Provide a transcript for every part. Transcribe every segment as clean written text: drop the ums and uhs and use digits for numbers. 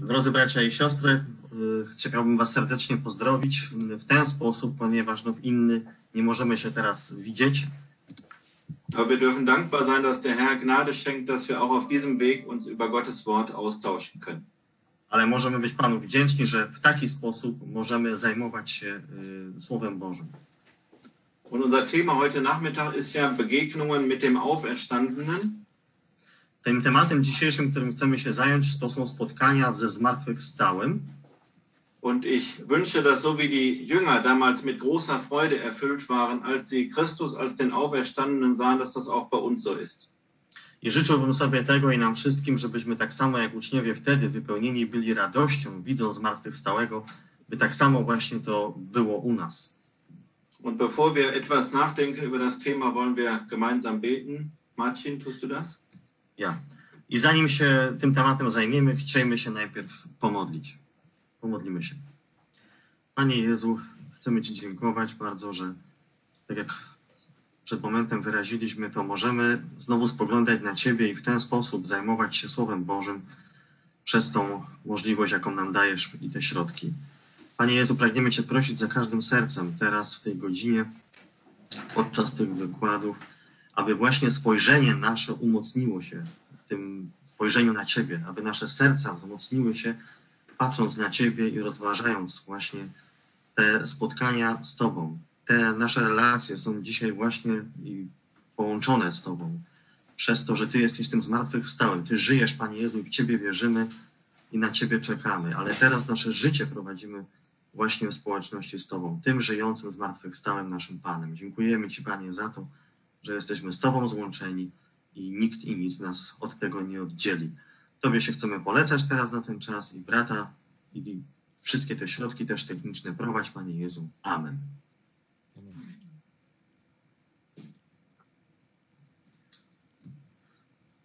Drodzy bracia i siostry, chciałbym was serdecznie pozdrowić w ten sposób, ponieważ w inny nie możemy się teraz widzieć. Aber wir dürfen dankbar sein, dass der Herr Gnade schenkt, dass wir auch auf diesem Weg uns über Gottes Wort austauschen können. Ale możemy być Panu wdzięczni, że w taki sposób możemy zajmować się Słowem Bożym. Und unser Thema heute Nachmittag ist ja Begegnungen mit dem Auferstandenen. Tym tematem dzisiejszym, którym chcemy się zająć, to są spotkania ze zmartwychwstałym. Und ich wünsche, dass so wie die Jünger damals mit großer Freude erfüllt waren, als sie Christus als den Auferstandenen sahen, dass das auch bei uns so ist. I życzyłbym sobie tego i nam wszystkim, żebyśmy tak samo jak uczniowie wtedy wypełnieni byli radością, widząc zmartwychwstałego, by tak samo właśnie to było u nas. Und bevor wir etwas nachdenken über das Thema, wollen wir gemeinsam beten. Marcin, tust du das? Ja. I zanim się tym tematem zajmiemy, chcielibyśmy się najpierw pomodlić. Pomodlimy się. Panie Jezu, chcemy Ci dziękować bardzo, że tak jak przed momentem wyraziliśmy, to możemy znowu spoglądać na Ciebie i w ten sposób zajmować się Słowem Bożym przez tą możliwość, jaką nam dajesz i te środki. Panie Jezu, pragniemy Cię prosić za każdym sercem teraz, w tej godzinie, podczas tych wykładów, aby właśnie spojrzenie nasze umocniło się w tym spojrzeniu na Ciebie, aby nasze serca wzmocniły się, patrząc na Ciebie i rozważając właśnie te spotkania z Tobą. Te nasze relacje są dzisiaj właśnie połączone z Tobą. Przez to, że Ty jesteś tym zmartwychwstałym. Ty żyjesz, Panie Jezu, i w Ciebie wierzymy i na Ciebie czekamy. Ale teraz nasze życie prowadzimy właśnie w społeczności z Tobą. Tym żyjącym zmartwychwstałym naszym Panem. Dziękujemy Ci, Panie, za to, że jesteśmy z Tobą złączeni i nikt i nic nas od tego nie oddzieli. Tobie się chcemy polecać teraz na ten czas i brata i wszystkie te środki też techniczne prowadź, Panie Jezu. Amen.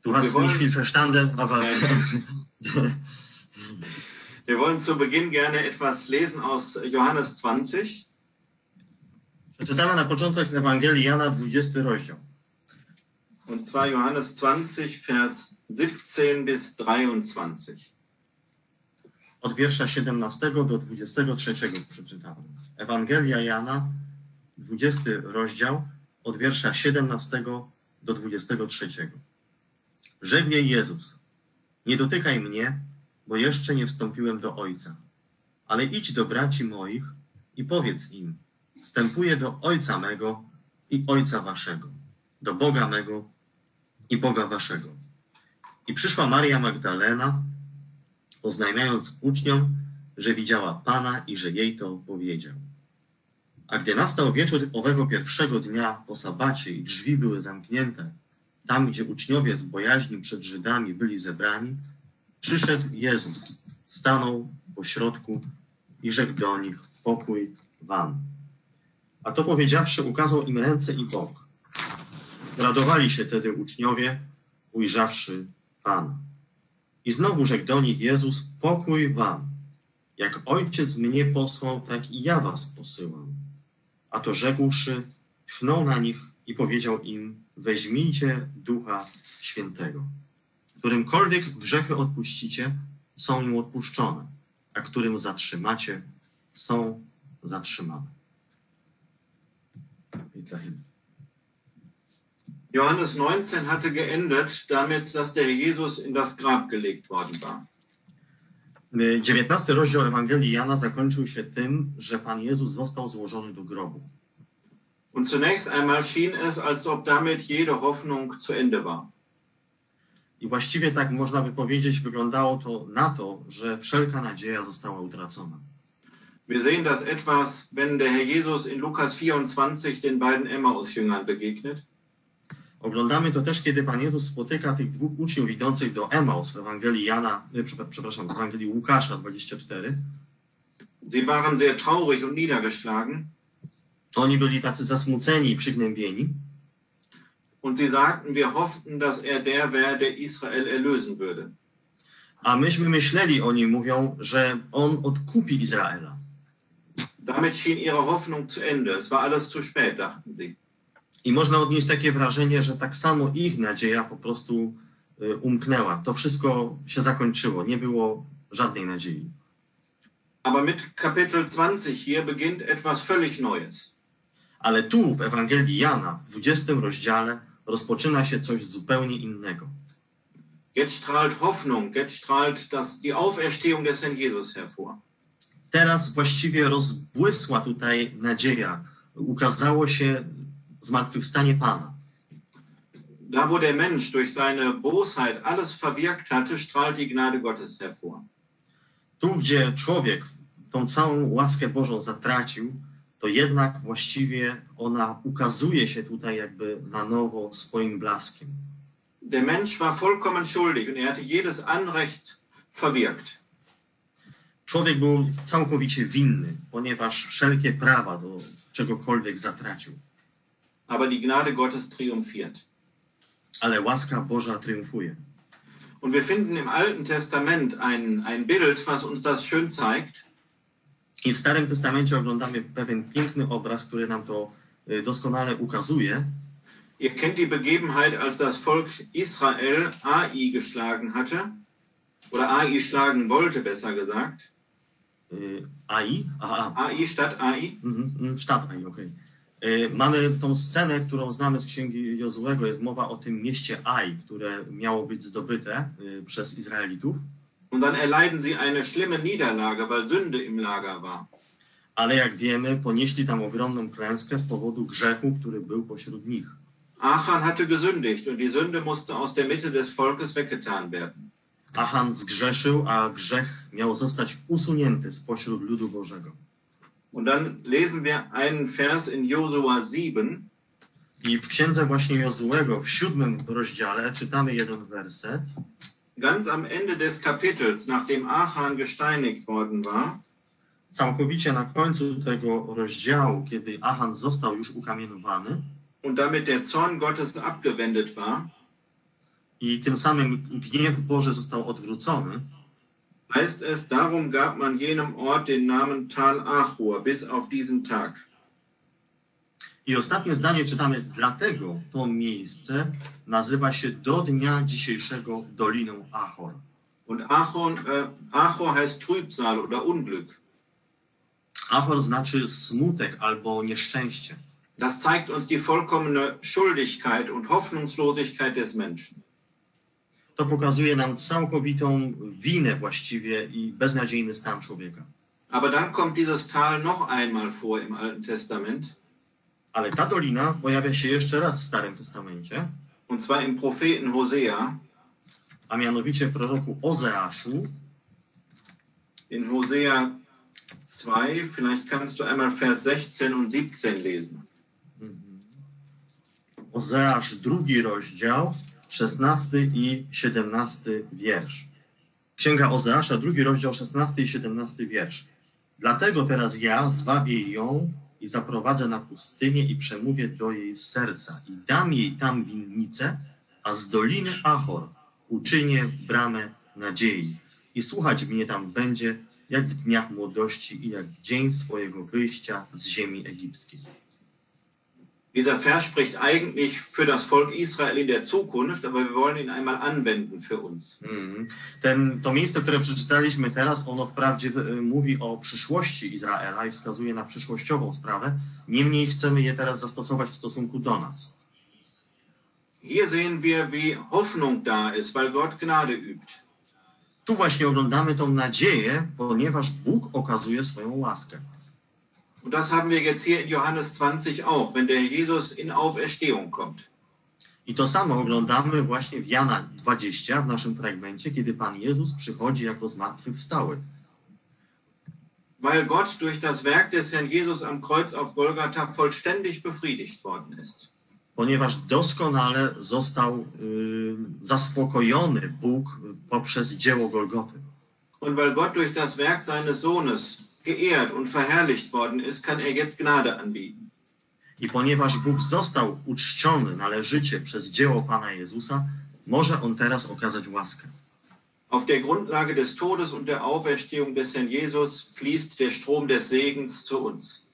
Du hast nicht viel verstanden, aber... Wir wollen zu Beginn gerne etwas lesen aus Johannes 20. Przeczytamy na początek z Ewangelii Jana 20 rozdział. Und zwar Johannes 20, Vers 17 bis 23. Od wiersza 17 do 23 przeczytamy. Ewangelia Jana, 20 rozdział, od wiersza 17 do 23. Rzekł jej Jezus, nie dotykaj mnie, bo jeszcze nie wstąpiłem do Ojca, ale idź do braci moich i powiedz im, wstępuję do Ojca mego i Ojca waszego, do Boga mego i Boga waszego. I przyszła Maria Magdalena, oznajmiając uczniom, że widziała Pana i że jej to powiedział. A gdy nastał wieczór owego pierwszego dnia po sabacie i drzwi były zamknięte, tam gdzie uczniowie z bojaźni przed Żydami byli zebrani, przyszedł Jezus, stanął pośrodku i rzekł do nich, pokój wam. A to powiedziawszy, ukazał im ręce i bok. Radowali się tedy uczniowie, ujrzawszy Pana. I znowu rzekł do nich Jezus, pokój wam. Jak Ojciec mnie posłał, tak i ja was posyłam. A to rzekłszy, tchnął na nich i powiedział im, weźmijcie Ducha Świętego. Którymkolwiek grzechy odpuścicie, są im odpuszczone, a którym zatrzymacie, są zatrzymane. Johannes 19 hatte geendet damit, dass der Jesus in das Grab gelegt worden war. 19 rozdział Ewangelii Jana zakończył się tym, że Pan Jezus został złożony do grobu. Und zunächst einmal schien es, als ob damit jede Hoffnung zu Ende war. I właściwie tak można by powiedzieć, wyglądało to na to, że wszelka nadzieja została utracona. Wir sehen das etwas, wenn der Herr Jesus in Lukas 24 den beiden Emmaus-Jüngern begegnet. Oglądamy to też, kiedy Pan Jezus spotyka tych dwóch uczniów idących do Emmaus w Ewangelii Jana, przepraszam, w Ewangelii Łukasza 24. Sie waren sehr traurig und niedergeschlagen. Oni byli tacy zasmuceni i przygnębieni. Und sie sagten, wir hofften, dass er der wäre, der Israel erlösen würde. A myśmy myśleli, oni mówią, że on odkupi Izraela. Damit schien ihre Hoffnung zu Ende. Es war alles zu spät, dachten sie. I można odnieść takie wrażenie, że tak samo ich nadzieja po prostu umknęła. To wszystko się zakończyło. Nie było żadnej nadziei. Aber mit Kapitel 20 hier beginnt etwas völlig Neues. Ale tu w Ewangelii Jana w 20 rozdziale rozpoczyna się coś zupełnie innego. Jetzt strahlt Hoffnung, jetzt strahlt die Auferstehung des Herrn Jesus hervor. Teraz właściwie rozbłysła tutaj nadzieja. Ukazało się zmartwychwstanie Pana. Da, wo der Mensch durch seine Bosheit alles verwirkt hatte, strahlt die Gnade Gottes hervor. Tu, gdzie człowiek tą całą łaskę Bożą zatracił, to jednak właściwie ona ukazuje się tutaj jakby na nowo swoim blaskiem. Der Mensch war vollkommen schuldig und er hatte jedes Anrecht verwirkt. Człowiek był całkowicie winny, ponieważ wszelkie prawa do czegokolwiek zatracił. Aber die Gnade Gottes triumphiert. Ale łaska Boża triumfuje. Und wir finden im Alten Testament ein Bild, was uns das schön zeigt. I w Starym Testamencie oglądamy pewien piękny obraz, który nam to doskonale ukazuje. Ihr kennt die Begebenheit, als das Volk Israel Ai geschlagen hatte, oder Ai schlagen wollte, besser gesagt. Ai? Aha. Ai statt Ai. Statt Ai, okej. Mamy tą scenę, którą znamy z Księgi Jozuego, jest mowa o tym mieście Ai, które miało być zdobyte przez Izraelitów. Und dann erleiden sie eine schlimme Niederlage, weil Sünde im Lager war. Ale jak wiemy, ponieśli tam ogromną klęskę z powodu grzechu, który był pośród nich. Achan hatte gesündigt und die Sünde musste aus der Mitte des Volkes weggetan werden. Achan zgrzeszył, a grzech miał zostać usunięty spośród ludu Bożego. Und dann lesen wir einen Vers in Josua 7. I w księdze właśnie Jozuego w 7 rozdziale czytamy jeden werset. Ganz am Ende des Kapitels, nachdem Achan gesteinigt worden war. Całkowicie na końcu tego rozdziału, kiedy Achan został już ukamienowany. Und damit der Zorn Gottes abgewendet war. I tym samym gniew Boży został odwrócony. Heißt es, darum gab man jenem Ort den Namen Tal Achor bis auf diesen Tag. I ostatnie zdanie czytamy, dlatego to miejsce nazywa się do dnia dzisiejszego Doliną Achor. Und Achor heißt Trübsal oder Unglück. Achor znaczy smutek albo nieszczęście. Das zeigt uns die vollkommene Schuldigkeit und Hoffnungslosigkeit des Menschen. To pokazuje nam całkowitą winę właściwie i beznadziejny stan człowieka. Aber dann kommt dieses Tal noch einmal vor im Alten Testament. Ale ta dolina pojawia się jeszcze raz w Starym Testamencie. Und zwar im Propheten Hosea. A mianowicie w proroku Ozeaszu. In Hosea 2, vielleicht kannst du einmal Vers 16 und 17 lesen. Ozeasz 2 rozdział, 16 i 17 wiersz. Księga Ozeasza, 2 rozdział, 16 i 17 wiersz. Dlatego teraz ja zwabię ją i zaprowadzę na pustynię i przemówię do jej serca i dam jej tam winnicę, a z doliny Achor uczynię bramę nadziei. I słuchać mnie tam będzie, jak w dniach młodości i jak w dzień swojego wyjścia z ziemi egipskiej. Dieser Vers spricht eigentlich für das Volk Israel in der Zukunft, aber wir wollen ihn einmal anwenden für uns. To miejsce, które przeczytaliśmy teraz, ono wprawdzie mówi o przyszłości Izraela i wskazuje na przyszłościową sprawę. Niemniej chcemy je teraz zastosować w stosunku do nas. Hier sehen wir, wie Hoffnung da ist, weil Gott Gnade übt. Tu właśnie oglądamy tą nadzieję, ponieważ Bóg okazuje swoją łaskę. Und das haben wir jetzt hier in Johannes 20 auch, wenn der Jesus in Auferstehung kommt. I to samo oglądamy właśnie w Jana 20, w naszym fragmencie, kiedy Pan Jezus przychodzi jako zmartwychwstały. Weil Gott durch das Werk des Herrn Jesus am Kreuz auf Golgatha vollständig befriedigt worden ist. Ponieważ doskonale został zaspokojony Bóg poprzez dzieło Golgoty. Und weil Gott durch das Werk seines Sohnes geehrt und verherrlicht worden ist, kann er jetzt Gnade anbieten. I ponieważ Bóg został uczczony należycie przez dzieło Pana Jezusa, może on teraz okazać łaskę. Auf der Grundlage des Todes und der Auferstehung des Herrn Jesus fließt der Strom des Segens zu uns.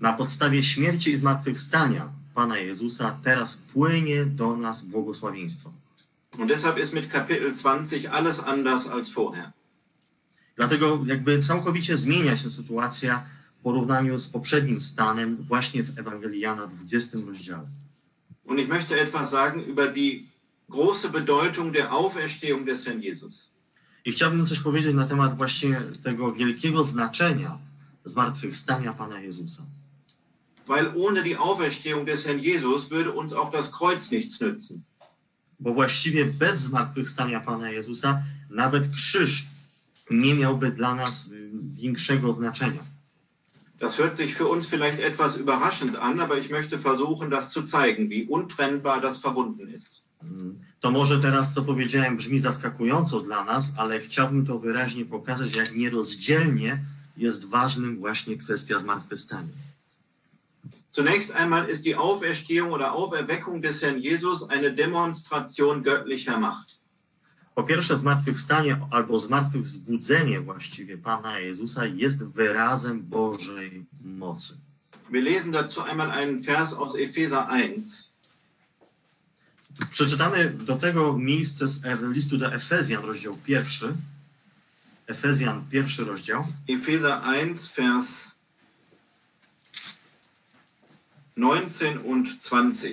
Na podstawie śmierci i zmartwychwstania Pana Jezusa teraz płynie do nas błogosławieństwo. Und deshalb ist mit Kapitel 20 alles anders als vorher. Dlatego jakby całkowicie zmienia się sytuacja w porównaniu z poprzednim stanem właśnie w Ewangelii Jana 20 rozdziale. Und ich möchte etwas sagen über die große Bedeutung der Auferstehung des Herrn Jesus. I chciałbym coś powiedzieć na temat właśnie tego wielkiego znaczenia zmartwychwstania Pana Jezusa. Weil ohne die Auferstehung des Herrn Jesus würde uns auch das Kreuz nichts nützen. Bo właściwie bez zmartwychwstania Pana Jezusa nawet krzyż nie miałby dla nas większego znaczenia. Das hört sich für uns vielleicht etwas überraschend an, aber ich möchte versuchen, das zu zeigen, wie untrennbar das verbunden ist. To może teraz, co powiedziałem, brzmi zaskakująco dla nas, ale chciałbym to wyraźnie pokazać, jak nierozdzielnie jest ważnym właśnie kwestia zmartwychwstania. Zunächst einmal ist die Auferstehung oder Auferweckung des Herrn Jesus eine Demonstration göttlicher Macht. Po pierwsze, zmartwychwstanie albo zmartwychwzbudzenie właściwie Pana Jezusa jest wyrazem Bożej mocy. Wir lesen dazu einmal einen Vers aus Epheser 1. Przeczytamy do tego miejsce z listu do Efezjan, rozdział 1. Efezjan, 1 rozdział. Epheser 1, Vers 19 und 20.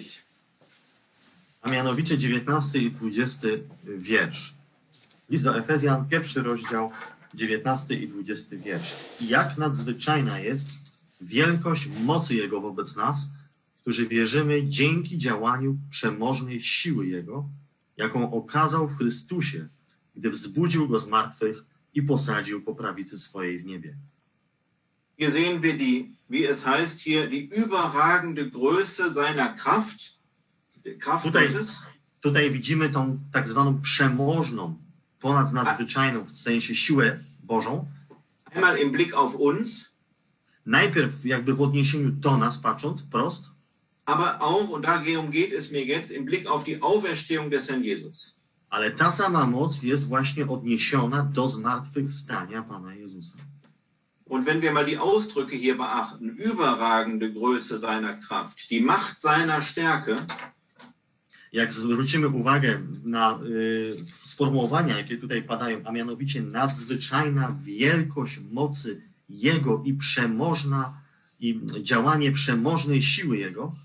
A mianowicie 19 i 20 wiersz. List do Efezjan, 1 rozdział, 19 i 20 wiersz. Jak nadzwyczajna jest wielkość mocy Jego wobec nas, którzy wierzymy dzięki działaniu przemożnej siły Jego, jaką okazał w Chrystusie, gdy wzbudził Go z martwych i posadził po prawicy swojej w niebie. Hier sehen wir die, wie es heißt hier, die überragende Größe seiner Kraft, der Kraft Gottes. Tutaj widzimy tą tak zwaną przemożną, ponadnadzwyczajną w sensie siłę Bożą. Einmal im Blick auf uns. Najpierw jakby w odniesieniu do nas patrząc wprost. Aber auch, und darum geht es mir jetzt, im Blick auf die Auferstehung des Herrn Jesus. Ale ta sama moc jest właśnie odniesiona do zmartwychwstania Pana Jezusa. Und wenn wir mal die Ausdrücke hier beachten, überragende Größe seiner Kraft, die Macht seiner Stärke. Jak zwrócimy uwagę na sformułowania, jakie tutaj padają, a mianowicie nadzwyczajna wielkość mocy Jego i przemożna, i działanie przemożnej siły Jego,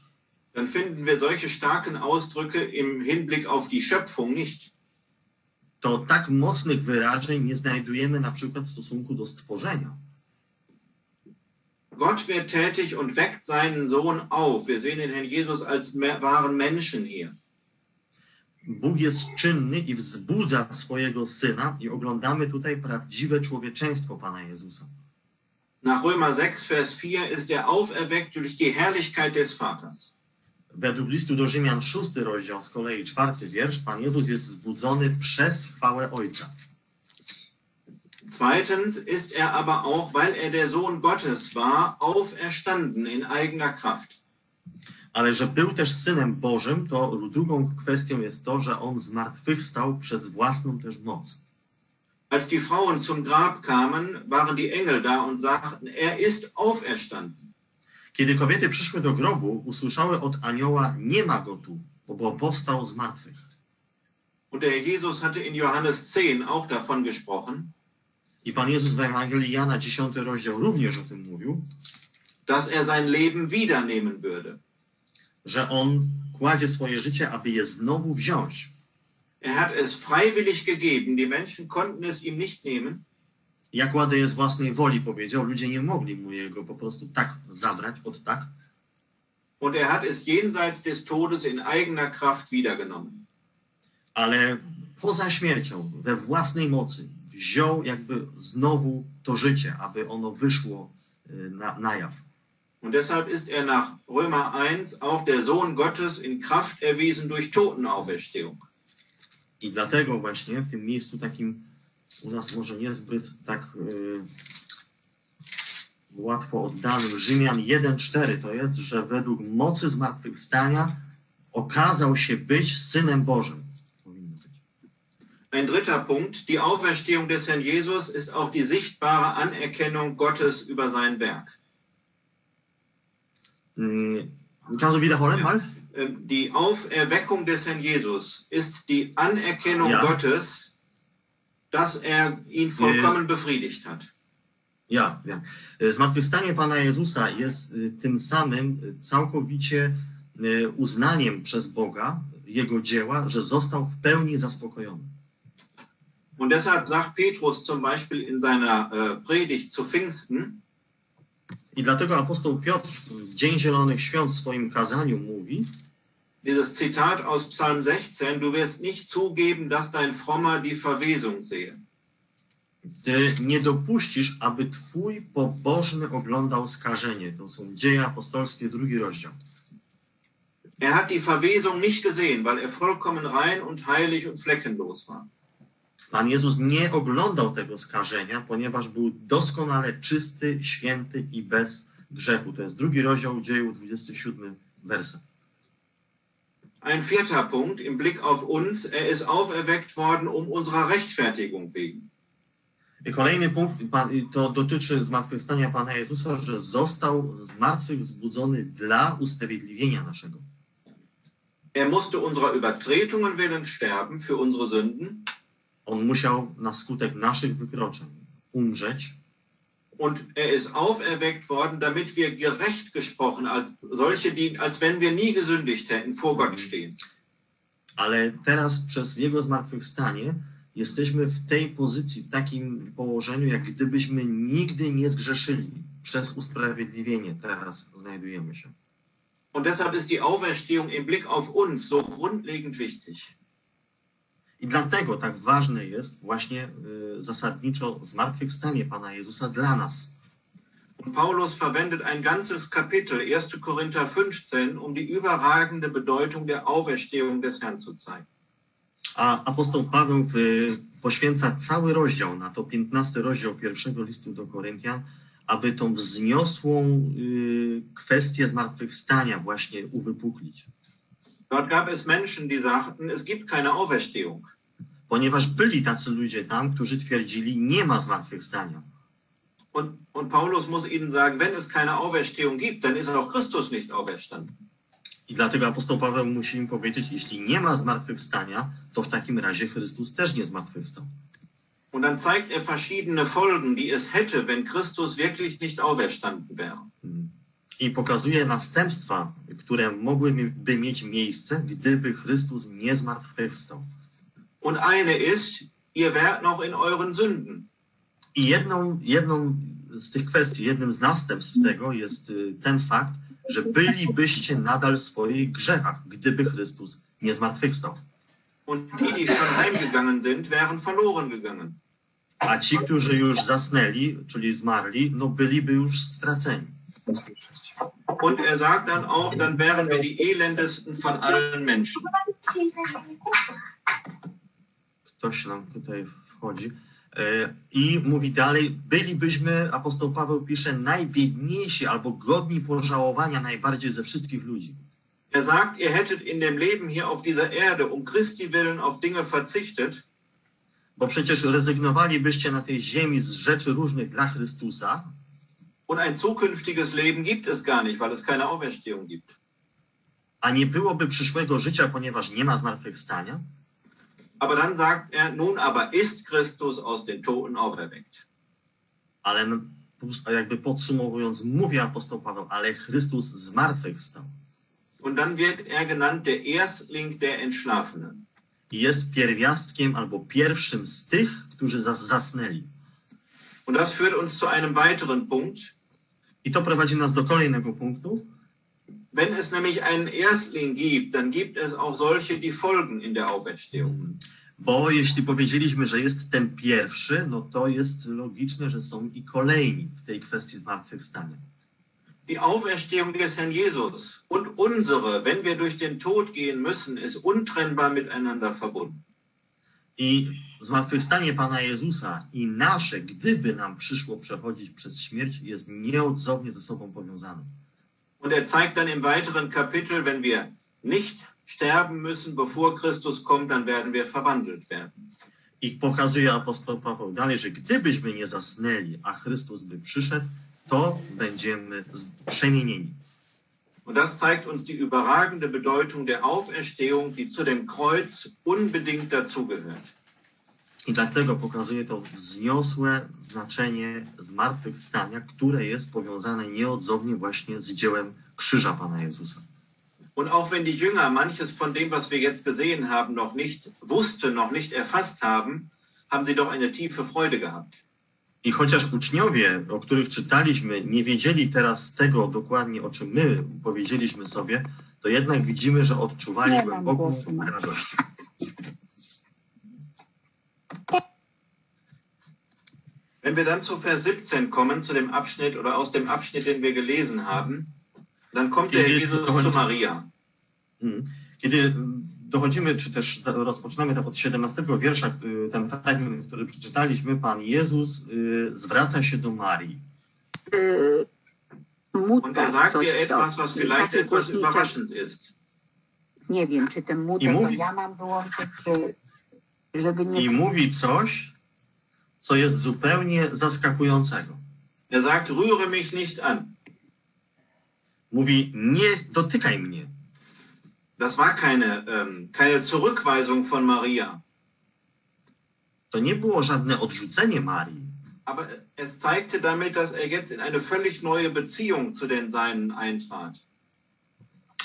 dann finden wir solche starken Ausdrücke im Hinblick auf die Schöpfung nicht. To tak mocnych wyrażeń nie znajdujemy na przykład w stosunku do stworzenia. Gott wird tätig und weckt seinen Sohn auf. Wir sehen den Herrn Jesus als wahren Menschen hier. Bóg jest czynny i wzbudza swojego Syna i oglądamy tutaj prawdziwe człowieczeństwo Pana Jezusa. Nach Römer 6, Vers 4 ist er auferweckt durch die Herrlichkeit des Vaters. Według listu do Rzymian 6 rozdział, z kolei 4 wiersz, Pan Jezus jest wzbudzony przez chwałę Ojca. Zweitens ist er aber auch, weil er der Sohn Gottes war, auferstanden in eigener Kraft. Ale że był też Synem Bożym, to drugą kwestią jest to, że on zmartwychwstał przez własną też moc. Als die Frauen zum Grab kamen, waren die Engel da und sagten, er ist auferstanden. Kiedy kobiety przyszły do grobu, usłyszały od anioła, nie ma go tu, bo powstał z martwych. Und der Jesus hatte in Johannes 10 auch davon gesprochen. I Pan Jezus w Ewangelii Jana 10 rozdział również o tym mówił, dass er sein Leben wiedernehmen würde. Że on kładzie swoje życie, aby je znowu wziąć. Er hat es freiwillig gegeben, die Menschen konnten es ihm nicht nehmen. Ja kładę je z własnej woli, powiedział, ludzie nie mogli mu jego po prostu tak zabrać, od tak. Und er hat es jenseits des Todes in eigener Kraft wiedergenommen. Ale poza śmiercią, we własnej mocy wziął jakby znowu to życie, aby ono wyszło na jaw. Und deshalb ist er nach Römer 1 auch der Sohn Gottes in Kraft erwiesen durch Totenauferstehung. I dlatego właśnie w tym miejscu takim u nas może niezbyt tak łatwo oddanym, Rzymian 1,4 to jest, że według mocy zmartwychwstania okazał się być Synem Bożym. Ein dritter Punkt, die Auferstehung des Herrn Jesus ist auch die sichtbare Anerkennung Gottes über sein Werk. Kannst du wiederholen mal? die Auferweckung des Herrn Jesus ist die Anerkennung Gottes, dass er ihn vollkommen befriedigt hat. Ja, wiem. Zmartwychwstanie Pana Jezusa jest tym samym całkowicie uznaniem przez Boga Jego dzieła, że został w pełni zaspokojony. Und deshalb sagt Petrus zum Beispiel in seiner Predigt zu Pfingsten, i dlatego apostoł Piotr w Dzień Zielonych Świąt w swoim kazaniu mówi, dieses Zitat aus Psalm 16, du wirst nicht zugeben, dass dein Frommer die Verwesung sehe. Ty nie dopuścisz, aby twój pobożny oglądał skażenie. To są Dzieje Apostolskie, 2. rozdział. Er hat die Verwesung nicht gesehen, weil er vollkommen rein und heilig und fleckenlos war. Pan Jezus nie oglądał tego skażenia, ponieważ był doskonale czysty, święty i bez grzechu. To jest 2. rozdział Dziejów, 27. werset. Ein 4. Punkt im Blick auf uns, er ist auferweckt worden unserer Rechtfertigung wegen. Kolejny punkt to dotyczy zmartwychwstania Pana Jezusa, że został zmartwychwzbudzony dla usprawiedliwienia naszego. Er musste unserer Übertretungen willen sterben für unsere Sünden. On musiał na skutek naszych wykroczeń umrzeć. Und er ist auferweckt worden, damit wir gerecht gesprochen als solche, die als wenn wir nie gesündigt hätten vor Gott stehen. Ale teraz przez jego zmartwychwstanie jesteśmy w tej pozycji, w takim położeniu, jak gdybyśmy nigdy nie zgrzeszyli. Przez usprawiedliwienie teraz znajdujemy się. Und deshalb ist die Auferstehung im Blick auf uns so grundlegend wichtig. I dlatego tak ważne jest właśnie zasadniczo zmartwychwstanie Pana Jezusa dla nas. Und Paulus verwendet ein ganzes Kapitel, 1. Korinther 15, um die überragende Bedeutung der Auferstehung des Herrn zu zeigen. A apostoł Paweł poświęca cały rozdział na to, 15 rozdział 1. listu do Koryntian, aby tą wzniosłą kwestię zmartwychwstania właśnie uwypuklić. Dort gab es Menschen, die sagten, es gibt keine Auferstehung. Ponieważ byli tacy ludzie tam, którzy twierdzili, nie ma zmartwychwstania. Und Paulus muss ihnen sagen, wenn es keine Auferstehung gibt, dann ist auch Christus nicht auferstanden. I dlatego apostoł Paweł musi im powiedzieć, jeśli nie ma zmartwychwstania, to w takim razie Chrystus też nie zmartwychwstał. Und dann zeigt er verschiedene Folgen, die es hätte, wenn Christus wirklich nicht auferstanden wäre. I pokazuje następstwa, które mogłyby mieć miejsce, gdyby Chrystus nie zmartwychwstał. Und eine ist, ihr wärt noch in euren Sünden. I jedną z tych kwestii, jednym z następstw tego jest ten fakt, że bylibyście nadal w swoich grzechach, gdyby Chrystus nie zmartwychwstał. A ci, którzy już zasnęli, czyli zmarli, no byliby już straceni. Und er sagt dann auch, dann wären wir die elendesten von allen Menschen. Ktoś nam tutaj wchodzi. I mówi dalej, bylibyśmy, apostoł Paweł pisze, najbiedniejsi albo godni pożałowania najbardziej ze wszystkich ludzi. Er sagt, ihr hättet in dem Leben hier auf dieser Erde um Christi willen auf Dinge verzichtet. Bo przecież rezygnowalibyście na tej ziemi z rzeczy różnych dla Chrystusa. Und ein zukünftiges Leben gibt es gar nicht, weil es keine Auferstehung gibt. A nie byłoby przyszłego życia, ponieważ nie ma zmartwychwstania. Aber dann sagt er, nun aber ist Christus aus den Toten auferweckt. Ale jakby podsumowując, mówi apostoł Paweł, ale Chrystus zmartwychwstał. Und dann wird er genannt der Erstling der Entschlafenen. I jest pierwiastkiem albo pierwszym z tych, którzy zasnęli. Und das führt uns zu einem weiteren Punkt. I to prowadzi nas do kolejnego punktu. Wenn es nämlich einen Erstling gibt, dann gibt es auch solche, die folgen in der Auferstehung. Bo jeśli powiedzieliśmy, że jest ten pierwszy, no to jest logiczne, że są i kolejni w tej kwestii zmartwychwstania. Die Auferstehung des Herrn Jesus und unsere, wenn wir durch den Tod gehen müssen, ist untrennbar miteinander verbunden. I zmartwychwstanie Pana Jezusa i nasze, gdyby nam przyszło przechodzić przez śmierć, jest nieodzownie ze sobą powiązane. Und er zeigt dann im weiteren Kapitel, wenn wir nicht sterben müssen, bevor Christus kommt, dann werden wir verwandelt werden. I pokazuje apostoł Paweł dalej, że gdybyśmy nie zasnęli, a Chrystus by przyszedł, to będziemy przemienieni. Und das zeigt uns die überragende Bedeutung der Auferstehung, die zu dem Kreuz unbedingt dazugehört. I dlatego pokazuje to wzniosłe znaczenie zmartwychwstania, które jest powiązane nieodzownie właśnie z dziełem krzyża Pana Jezusa. Und auch wenn die Jünger manches von dem, was wir jetzt gesehen haben, noch nicht wussten, noch nicht erfasst haben, haben sie doch eine tiefe Freude gehabt. I chociaż uczniowie, o których czytaliśmy, nie wiedzieli teraz tego dokładnie, o czym my powiedzieliśmy sobie, to jednak widzimy, że odczuwali głęboką radość. Wenn wir dann zu Vers 17 kommen, zu dem Abschnitt oder aus dem Abschnitt, den wir gelesen haben, dann kommt der Herr Jesus zu Maria. Kiedy dochodzimy, czy też rozpoczynamy od 17 wiersza, ten fragment, który przeczytaliśmy, Pan Jezus zwraca się do Marii. Und er sagt ihr etwas, was vielleicht etwas überraschend ist. Nie wiem, czy ten mutek ja mam wyłączyć, czy żeby nie... I mówi coś, co jest zupełnie zaskakującego. Er sagt, rühre mich nicht an. Mówi, nie dotykaj mnie. Das war keine Zurückweisung von Maria. To nie było żadne odrzucenie Marii. Aber es zeigte damit, dass er jetzt in eine völlig neue Beziehung zu den Seinen eintrat.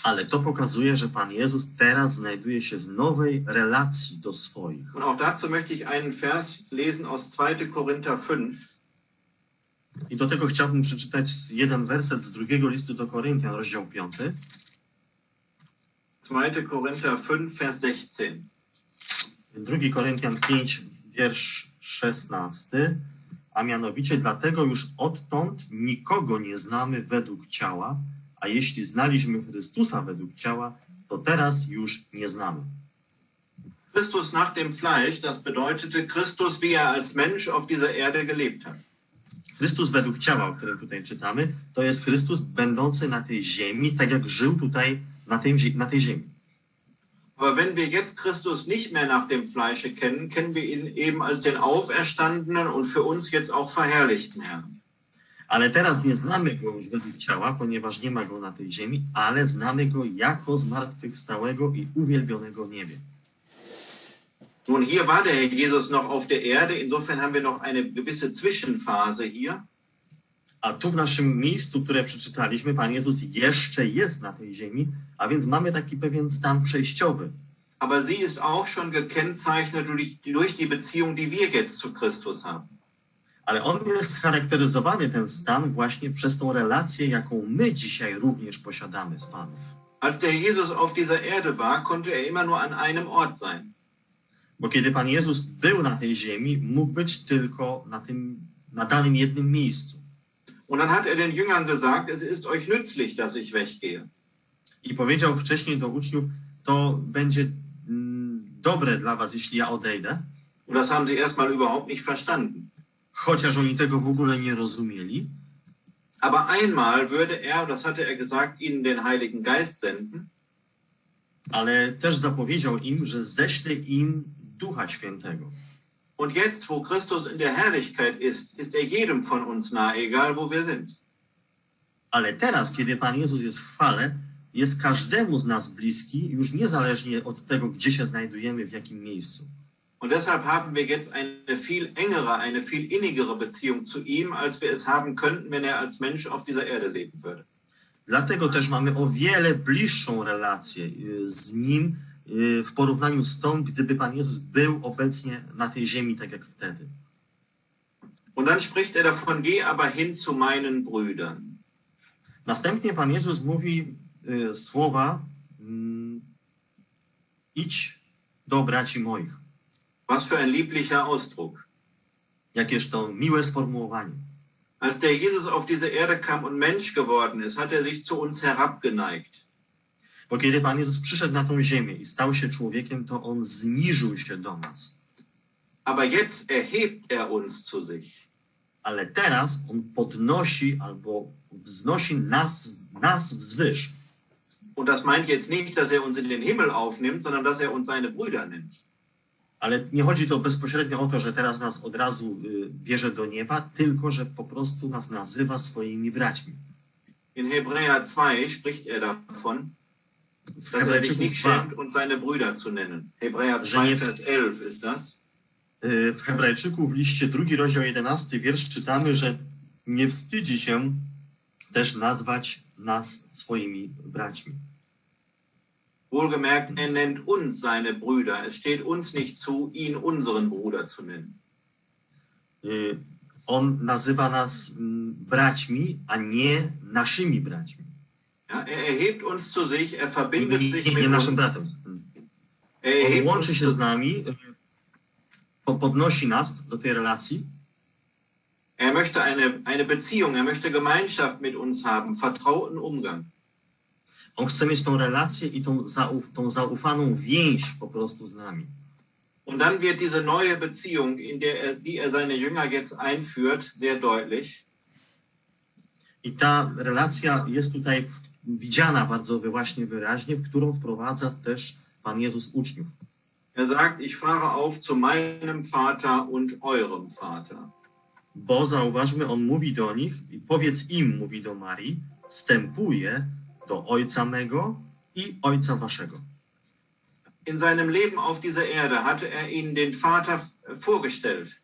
Ale to pokazuje, że Pan Jezus teraz znajduje się w nowej relacji do swoich. Und auch dazu möchte ich einen Vers lesen aus 2. Korinther 5. I do tego chciałbym przeczytać jeden werset z drugiego listu do Koryntian, rozdział 5. 2. Korinther 5, Vers 16. 2 Koryntian 5, wiersz 16. A mianowicie, dlatego już odtąd nikogo nie znamy według ciała, a jeśli znaliśmy Chrystusa według ciała, to teraz już nie znamy. Christus nach dem Fleisch, das bedeutete Christus, wie er als Mensch auf dieser Erde gelebt hat. Chrystus według ciała, o którym tutaj czytamy, to jest Chrystus będący na tej ziemi, tak jak żył tutaj na tej ziemi. Aber wenn wir jetzt Christus nicht mehr nach dem Fleische kennen, kennen wir ihn eben als den auferstandenen und für uns jetzt auch verherrlichten Herrn. Ale teraz nie znamy go już według ciała, ponieważ nie ma go na tej ziemi, ale znamy go jako zmartwychwstałego i uwielbionego w niebie. Nun, hier war der Herr Jesus noch auf der Erde, insofern haben wir noch eine gewisse Zwischenphase hier. A tu w naszym miejscu, które przeczytaliśmy, Pan Jezus jeszcze jest na tej ziemi, a więc mamy taki pewien stan przejściowy. Aber sie ist auch schon gekennzeichnet durch die Beziehung, die wir jetzt zu Christus haben. Ale on jest scharakteryzowany, ten stan, właśnie przez tą relację, jaką my dzisiaj również posiadamy z Panem. Als der Jesus auf dieser Erde war, konnte er immer nur an einem Ort sein. Bo kiedy Pan Jezus był na tej ziemi, mógł być tylko na danym jednym miejscu. Und dann hat er den Jüngern gesagt, es ist euch nützlich, dass ich weggehe. I powiedział wcześniej do uczniów, to będzie dobre dla was, jeśli ja odejdę. Und das haben sie erstmal überhaupt nicht verstanden. Chociaż oni tego w ogóle nie rozumieli. Aber einmal würde er, das hatte er gesagt, ihnen den Heiligen Geist senden. Ale też zapowiedział im, że ześle im Ducha Świętego. Und jetzt, wo Christus in der Herrlichkeit ist, ist er jedem von uns nahe, egal wo wir sind. Ale teraz, kiedy Pan Jezus jest w chwale, jest każdemu z nas bliski, już niezależnie od tego, gdzie się znajdujemy, w jakim miejscu. Und deshalb haben wir jetzt eine viel engere, eine viel innigere Beziehung zu ihm, als wir es haben könnten, wenn er als Mensch auf dieser Erde leben würde. Dlatego też mamy o wiele bliższą relację z Nim w porównaniu z tą, gdyby Pan Jezus był obecnie na tej ziemi, tak jak wtedy. Und dann spricht er davon, geh aber hin zu meinen Brüdern. Następnie Pan Jezus mówi słowa, idź do braci moich. Was für ein lieblicher Ausdruck. Jakież to miłe sformułowanie. Als der Jesus auf diese Erde kam und Mensch geworden ist, hat er sich zu uns herabgeneigt. Bo kiedy Pan Jezus przyszedł na tą ziemię i stał się człowiekiem, to On zniżył się do nas. Aber jetzt erhebt er uns zu sich. Ale teraz On podnosi albo wznosi nas wzwyż. Und das meint jetzt nicht, dass er uns in den Himmel aufnimmt, sondern dass er uns seine Brüder nennt. Ale nie chodzi to bezpośrednio o to, że teraz nas od razu bierze do nieba, tylko że po prostu nas nazywa swoimi braćmi. In Hebräer 2 spricht er davon, dass er sich nicht schämt, uns seine Brüder zu nennen. Hebräer 2, Vers 11 ist das. W Hebrajczyków w liście 2, rozdział 11, wiersz czytamy, że nie wstydzi się też nazwać nas swoimi braćmi. Wohlgemerkt, er nennt uns seine Brüder. Es steht uns nicht zu, ihn unseren Bruder zu nennen. On nazywa nas braćmi, a nie naszymi braćmi. Ja, er erhebt uns zu sich, er verbindet sich mit naszym bratem. On łączy się z nami, podnosi nas do tej relacji. Er möchte eine Beziehung, er möchte Gemeinschaft mit uns haben, vertrauten Umgang. On chce mieć tą relację i tą zaufaną więź po prostu z nami. Und dann wird diese neue Beziehung, in der die er seine Jünger jetzt einführt, sehr deutlich. I ta relacja jest tutaj widziana bardzo wyraźnie, w którą wprowadza też Pan Jezus uczniów. Er sagt, ich fahre auf zu meinem Vater und eurem Vater. Bo zauważmy, on mówi do nich i powiedz im, mówi do Marii, wstępuję do Ojca mego i Ojca waszego. In seinem Leben auf dieser Erde hatte er ihnen den Vater vorgestellt.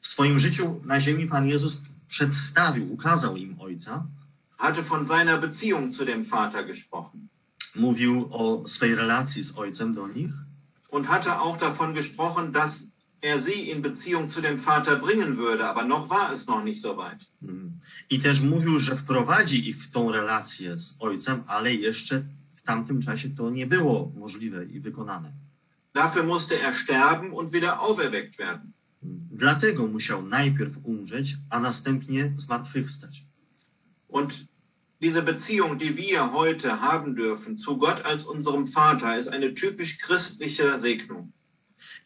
W swoim życiu na ziemi Pan Jezus przedstawił, ukazał im Ojca. Hatte von seiner Beziehung zu dem Vater gesprochen. Mówił o swej relacji z Ojcem do nich. Und hatte auch davon gesprochen, dass er sie in Beziehung zu dem Vater bringen würde, aber noch war es noch nicht so weit. I też mówił, że wprowadzi ich w tą relację z Ojcem, ale jeszcze w tamtym czasie to nie było możliwe i wykonane. Dafür musste er sterben und wieder auferweckt werden. Dlatego musiał najpierw umrzeć, a następnie zmartwychwstać. Und diese Beziehung, die wir heute haben dürfen zu Gott als unserem Vater, ist eine typisch christliche Segnung.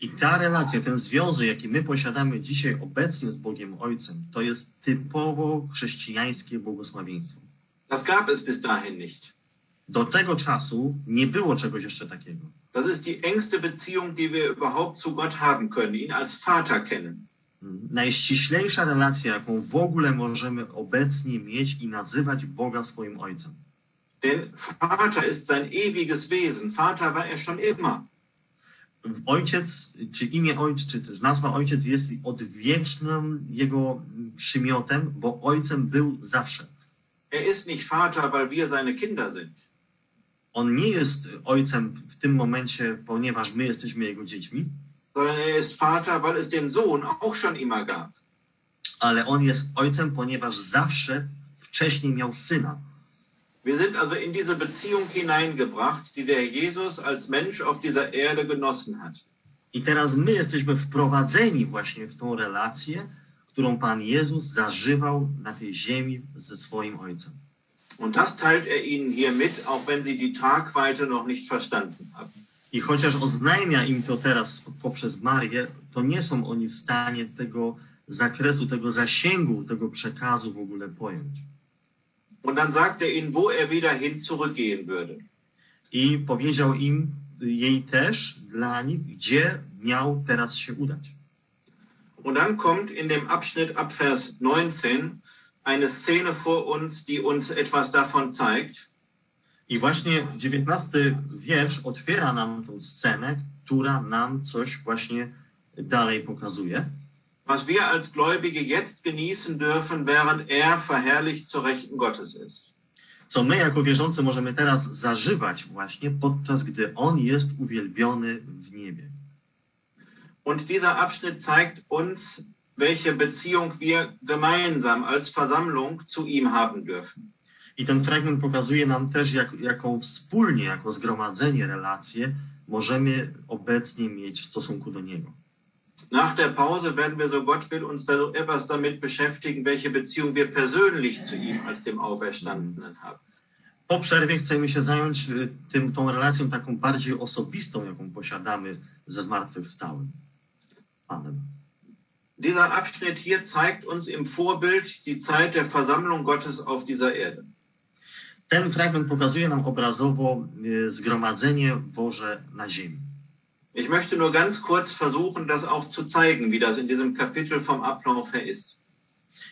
I ta relacja, ten związek, jaki my posiadamy dzisiaj obecnie z Bogiem Ojcem, to jest typowo chrześcijańskie błogosławieństwo. Das gab es bis dahin nicht. Do tego czasu nie było czegoś jeszcze takiego. Das ist die engste Beziehung, die wir überhaupt zu Gott haben können, ihn als Vater kennen. Najściślejsza relacja, jaką w ogóle możemy obecnie mieć i nazywać Boga swoim Ojcem. Denn Vater ist sein ewiges Wesen. Vater war er schon immer. Ojciec, czy imię Ojciec, czy też nazwa Ojciec jest odwiecznym jego przymiotem, bo Ojcem był zawsze. Er ist nicht Vater, weil wir seine Kinder sind. On nie jest Ojcem w tym momencie, ponieważ my jesteśmy jego dziećmi. Sondern er ist Vater, weil es den Sohn auch schon immer gab. Ale on jest Ojcem, ponieważ zawsze wcześniej miał Syna. Wir sind also in diese Beziehung hineingebracht, die der Jesus als Mensch auf dieser Erde genossen hat. I teraz my jesteśmy wprowadzeni właśnie w tą relację, którą Pan Jezus zażywał na tej ziemi ze swoim Ojcem. Und das teilt er ihnen hier mit, auch wenn sie die Tragweite noch nicht verstanden haben. I chociaż oznajmia im to teraz poprzez Marię, to nie są oni w stanie tego zakresu, tego zasięgu, tego przekazu w ogóle pojąć. Und dann sagt er ihnen, wo er wieder hin zurückgehen würde. I powiedział im jej też dla nich, gdzie miał teraz się udać. Und dann kommt in dem Abschnitt ab Vers 19 eine Szene vor uns, die uns etwas davon zeigt. I właśnie 19 wiersz otwiera nam tą scenę, która nam coś właśnie dalej pokazuje. Was wir als Gläubige jetzt genießen dürfen, während er verherrlicht zur Rechten Gottes ist. Co my jako wierzący możemy teraz zażywać właśnie podczas gdy on jest uwielbiony w niebie. Und dieser Abschnitt zeigt uns, welche Beziehung wir gemeinsam als Versammlung zu ihm haben dürfen. I ten fragment pokazuje nam też, jaką wspólnie, jako zgromadzenie relacje możemy obecnie mieć w stosunku do niego. Nach der Pause werden wir, so Gott will, uns etwas damit beschäftigen, welche Beziehung wir persönlich zu ihm als dem Auferstandenen haben. Po przerwie chcemy się zająć tą relacją taką bardziej osobistą, jaką posiadamy ze zmartwychwstałym Panem. Dieser Abschnitt hier zeigt uns im Vorbild die Zeit der Versammlung Gottes auf dieser Erde. Ten fragment pokazuje nam obrazowo zgromadzenie Boże na ziemi. Ich möchte nur ganz kurz versuchen, das auch zu zeigen, wie das in diesem Kapitel vom Ablauf her ist.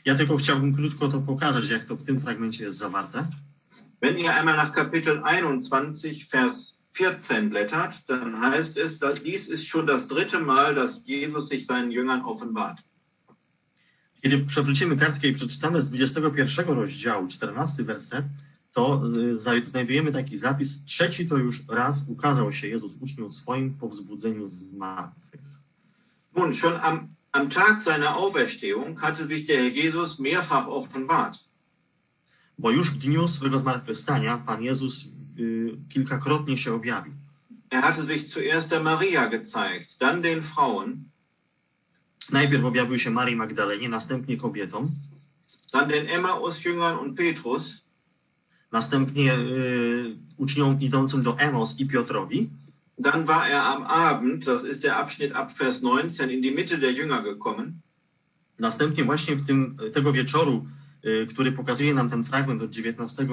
Ja tylko chciałbym krótko to pokazać, jak to w tym fragmencie jest zawarte. Wenn ihr einmal nach Kapitel 21, Vers 14 blättert, dann heißt es, dass dies ist schon das dritte Mal, dass Jesus sich seinen Jüngern offenbart. Kiedy przewrócimy kartkę i przeczytamy z 21 rozdziału, 14 werset, to znajdujemy taki zapis. Trzeci to już raz ukazał się Jezus uczniom swoim po wzbudzeniu z martwych. Nun, schon am Tag seiner Auferstehung hatte sich der Herr Jesus mehrfach offenbart. Bo już w dniu swego zmartwychwstania Pan Jezus kilkakrotnie się objawił. Er hatte sich zuerst der Maria gezeigt, dann den Frauen. Najpierw objawił się Marii Magdalenie, następnie kobietom. Dann den Emmaus-Jüngern und Petrus. Następnie uczniom idącym do Emmaus i Piotrowi. Dann war er am Abend, das ist der Abschnitt ab Vers 19, in die Mitte der Jünger gekommen. Następnie właśnie w tego wieczoru, który pokazuje nam ten fragment od 19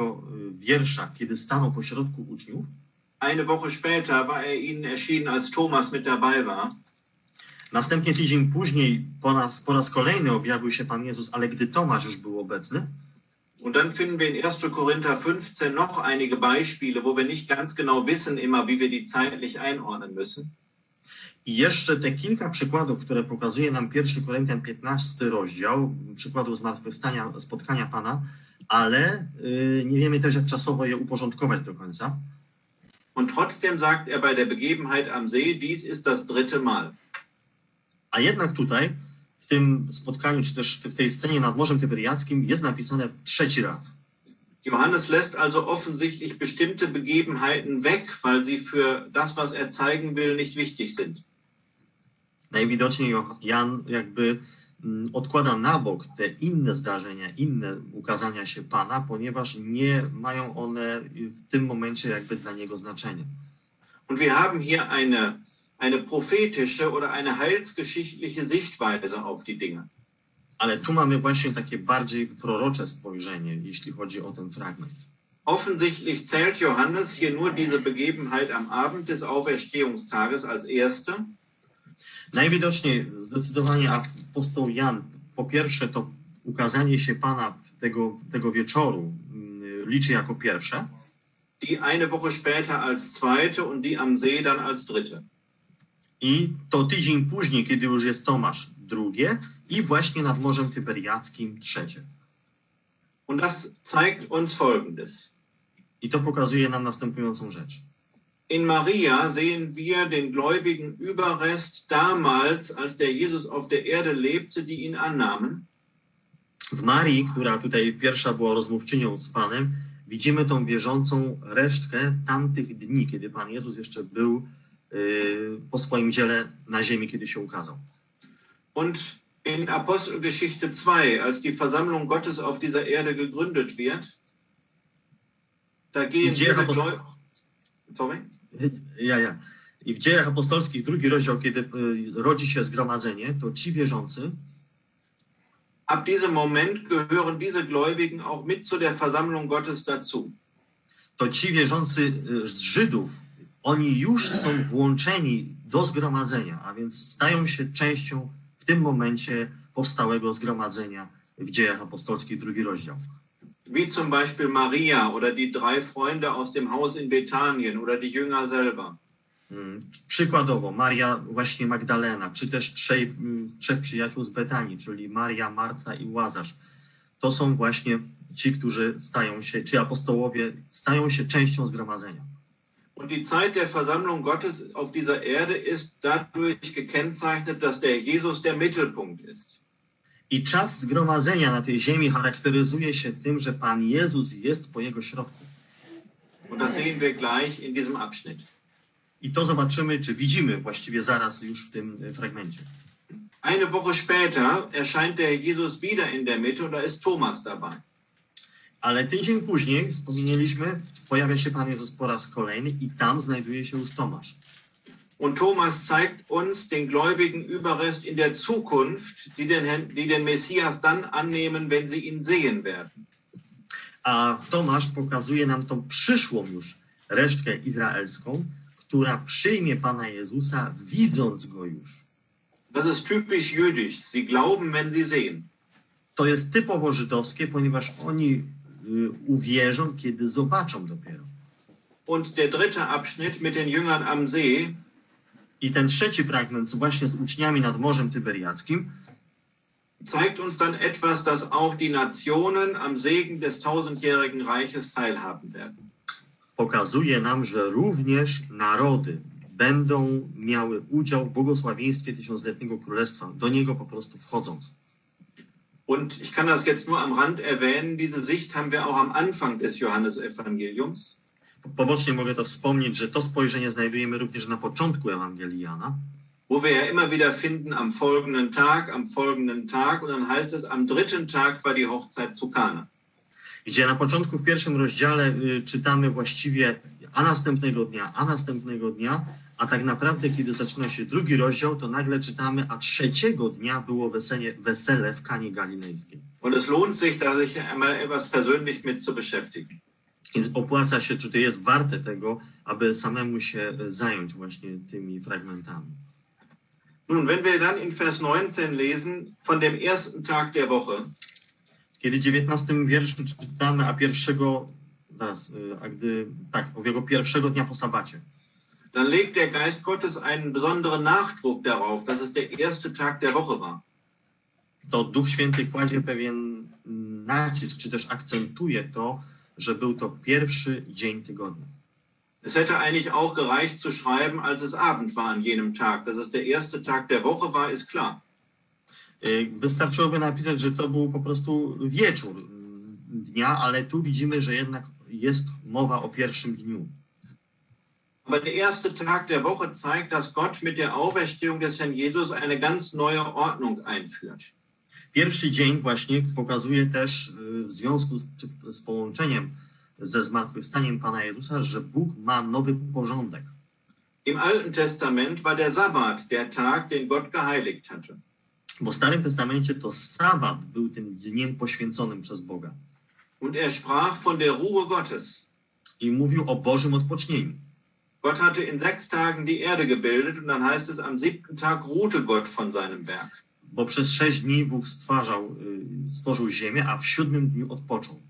wiersza, kiedy stanął pośrodku uczniów. Eine Woche später war er ihnen erschienen, als Tomasz mit dabei war. Następnie tydzień później po raz kolejny objawił się Pan Jezus, ale gdy Tomasz już był obecny. Und dann finden wir in 1. Korinther 15 noch einige Beispiele, wo wir nicht ganz genau wissen immer, wie wir die zeitlich einordnen müssen. I jeszcze te kilka przykładów, które pokazuje nam 1 Koryntian 15 rozdział, przykładów zmartwychwstania, spotkania Pana, ale nie wiemy też, jak czasowo je uporządkować do końca. Und trotzdem sagt er bei der Begebenheit am See, dies ist das dritte Mal. A jednak tutaj, w tym spotkaniu, czy też w tej scenie nad Morzem Tyberiackim jest napisane trzeci raz. Johannes lässt also offensichtlich bestimmte Begebenheiten weg, weil sie für das, was er zeigen will, nicht wichtig sind. Najwidoczniej Jan jakby odkłada na bok te inne zdarzenia, inne ukazania się Pana, ponieważ nie mają one w tym momencie jakby dla niego znaczenia. Und wir haben hier eine prophetische oder eine heilsgeschichtliche Sichtweise auf die Dinge. Ale tu mamy właśnie takie bardziej prorocze spojrzenie, jeśli chodzi o ten fragment. Offensichtlich zählt Johannes hier nur diese Begebenheit am Abend des Auferstehungstages als erste. Najwidoczniej zdecydowanie apostoł Jan, po pierwsze to ukazanie się Pana tego wieczoru liczy jako pierwsze. Die eine Woche später als zweite und die am See dann als dritte. I to tydzień później, kiedy już jest Tomasz, drugie, i właśnie nad Morzem Tyberiackim trzecie. Und das zeigt uns folgendes. I to pokazuje nam następującą rzecz. In Maria sehen wir den gläubigen Überrest damals, als der Jesus auf der Erde lebte, die ihn annahmen. W Marii, która tutaj pierwsza była rozmówczynią z Panem, widzimy tą bieżącą resztkę tamtych dni, kiedy Pan Jezus jeszcze był po swoim dziele na ziemi, kiedy się ukazał. Und in Apostelgeschichte 2, als die Versammlung Gottes auf dieser Erde gegründet wird, da gehen diese I w Dziejach Apostolskich, drugi rozdział, kiedy rodzi się zgromadzenie, to ci wierzący. Ab diesem Moment gehören diese Gläubigen auch mit zu der Versammlung Gottes dazu. To ci wierzący z Żydów, oni już są włączeni do zgromadzenia, a więc stają się częścią w tym momencie powstałego zgromadzenia w Dziejach Apostolskich, drugi rozdział. Wie zum Beispiel Maria oder die drei Freunde aus dem Haus in Bethanien oder die Jünger selber. Przykładowo Maria właśnie Magdalena, czy też trzech przyjaciół z Betanii, czyli Maria, Marta i Łazarz. To są właśnie ci, którzy stają się, czy apostołowie, stają się częścią zgromadzenia. Und die Zeit der Versammlung Gottes auf dieser Erde ist dadurch gekennzeichnet, dass der Jesus der Mittelpunkt ist. I czas zgromadzenia na tej ziemi charakteryzuje się tym, że Pan Jezus jest po jego środku. Und das sehen wir gleich in diesem Abschnitt. I to zobaczymy, czy widzimy właściwie zaraz już w tym fragmencie. Eine Woche später erscheint der Jesus wieder in der Mitte und da ist Thomas dabei. Ale tydzień później, wspomnieliśmy, pojawia się Pan Jezus po raz kolejny i tam znajduje się już Tomasz. Und Thomas zeigt uns den gläubigen Überrest in der Zukunft, die den Messias dann annehmen, wenn sie ihn sehen werden. A Tomasz pokazuje nam tą przyszłą już resztkę izraelską, która przyjmie Pana Jezusa, widząc Go już. Das ist typisch jüdisch. Sie glauben, wenn sie sehen. To jest typowo żydowskie, ponieważ oni uwierzą, kiedy zobaczą dopiero. Und der dritte Abschnitt mit den Jüngern am See. I ten trzeci fragment właśnie z uczniami nad Morzem Tyberiackim zeigt uns dann etwas, dass auch die Nationen am Segen des tausendjährigen Reiches teilhaben werden. Pokazuje nam, że również narody będą miały udział w błogosławieństwie tysiącletniego królestwa, do niego po prostu wchodząc. Und ich kann das jetzt nur am Rand erwähnen, diese Sicht haben wir auch am Anfang des Johannesevangeliums. Pobocznie mogę to wspomnieć, że to spojrzenie znajdujemy również na początku Ewangelii Jana. Wo wir ja immer wieder finden am folgenden Tag und dann heißt es am dritten Tag war die Hochzeit zu Kana. Gdzie na początku w pierwszym rozdziale czytamy właściwie a następnego dnia, a tak naprawdę kiedy zaczyna się drugi rozdział, to nagle czytamy, a trzeciego dnia było wesele w Kanie Galilejskiej. Und es lohnt sich, da sich einmal etwas persönlich mit zu beschäftigen. Więc opłaca się, czy to jest warte tego, aby samemu się zająć właśnie tymi fragmentami. Nun, wenn wir dann in Vers 19 lesen, von dem ersten Tag der Woche. Kiedy w 19 wierszu czytamy, owiego pierwszego dnia po sabacie. Dann legt der Geist Gottes einen besonderen Nachdruck darauf, dass es der erste Tag der Woche war. To Duch Święty kładzie pewien nacisk, czy też akcentuje to, że był to pierwszy dzień tygodnia. Es hätte eigentlich auch gereicht zu schreiben, als es Abend war an jenem Tag. Dass es der erste Tag der Woche war, ist klar. Wystarczyłoby napisać, że to był po prostu wieczór dnia, ale tu widzimy, że jednak jest mowa o pierwszym dniu. Aber der erste Tag der Woche zeigt, dass Gott mit der Auferstehung des Herrn Jesus eine ganz neue Ordnung einführt. Pierwszy dzień właśnie pokazuje też w związku z połączeniem ze zmartwychwstaniem Pana Jezusa, że Bóg ma nowy porządek. Im Alten Testament war der Sabbat der Tag, den Gott geheiligt hatte. Bo w Starym Testamencie to sabat był tym dniem poświęconym przez Boga. Und er sprach von der Ruhe Gottes. I mówił o Bożym odpocznieniu. Gott hatte in 6 Tagen die Erde gebildet und dann heißt es am 7. Tag ruhte Gott von seinem Werk. Bo przez 6 dni Bóg stworzył ziemię, a w 7. dniu odpoczął.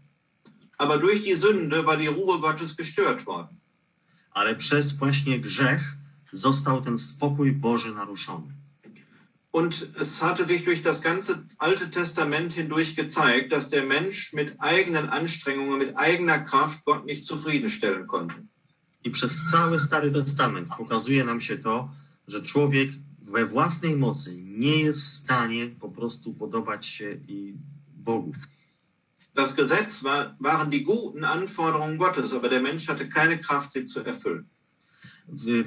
Aber durch die Sünde war die Ruhe Gottes gestört worden. Ale przez właśnie grzech został ten spokój Boży naruszony. Und es hatte sich durch das ganze Alte Testament hindurch gezeigt, dass der Mensch mit eigenen Anstrengungen, mit eigener Kraft Gott nicht zufriedenstellen konnte. I przez cały Stary Testament pokazuje nam się to, że człowiek we własnej mocy nie jest w stanie po prostu podobać się i Bogu. Das Gesetz waren die guten Anforderungen Gottes, aber der Mensch hatte keine Kraft, sie zu erfüllen.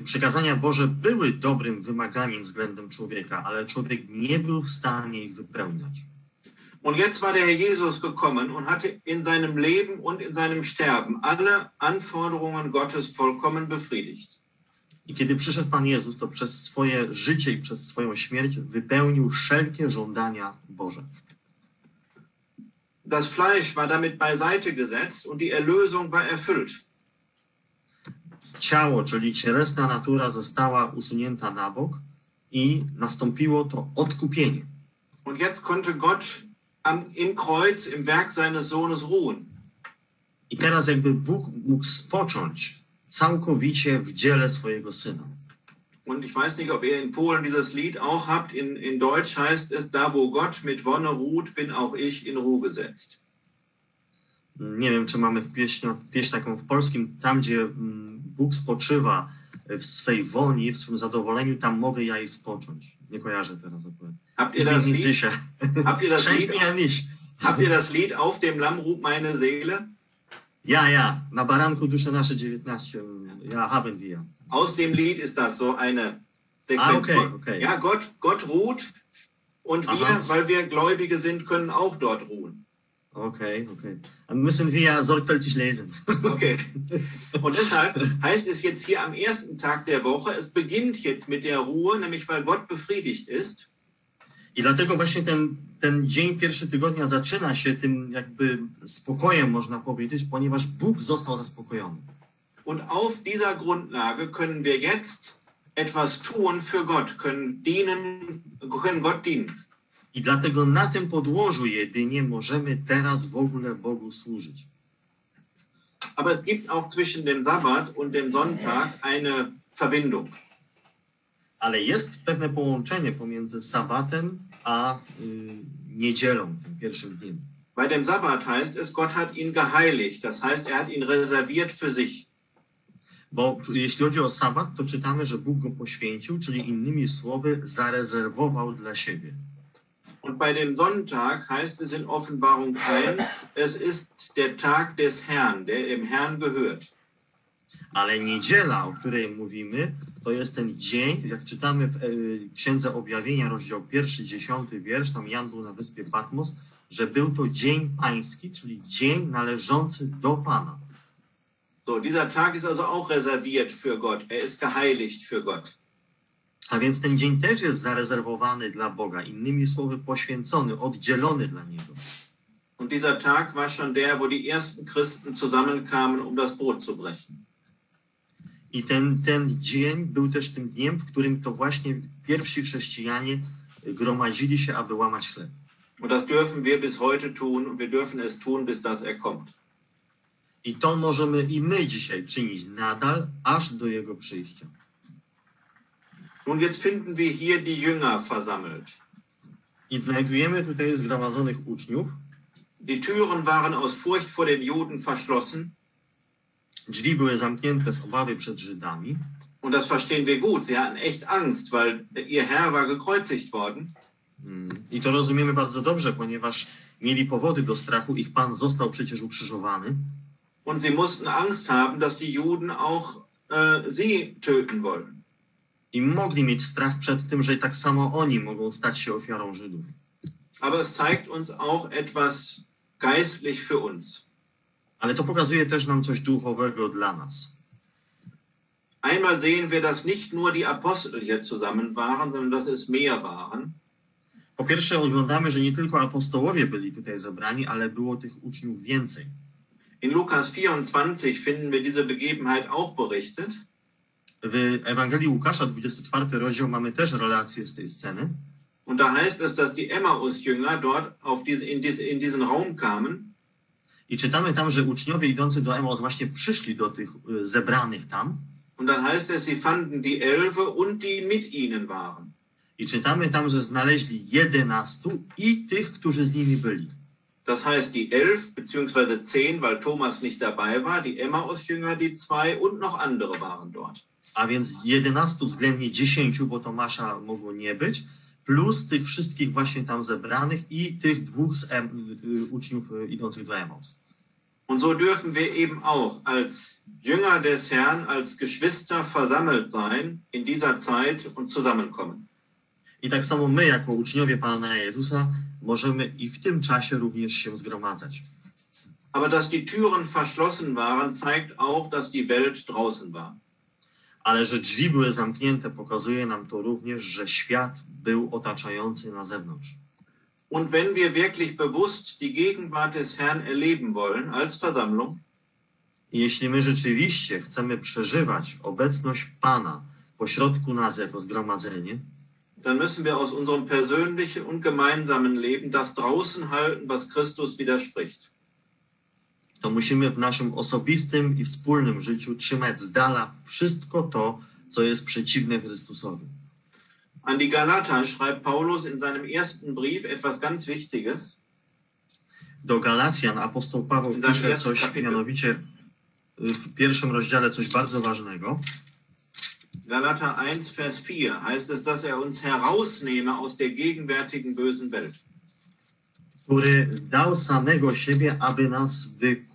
Przykazania Boże były dobrym wymaganiem względem człowieka, ale człowiek nie był w stanie ich wypełniać. Und jetzt war der Herr Jesus gekommen und hatte in seinem Leben und in seinem Sterben alle Anforderungen Gottes vollkommen befriedigt. I kiedy przyszedł Pan Jezus, to przez swoje życie i przez swoją śmierć wypełnił wszelkie żądania Boże. Das Fleisch war damit beiseite gesetzt und die Erlösung war erfüllt. Ciało, czyli cielesna natura została usunięta na bok i nastąpiło to odkupienie. Und jetzt konnte Gott im Kreuz, im Werk seines Sohnes ruhen. I teraz jakby Bóg mógł spocząć całkowicie w dziele swojego Syna. Und ich weiß nicht, ob ihr in Polen dieses Lied auch habt. In Deutsch heißt es, da wo Gott mit Wonne ruht, bin auch ich in Ruhe gesetzt. Nie wiem, czy mamy pieśń taką w polskim, tam gdzie Bóg spoczywa w swej woli, w swym zadowoleniu, tam mogę ja jej spocząć. Nie kojarzę teraz akurat. Habt ihr das Lied auf dem Lamm ruht meine Seele? Ja, na baranku dusze nasze 19. Ja, haben wir. Aus dem Lied ist das so eine... Okay. Ja, Gott ruht und wir, weil wir Gläubige sind, können auch dort ruhen. Okay. Dann müssen wir ja sorgfältig lesen. Okay. Und deshalb heißt es jetzt hier am ersten Tag der Woche, es beginnt jetzt mit der Ruhe, nämlich weil Gott befriedigt ist. I dlatego właśnie ten dzień pierwszy tygodnia zaczyna się tym jakby spokojem, można powiedzieć, ponieważ Bóg został zaspokojony. Und auf dieser Grundlage können wir jetzt etwas tun für Gott, können Gott dienen. I dlatego na tym podłożu jedynie możemy teraz w ogóle Bogu służyć. Aber es gibt auch zwischen dem Sabbat und dem Sonntag eine Verbindung. Ale jest pewne połączenie pomiędzy sabatem a niedzielą, tym pierwszym dniem. Bei dem Sabbat heißt es, Gott hat ihn geheiligt, das heißt, hat ihn reserviert für sich. Bo jeśli chodzi o sabat, to czytamy, że Bóg go poświęcił, czyli innymi słowy zarezerwował dla siebie. Und bei dem Sonntag heißt es in Offenbarung 1, es ist der Tag des Herrn, der dem Herrn gehört. Ale niedziela, o której mówimy, to jest ten dzień, jak czytamy w Księdze Objawienia, rozdział 1, 10 wiersz, tam Jan był na wyspie Patmos, że był to dzień pański, czyli dzień należący do Pana. So, dieser Tag ist also auch reserviert für Gott. Er ist geheiligt für Gott. A więc ten dzień też jest zarezerwowany dla Boga, innymi słowy poświęcony, oddzielony dla Niego. Und dieser Tag war schon der, wo die ersten Christen zusammenkamen, um das Brot zu brechen. I ten dzień był też tym dniem, w którym to właśnie pierwsi chrześcijanie gromadzili się, aby łamać chleb. Und das dürfen wir bis heute tun und wir dürfen es tun, bis das er kommt. I to możemy i my dzisiaj czynić nadal, aż do Jego przyjścia. Nun jetzt finden wir hier die Jünger versammelt. I znajdujemy tutaj zgromadzonych uczniów. Die Türen waren aus Furcht vor den Juden verschlossen. Drzwi były zamknięte z obawy przed Żydami. Und das verstehen wir gut. Sie hatten echt Angst, weil ihr Herr war gekreuzigt worden. I to rozumiemy bardzo dobrze, ponieważ mieli powody do strachu. Ich Pan został przecież ukrzyżowany. Und sie mussten Angst haben, dass die Juden auch sie töten wollen. I mogli mieć strach przed tym, że tak samo oni mogą stać się ofiarą Żydów. Aber es zeigt uns auch etwas geistlich für uns. Ale to pokazuje też nam coś duchowego dla nas. Einmal sehen wir, dass nicht nur die Apostel hier zusammen waren, sondern dass es mehr waren. Po pierwsze oglądamy, że nie tylko apostołowie byli tutaj zebrani, ale było tych uczniów więcej. In Lukas 24 finden wir diese Begebenheit auch berichtet. W Ewangelii Łukasza, 24 rozdział, mamy też relację z tej sceny. Und da heißt es, dass die Emmaus-Jünger dort auf in diesen Raum kamen. I czytamy tam, że uczniowie idący do Emmaus właśnie przyszli do tych zebranych tam. Und dann heißt es, sie fanden die 11 und die mit ihnen waren. I czytamy tam, że znaleźli 11 i tych, którzy z nimi byli. Das heißt, die 11 bzw. 10, weil Thomas nicht dabei war, die Emmaus-Jünger, die 2 und noch andere waren dort. A więc 11 względnie 10, bo Tomasza mogło nie być, plus tych wszystkich właśnie tam zebranych i tych 2 z uczniów idących do Emmaus. Und so dürfen wir eben auch als Jünger des Herrn, als Geschwister versammelt sein in dieser Zeit und zusammenkommen. I tak samo my, jako uczniowie Pana Jezusa, możemy i w tym czasie również się zgromadzać. Aber dass die Türen verschlossen waren, zeigt auch, dass die Welt draußen war. Ale że drzwi były zamknięte, pokazuje nam to również, że świat był otaczający na zewnątrz. Und wenn wir wirklich bewusst die Gegenwart des Herrn erleben wollen als Versammlung, jeśli my rzeczywiście chcemy przeżywać obecność Pana pośrodku nas jako zgromadzenie, dann müssen wir aus unserem persönlichen und gemeinsamen Leben das draußen halten, was Christus widerspricht. To musimy w naszym osobistym i wspólnym życiu trzymać z dala wszystko to, co jest przeciwne Chrystusowi. An die Galater schreibt Paulus in seinem ersten Brief etwas ganz Wichtiges. Do Galacjan apostoł Paweł pisze coś, mianowicie w pierwszym rozdziale coś bardzo ważnego. Galater 1, Vers 4 heißt es, dass er uns herausnehme aus der gegenwärtigen bösen Welt. Który dał samego siebie, aby nas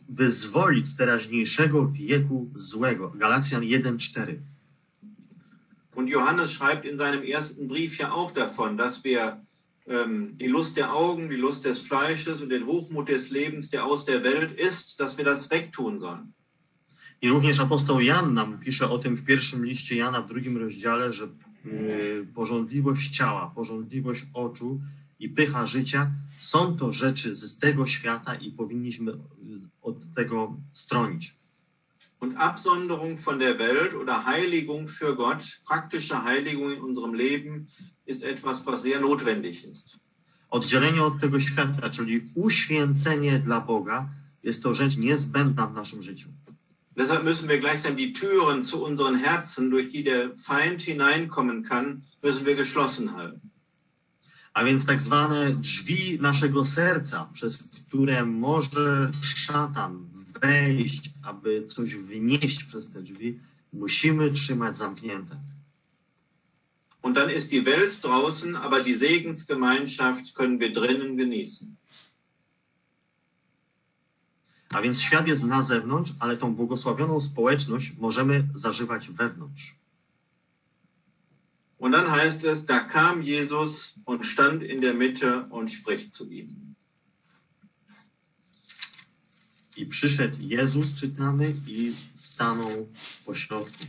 wyzwolić z teraźniejszego wieku złego. Galacjan 1,4. Und Johannes schreibt in seinem ersten Brief ja auch davon, dass wir die Lust der Augen, die Lust des Fleisches und den Hochmut des Lebens, der aus der Welt ist, dass wir das wegtun sollen. I również apostoł Jan nam pisze o tym w pierwszym liście Jana, w drugim rozdziale, że pożądliwość ciała, pożądliwość oczu i pycha życia są to rzeczy z tego świata i powinniśmy od tego stronić. Und Absonderung von der Welt oder Heiligung für Gott, praktische Heiligung in unserem Leben, ist etwas, was sehr notwendig ist. Oddzielenie od tego świata, czyli uświęcenie dla Boga, jest to rzecz niezbędna w naszym życiu. Deshalb müssen wir gleichsam die Türen zu unseren Herzen, durch die der Feind hineinkommen kann, müssen wir geschlossen halten. A więc tak zwane drzwi naszego serca, przez które może szatan wejść, aby coś wynieść przez te drzwi, musimy trzymać zamknięte. Und dann ist die Welt draußen, aber die Segensgemeinschaft können wir drinnen genießen. A więc świat jest na zewnątrz, ale tą błogosławioną społeczność możemy zażywać wewnątrz. Und dann heißt es, da kam Jesus und stand in der Mitte und spricht zu ihm. I przyszedł Jezus, czytamy, i stanął pośrodku.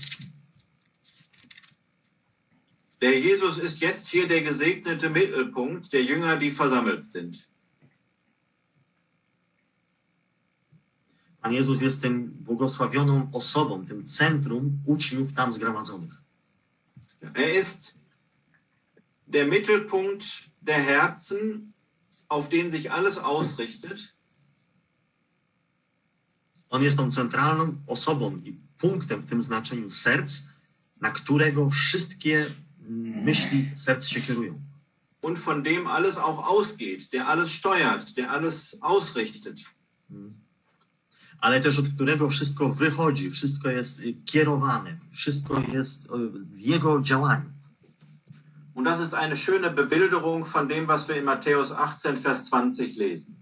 Der Jesus ist jetzt hier der gesegnete Mittelpunkt der Jünger, die versammelt sind. Pan Jezus jest tym błogosławioną osobą, tym centrum uczniów tam zgromadzonych. Er ist der Mittelpunkt der Herzen, auf den sich alles ausrichtet. On jest tą centralną osobą i punktem w tym znaczeniu serc, na którego wszystkie myśli serc się kierują. Und von dem alles auch ausgeht, der alles steuert, der alles ausrichtet. Ale też od którego wszystko wychodzi, wszystko jest kierowane, wszystko jest w jego działaniu. Und das ist eine schöne Bebilderung von dem, was wir in Matthäus 18, Vers 20 lesen.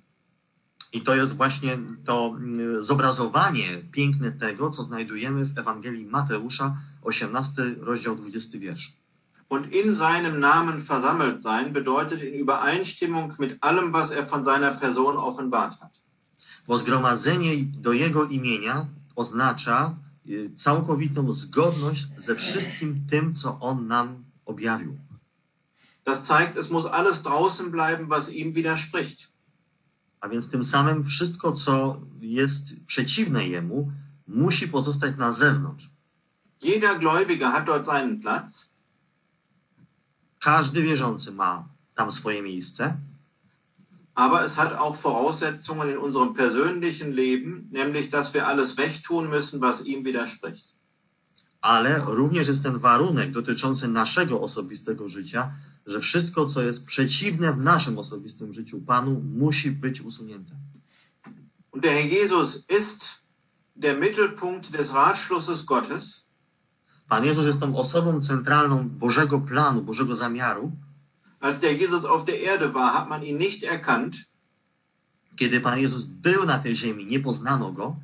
I to jest właśnie to zobrazowanie piękne tego, co znajdujemy w Ewangelii Mateusza, 18, rozdział 20 wiersz. Und in seinem Namen versammelt sein bedeutet in Übereinstimmung mit allem, was er von seiner Person offenbart hat. Bo zgromadzenie do Jego imienia oznacza całkowitą zgodność ze wszystkim tym, co On nam objawił. Das zeigt, es muss alles draußen bleiben, was ihm widerspricht. A więc tym samym wszystko, co jest przeciwne Jemu, musi pozostać na zewnątrz. Jeder Gläubige hat dort seinen Platz. Każdy wierzący ma tam swoje miejsce. Aber es hat auch Voraussetzungen in unserem persönlichen Leben, nämlich, dass wir alles wegtun müssen, was ihm widerspricht. Ale również jest ten warunek dotyczący naszego osobistego życia, że wszystko, co jest przeciwne w naszym osobistym życiu Panu, musi być usunięte. Und der Herr Jesus ist der Mittelpunkt des Ratschlusses Gottes. Pan Jezus jest tą osobą centralną Bożego planu, Bożego zamiaru. Als der Jesus auf der Erde war, hat man ihn nicht erkannt. Kiedy Pan Jezus był na tej ziemi, nie poznano go.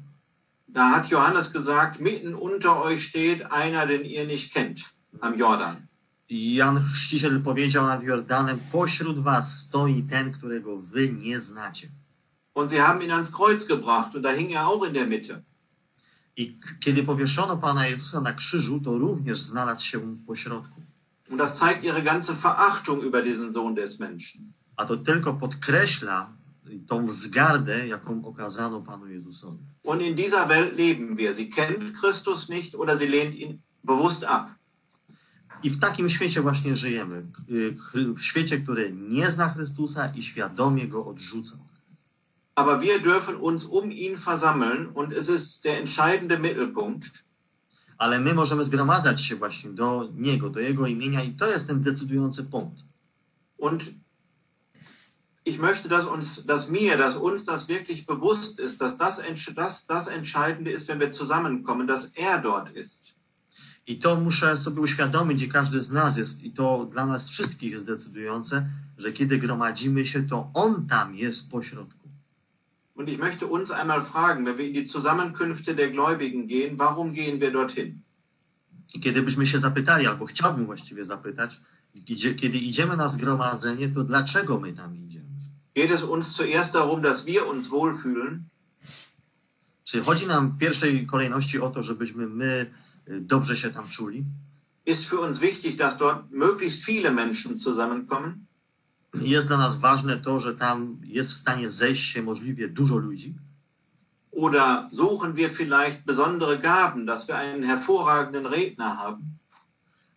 Da hat Johannes gesagt, mitten unter euch steht einer, den ihr nicht kennt, am Jordan. Jan Chrzciciel powiedział nad Jordanem, pośród was stoi ten, którego wy nie znacie. Und sie haben ihn ans Kreuz gebracht, und da hing er auch in der Mitte. I kiedy powieszono Pana Jezusa na krzyżu, to również znalazł się pośrodku. Und das zeigt ihre ganze Verachtung über diesen Sohn des Menschen. A to tylko podkreśla tą wzgardę, jaką okazano Panu Jezusowi. Und in dieser Welt leben wir. Sie kennt Christus nicht oder sie lehnt ihn bewusst ab. I w takim świecie właśnie żyjemy. W świecie, który nie zna Chrystusa i świadomie go odrzuca. Aber wir dürfen uns ihn versammeln und es ist der entscheidende Mittelpunkt. Ale my możemy zgromadzać się właśnie do Niego, do Jego imienia i to jest ten decydujący punkt. Und ich möchte, dass uns das wirklich bewusst ist, dass das Entscheidende ist, wenn wir zusammenkommen, dass er dort ist. I to muszę sobie uświadomić, i każdy z nas jest, i to dla nas wszystkich jest decydujące, że kiedy gromadzimy się, to On tam jest pośrodku. Und ich möchte uns einmal fragen, wenn wir in die Zusammenkünfte der Gläubigen gehen, warum gehen wir dorthin? I kiedy byśmy się zapytali, albo chciałbym właściwie zapytać, kiedy idziemy na zgromadzenie, to dlaczego my tam idziemy? Geht es uns zuerst darum, dass wir uns wohlfühlen? Czy chodzi nam w pierwszej kolejności o to, żebyśmy my dobrze się tam czuli? Ist für uns wichtig, dass dort möglichst viele Menschen zusammenkommen? Jest dla nas ważne to, że tam jest w stanie zejść się możliwie dużo ludzi. Oder suchen wir vielleicht besondere Gaben, dass wir einen hervorragenden Redner haben.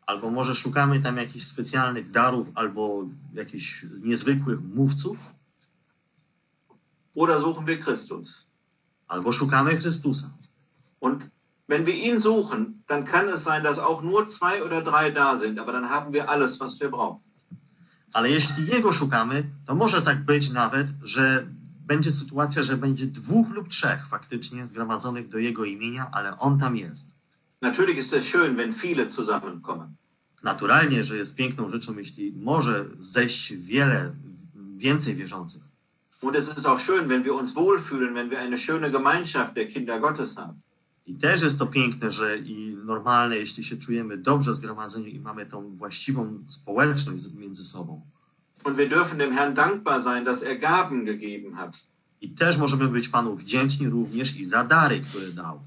Albo może szukamy tam jakichś specjalnych darów, albo jakichś niezwykłych mówców. Oder suchen wir Christus. Albo szukamy Chrystusa. Und wenn wir ihn suchen, dann kann es sein, dass auch nur 2 oder 3 da sind, aber dann haben wir alles, was wir brauchen. Ale jeśli Jego szukamy, to może tak być nawet, że będzie sytuacja, że będzie 2 lub 3 faktycznie zgromadzonych do Jego imienia, ale On tam jest. Natürlich ist es schön, wenn viele zusammenkommen. Naturalnie, że jest piękną rzeczą, jeśli może zejść więcej wierzących. Und es ist auch schön, wenn wir uns wohlfühlen, wenn wir eine schöne Gemeinschaft der Kinder Gottes haben. I też jest to piękne, że i normalne, jeśli się czujemy dobrze zgromadzeni i mamy tą właściwą społeczność między sobą. Und wir dürfen dem Herrn dankbar sein, dass er Gaben gegeben hat. I też możemy być Panu wdzięczni również i za dary, które dał.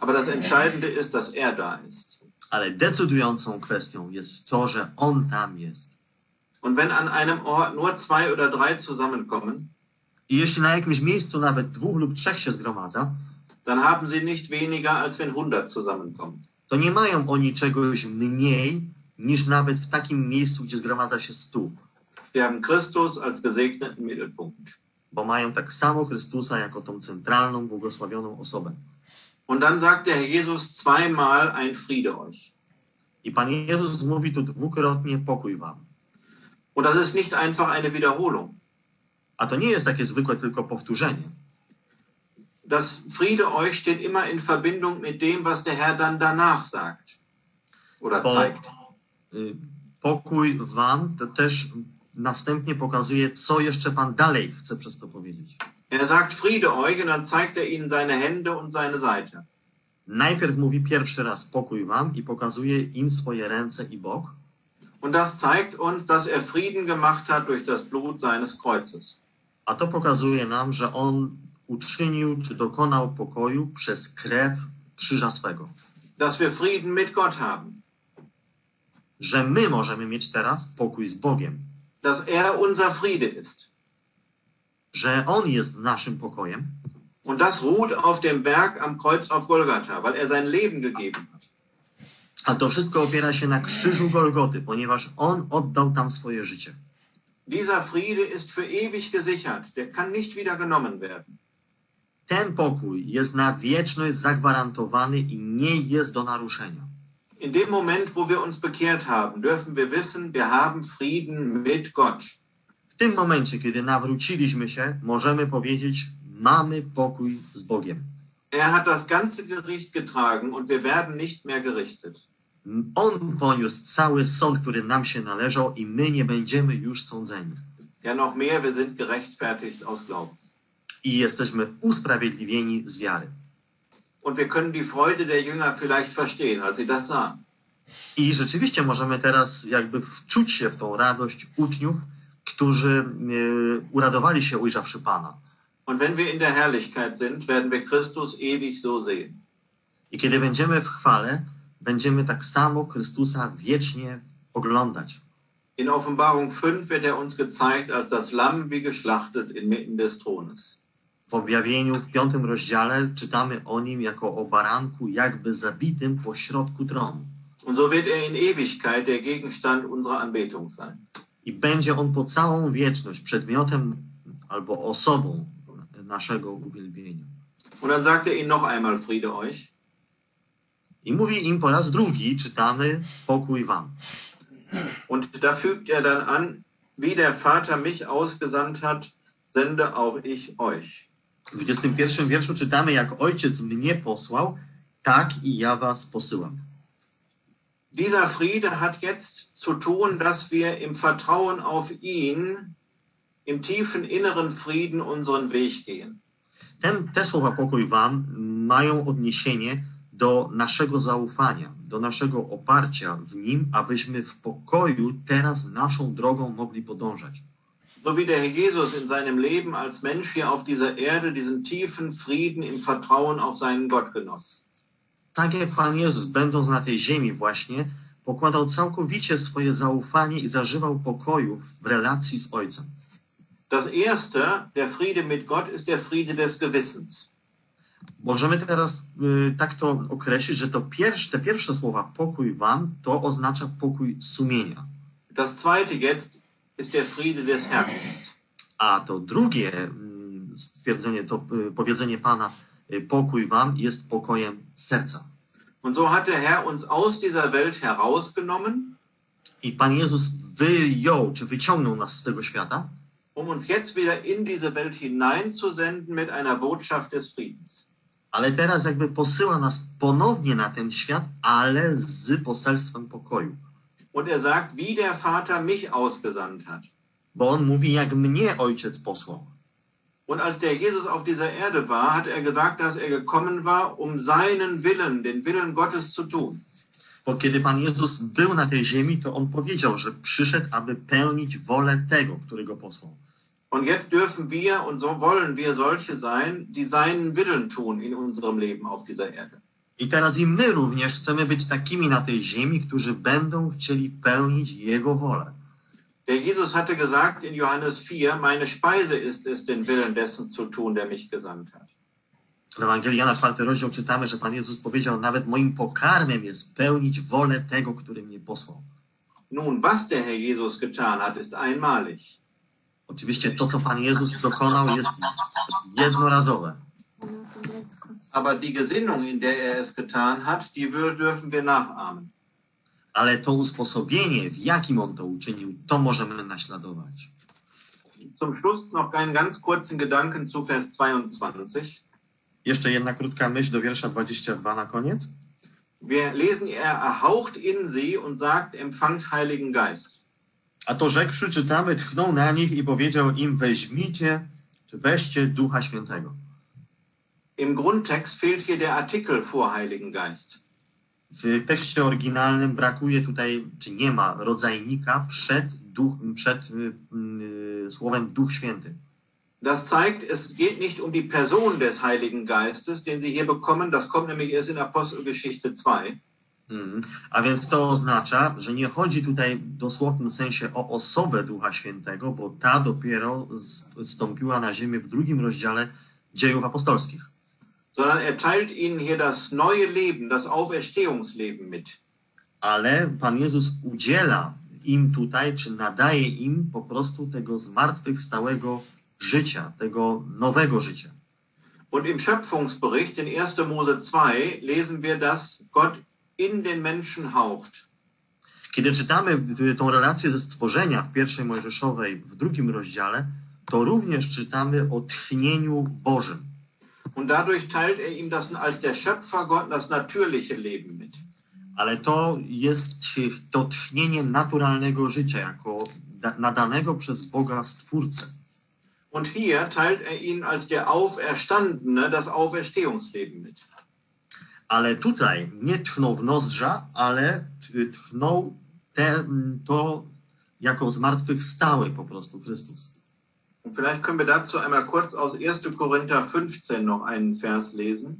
Aber das Entscheidende ist, dass er da ist. Ale decydującą kwestią jest to, że On tam jest. Und wenn an einem Ort nur 2 oder 3 zusammenkommen, i jeśli na jakimś miejscu nawet 2 lub 3 się zgromadza, dann haben sie nicht weniger, als wenn 100 zusammenkommen. To nie mają oni czegoś mniej, niż nawet w takim miejscu, gdzie zgromadza się 100. Sie haben Christus als gesegneten Mittelpunkt. Bo mają tak samo Chrystusa jako tą centralną, błogosławioną osobę. Und dann sagt der Herr Jesus 2-mal ein Friede euch. I Pan Jezus mówi tu 2-krotnie pokój wam. Und das ist nicht einfach eine Wiederholung. A to nie jest takie zwykłe tylko powtórzenie. Das Friede euch steht immer in Verbindung mit dem, was der Herr dann danach sagt oder zeigt. Pokój wam to też następnie pokazuje, co jeszcze Pan dalej chce przez to powiedzieć. Er sagt Friede euch und dann zeigt er ihnen seine Hände und seine Seite. Najpierw mówi pierwszy raz pokój wam i pokazuje im swoje ręce i bok. Und das zeigt uns, dass er Frieden gemacht hat durch das Blut seines Kreuzes. A to pokazuje nam, że on uczynił czy dokonał pokoju przez krew krzyża swego. Dass wir Frieden mit Gott haben. Że my możemy mieć teraz pokój z Bogiem. Dass er unser Friede ist. Że On jest naszym pokojem. Und das ruht auf dem Werk am Kreuz auf Golgatha, weil er sein Leben gegeben hat. A to wszystko opiera się na krzyżu Golgoty, ponieważ On oddał tam swoje życie. Dieser Friede ist für ewig gesichert, der kann nicht wieder genommen werden. Ten pokój jest na wieczność zagwarantowany i nie jest do naruszenia. In dem Moment, wo wir uns bekehrt haben, dürfen wir wissen, wir haben Frieden mit Gott. W tym momencie, kiedy nawróciliśmy się, możemy powiedzieć, mamy pokój z Bogiem. Er hat das ganze Gericht getragen und wir werden nicht mehr gerichtet. On poniósł cały sąd, który nam się należał i my nie będziemy już sądzeni. Ja noch mehr, wir sind gerechtfertigt aus Glauben. I jesteśmy usprawiedliwieni z wiary. Und wir können die Freude der Jünger vielleicht verstehen, als sie das sahen. I rzeczywiście możemy teraz jakby wczuć się w tą radość uczniów, którzy uradowali się, ujrzawszy Pana. Und wenn wir in der Herrlichkeit sind, werden wir Christus ewig so sehen. I kiedy będziemy w chwale, będziemy tak samo Chrystusa wiecznie oglądać. In Offenbarung 5 wird er uns gezeigt als das Lamm wie geschlachtet inmitten des Thrones. W objawieniu w 5 rozdziale czytamy o nim jako o baranku jakby zabitym pośrodku tronu. Und so wird er in Ewigkeit der Gegenstand unserer Anbetung sein. I będzie on po całą wieczność przedmiotem albo osobą naszego uwielbienia. Und dann sagt er ihnen noch einmal Friede euch. I mówi im po raz drugi, czytamy pokój wam. Und da fügt er dann an, wie der Vater mich ausgesandt hat, sende auch ich euch. W 21 wierszu czytamy, jak Ojciec mnie posłał, tak i ja was posyłam. Dieser Friede hat jetzt zu tun, dass wir im Vertrauen auf ihn, im tiefen inneren Frieden unseren Weg gehen. Te słowa pokój wam mają odniesienie do naszego zaufania, do naszego oparcia w Nim, abyśmy w pokoju teraz naszą drogą mogli podążać. So wie der Herr Jesus in seinem Leben als Mensch hier auf dieser Erde diesen tiefen Frieden im Vertrauen auf seinen Gott genoss. Tak jak Pan Jezus, będąc na tej ziemi właśnie, pokładał całkowicie swoje zaufanie i zażywał pokoju w relacji z Ojcem. Das erste, der Friede mit Gott, ist der Friede des Gewissens. Możemy teraz tak to określić, że te pierwsze słowa pokój wam, to oznacza pokój sumienia. Das zweite jetzt ist der Friede des Herzens. A to drugie stwierdzenie, to powiedzenie Pana, pokój wam, jest pokojem serca. Und so hat der Herr uns aus dieser Welt herausgenommen. I Pan Jezus wyjął, czy wyciągnął nas z tego świata, uns jetzt wieder in diese Welt hineinzusenden mit einer Botschaft des Friedens. Ale teraz jakby posyła nas ponownie na ten świat, ale z poselstwem pokoju. Und er sagt, wie der Vater mich ausgesandt hat. Bo on mówi, jak mnie Ojciec posłał. Und als der Jesus auf dieser Erde war, hat er gesagt, dass er gekommen war, um seinen Willen, den Willen Gottes zu tun. Bo kiedy Pan Jezus był na tej ziemi, to on powiedział, że przyszedł, aby pełnić wolę tego, który go posłał. Und jetzt dürfen wir und so wollen wir solche sein, die seinen Willen tun in unserem Leben auf dieser Erde. I teraz i my również chcemy być takimi na tej ziemi, którzy będą chcieli pełnić Jego wolę. Der Jesus hatte gesagt in Johannes 4, meine Speise ist es, den Willen dessen zu tun, der mich gesandt hat. W Ewangelii Jana 4 rozdział czytamy, że Pan Jezus powiedział, nawet moim pokarmem jest pełnić wolę tego, który mnie posłał. Nun, was der Herr Jesus getan hat, ist einmalig. Oczywiście to, co Pan Jezus dokonał, jest jednorazowe. Aber die Gesinnung, in der er es getan hat, die dürfen wir nachahmen. Ale to usposobienie, w jakim on to uczynił, to możemy naśladować. Zum Schluss noch einen ganz kurzen Gedanken zu Vers 22. Jeszcze jedna krótka myśl do wiersza 22 na koniec. Wir lesen, er haucht in sie und sagt, empfangt Heiligen Geist. A to rzekłszy, czytamy, tchnął na nich i powiedział im, weźcie Ducha Świętego. Im Grundtext fehlt hier der Artikel vor Heiligen Geist. W tekście oryginalnym brakuje tutaj, czy nie ma rodzajnika przed słowem Duch Święty. Das zeigt, es geht nicht um die Person des Heiligen Geistes, den sie hier bekommen. Das kommt nämlich erst in Apostelgeschichte 2. A więc to oznacza, że nie chodzi tutaj w dosłownym sensie o osobę Ducha Świętego, bo ta dopiero zstąpiła na ziemię w drugim rozdziale Dziejów Apostolskich. Sondern er teilt ihnen hier das neue Leben, das Auferstehungsleben mit. Ale Pan Jezus udziela im tutaj, czy nadaje im po prostu tego zmartwychwstałego życia, tego nowego życia. Und im Schöpfungsbericht in 1. Mose 2 lesen wir, dass Gott in den Menschen haucht. Kiedy czytamy tą relację ze stworzenia w pierwszej Mojżeszowej, w drugim rozdziale, to również czytamy o tchnieniu Bożym. Und dadurch teilt er ihm das, als der Schöpfer Gott, das natürliche Leben mit. Ale to jest to tchnienie naturalnego życia, jako nadanego przez Boga Stwórcę. Und hier teilt er ihnen als der Auferstandene das Auferstehungsleben mit. Ale tutaj nie tchnął w nozdrza, ale tchnął to jako zmartwychwstały po prostu Chrystus. Und vielleicht können wir dazu einmal kurz aus 1. Korinther 15 noch einen Vers lesen.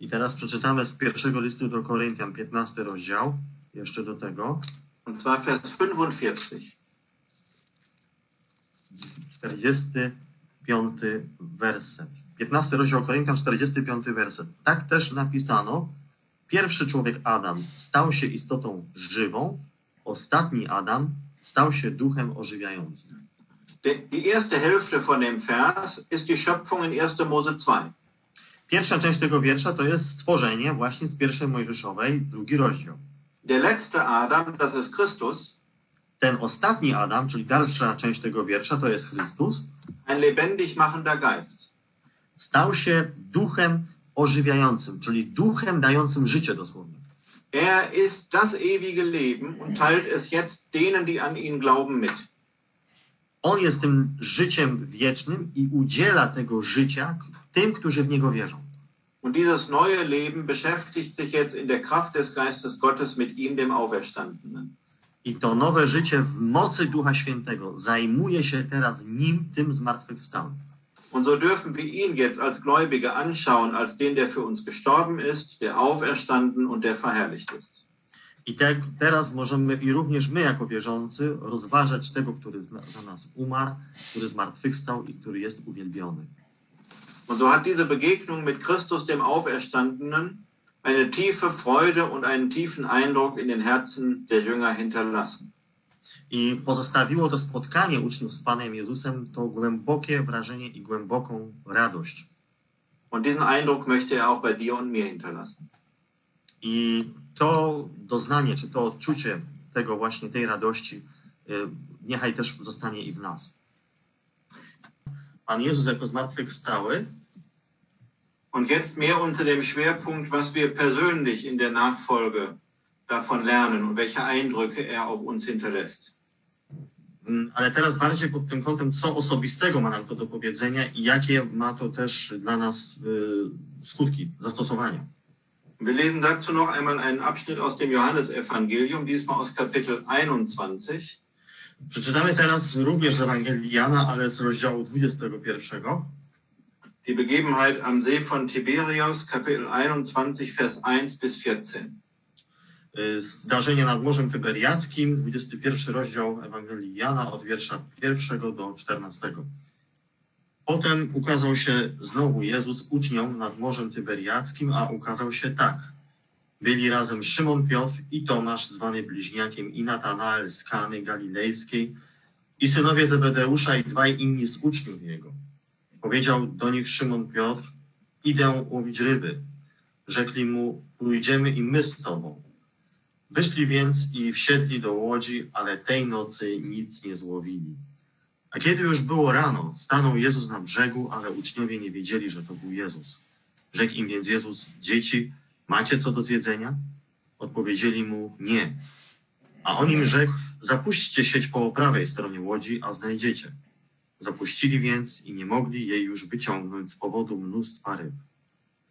I teraz przeczytamy z pierwszego listu do Koryntian, 15 rozdział, jeszcze do tego. Und zwar Vers 45. 45 werset. 15 rozdział Koryntian, 45 werset. Tak też napisano, pierwszy człowiek Adam stał się istotą żywą, ostatni Adam stał się duchem ożywiającym. Die erste Hälfte von dem Vers ist die Schöpfung in 1. Mose 2. Pierwsza część tego wiersza to jest stworzenie właśnie z pierwszej Mojżeszowej, drugi rozdział. Der letzte Adam, das ist Christus. Ten ostatni Adam, czyli dalsza część tego wiersza, to jest Chrystus. Ein lebendig machender Geist. Stał się duchem ożywiającym, czyli duchem dającym życie dosłownie. Er ist das ewige Leben und teilt es jetzt denen, die an ihn glauben, mit. On jest tym życiem wiecznym i udziela tego życia tym, którzy w niego wierzą. Und dieses neue Leben beschäftigt sich jetzt in der Kraft des Geistes Gottes mit ihm, dem Auferstandenen. I to nowe życie w mocy Ducha Świętego zajmuje się teraz nim, tym zmartwychwstałym. Und so dürfen wir ihn jetzt als Gläubige anschauen, als den, der für uns gestorben ist, der auferstanden und der verherrlicht ist. I teraz możemy i również my jako wierzący rozważać tego, który za nas umarł, który zmartwychwstał i który jest uwielbiony. Und so hat diese Begegnung mit Christus, dem Auferstandenen, eine tiefe Freude und einen tiefen Eindruck in den Herzen der Jünger hinterlassen. I pozostawiło to spotkanie uczniów z Panem Jezusem to głębokie wrażenie i głęboką radość. Und diesen Eindruck möchte auch bei dir und mir hinterlassen. I to doznanie, czy to odczucie tego właśnie, tej radości, niechaj też zostanie i w nas. Pan Jezus jako zmartwychwstały. Und jetzt mehr unter dem Schwerpunkt, was wir persönlich in der Nachfolge davon lernen und welche Eindrücke er auf uns hinterlässt. Ale teraz bardziej pod tym kątem, co osobistego ma nam to do powiedzenia i jakie ma to też dla nas skutki, zastosowania. Wir lesen dazu noch einmal einen Abschnitt aus dem Johannesevangelium, diesmal aus Kapitel 21. Przeczytamy teraz również z Ewangelii Jana, ale z rozdziału 21. Die Begebenheit am See von Tiberias, Kapitel 21, Vers 1 bis 14. Zdarzenie nad Morzem Tyberiackim, 21 rozdział Ewangelii Jana, od wiersza 1 do 14. Potem ukazał się znowu Jezus uczniom nad Morzem Tyberiackim, a ukazał się tak. Byli razem Szymon Piotr i Tomasz, zwany Bliźniakiem, i Natanael z Kany Galilejskiej, i synowie Zebedeusza, i dwaj inni z uczniów jego. Powiedział do nich Szymon Piotr, idę łowić ryby. Rzekli mu, pójdziemy i my z tobą. Wyszli więc i wsiedli do łodzi, ale tej nocy nic nie złowili. A kiedy już było rano, stanął Jezus na brzegu, ale uczniowie nie wiedzieli, że to był Jezus. Rzekł im więc Jezus, dzieci, macie co do zjedzenia? Odpowiedzieli mu, nie. A on im rzekł, zapuśćcie sieć po prawej stronie łodzi, a znajdziecie. Zapuścili więc i nie mogli jej już wyciągnąć z powodu mnóstwa ryb.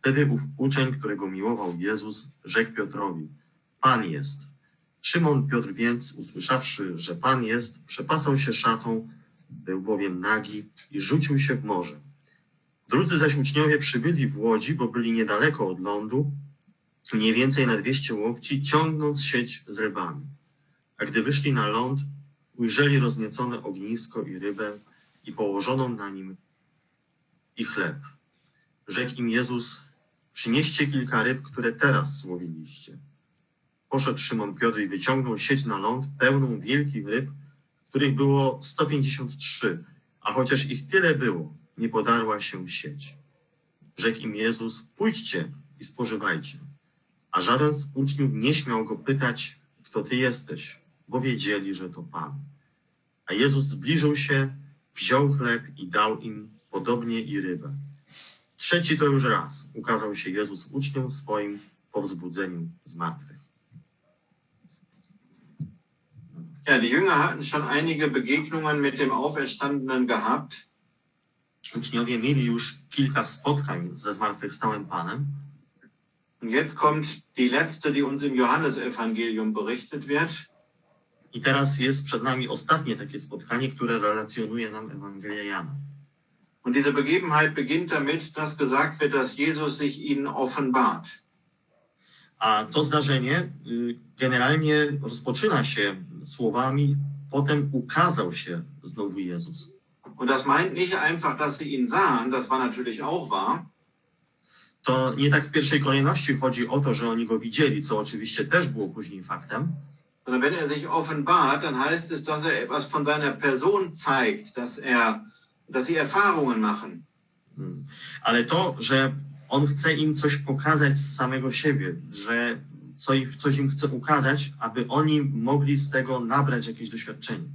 Wtedy ów uczeń, którego miłował Jezus, rzekł Piotrowi, Pan jest. Szymon Piotr więc, usłyszawszy, że Pan jest, przepasał się szatą, był bowiem nagi i rzucił się w morze. Drudzy zaś uczniowie przybyli w łodzi, bo byli niedaleko od lądu, mniej więcej na 200 łokci, ciągnąc sieć z rybami. A gdy wyszli na ląd, ujrzeli rozniecone ognisko i rybę i położoną na nim i chleb. Rzekł im Jezus, przynieście kilka ryb, które teraz złowiliście. Poszedł Szymon Piotr i wyciągnął sieć na ląd pełną wielkich ryb, których było 153, a chociaż ich tyle było, nie podarła się sieć. Rzekł im Jezus, pójdźcie i spożywajcie. A żaden z uczniów nie śmiał go pytać, kto ty jesteś, bo wiedzieli, że to Pan. A Jezus zbliżył się, wziął chleb i dał im, podobnie i rybę. Trzeci to już raz ukazał się Jezus uczniom swoim po wzbudzeniu z martwych. Ja, die Jünger hatten schon einige Begegnungen mit dem Auferstandenen gehabt. Uczniowie mieli już kilka spotkań ze zmartwychwstałym Panem. Und jetzt kommt die letzte, die uns im Johannesevangelium berichtet wird. I teraz jest przed nami ostatnie takie spotkanie, które relacjonuje nam Ewangelia Jana. Und diese Begebenheit beginnt damit, dass gesagt wird, dass Jesus sich ihnen offenbart. A to zdarzenie generalnie rozpoczyna się słowami, potem ukazał się znowu Jezus. Und das meint nicht einfach, dass sie ihn sahen, das war natürlich auch wahr. To nie tak w pierwszej kolejności chodzi o to, że oni go widzieli, co oczywiście też było później faktem. Sondern wenn er sich offenbart, dann heißt es, dass er etwas von seiner Person zeigt, dass sie Erfahrungen machen. Ale to, że on chce im coś pokazać z samego siebie, że coś im chce ukazać, aby oni mogli z tego nabrać jakieś doświadczenie.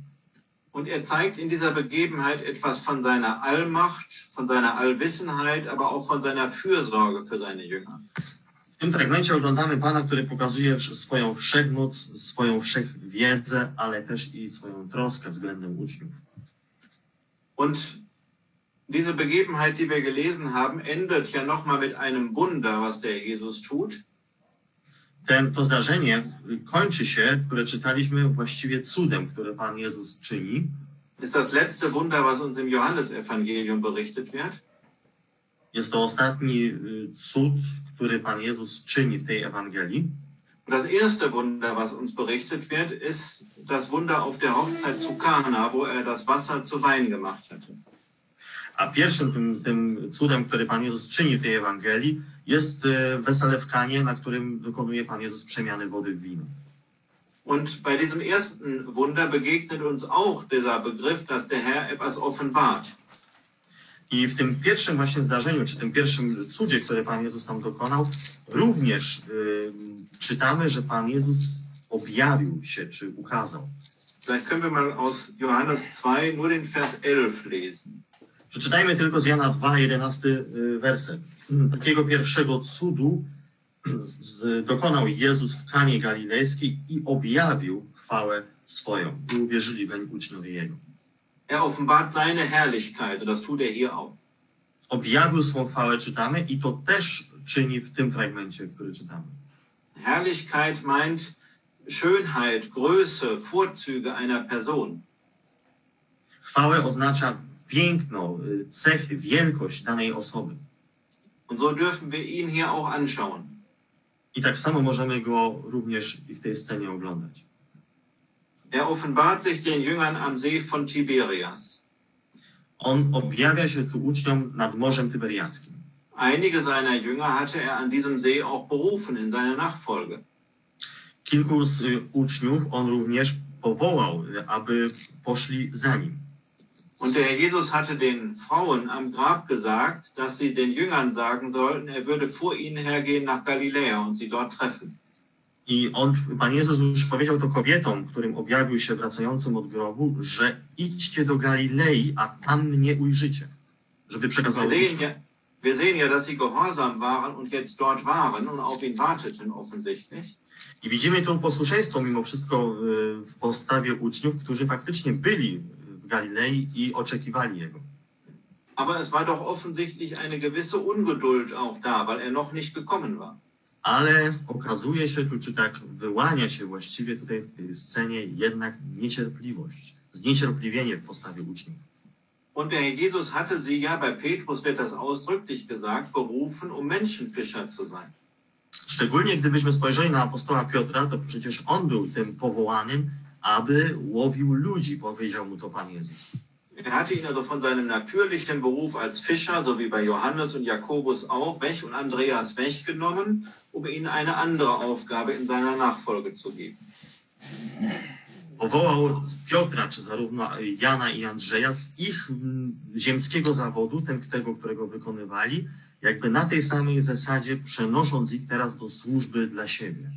Und er zeigt in dieser Begebenheit etwas von seiner Allmacht, von seiner Allwissenheit, aber auch von seiner Fürsorge für seine Jünger. W tym fragmencie oglądamy Pana, który pokazuje swoją wszechmoc, swoją wszechwiedzę, ale też i swoją troskę względem uczniów. Und diese Begebenheit, die wir gelesen haben, endet ja nochmal mit einem Wunder, was der Jesus tut. To zdarzenie kończy się, które czytaliśmy, właściwie cudem, które Pan Jezus czyni. Ist das letzte Wunder, was uns im Johannesevangelium berichtet wird? Jest to ostatni cud, który Pan Jezus czyni w tej Ewangelii. Das erste Wunder, was uns berichtet wird, ist das Wunder auf der Hochzeit zu Kana, wo er das Wasser zu Wein gemacht hatte. a pierwszym tym cudem, który Pan Jezus czyni w tej Ewangelii, jest wesele w Kanie, na którym dokonuje Pan Jezus przemiany wody w wino. Und bei diesem ersten Wunder begegnet uns auch dieser Begriff, dass der Herr etwas offenbart. I w tym pierwszym właśnie zdarzeniu, czy tym pierwszym cudzie, które Pan Jezus tam dokonał, również czytamy, że Pan Jezus objawił się, czy ukazał. Vielleicht können wir mal aus Johannes 2 nur den Vers 11 lesen. Przeczytajmy tylko z Jana 2, 11 werset. Takiego pierwszego cudu dokonał Jezus w Kanie Galilejskiej i objawił chwałę swoją. I uwierzyli weń uczniowie Jego. Er offenbart seine Herrlichkeit, und das tut er hier auch. Objawił swą chwałę, czytamy, i to też czyni w tym fragmencie, który czytamy. Herrlichkeit meint Schönheit, Größe, Vorzüge einer Person. Chwałę oznacza piękno, cechy, wielkość danej osoby. Und so dürfen wir ihn hier auch anschauen. I tak samo możemy go również i w tej scenie oglądać. Er offenbart sich den Jüngern am See von Tiberias. On objawia się tu uczniom nad Morzem Tyberiackim. Einige seiner Jünger hatte er an diesem See auch berufen in seine Nachfolge. Kilku z uczniów on również powołał, aby poszli za nim. Und der Herr Jesus hatte den Frauen am Grab gesagt, dass sie den Jüngern sagen sollten, er würde vor ihnen hergehen nach Galiläa und sie dort treffen. I on, Pan Jezus już powiedział to kobietom, którym objawił się wracającym od grobu, że idźcie do Galilei, a tam mnie ujrzycie, żeby przekazały uczniom. Wir sehen ja, dass sie gehorsam waren und jetzt dort waren und auf ihn warteten offensichtlich. I widzimy to posłuszeństwo mimo wszystko w postawie uczniów, którzy faktycznie byli w Galilei i oczekiwali Jego. Aber es war doch offensichtlich eine gewisse Ungeduld auch da, weil er noch nicht gekommen war. Ale okazuje się tu, czy tak wyłania się właściwie tutaj w tej scenie jednak niecierpliwość, zniecierpliwienie w postawie uczniów. Und der Herr Jesus hatte sie ja, bei Petrus wird das ausdrücklich gesagt, berufen, um Menschenfischer zu sein. Szczególnie gdybyśmy spojrzeli na apostoła Piotra, to przecież on był tym powołanym, aby łowił ludzi, powiedział mu to Pan Jezus. Er hatte ihn also von seinem natürlichen Beruf als Fischer, so wie bei Johannes und Jakobus auch, Wech und Andreas Wech genommen, um ihnen eine andere Aufgabe in seiner Nachfolge zu geben. Powołał Piotra, czy zarówno Jana i Andrzeja, z ich ziemskiego zawodu, tego, którego wykonywali, jakby na tej samej zasadzie, przenosząc ich teraz do służby dla siebie.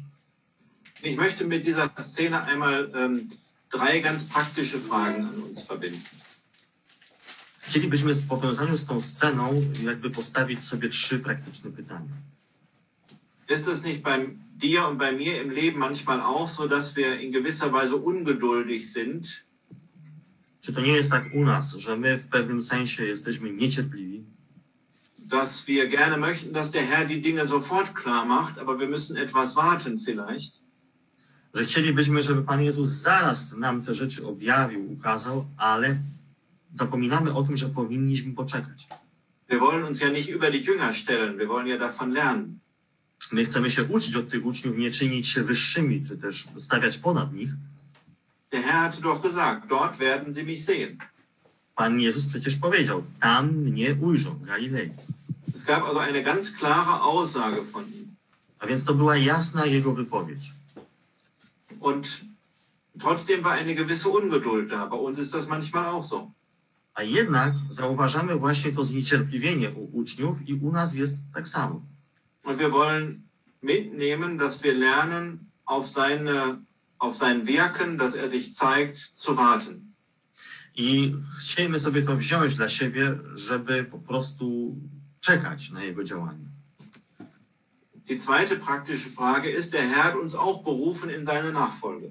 Ich möchte mit dieser Szene einmal drei ganz praktische Fragen an uns verbinden. Chcielibyśmy w powiązaniu z tą sceną jakby postawić sobie trzy praktyczne pytania. Ist es nicht bei dir und bei mir im Leben manchmal auch so, dass wir in gewisser Weise ungeduldig sind? Czy to nie jest tak u nas, że my w pewnym sensie jesteśmy niecierpliwi? Dass wir gerne möchten, dass der Herr die Dinge sofort klar macht, aber wir müssen etwas warten vielleicht. Że chcielibyśmy, żeby Pan Jezus zaraz nam te rzeczy objawił, ukazał, ale zapominamy o tym, że powinniśmy poczekać. Wir wollen uns ja nicht über die Jünger stellen, wir wollen ja davon lernen. My chcemy się uczyć od tych uczniów, nie czynić się wyższymi, czy też stawiać ponad nich. Der Herr hatte doch gesagt, dort werden sie mich sehen. Pan Jezus przecież powiedział, tam mnie ujrzą, w Galilei. Es gab also eine ganz klare Aussage von ihm. A więc to była jasna jego wypowiedź. Und trotzdem war eine gewisse Ungeduld da, bei uns ist das manchmal auch so. A jednak zauważamy właśnie to zniecierpliwienie u uczniów i u nas jest tak samo. Und wir wollen mitnehmen, dass wir lernen, auf seinen Wirken, dass er sich zeigt, zu warten. I chcielibyśmy sobie to wziąć dla siebie, żeby po prostu czekać na jego działanie. Die zweite praktische Frage ist, der Herr hat uns auch berufen in seine Nachfolge.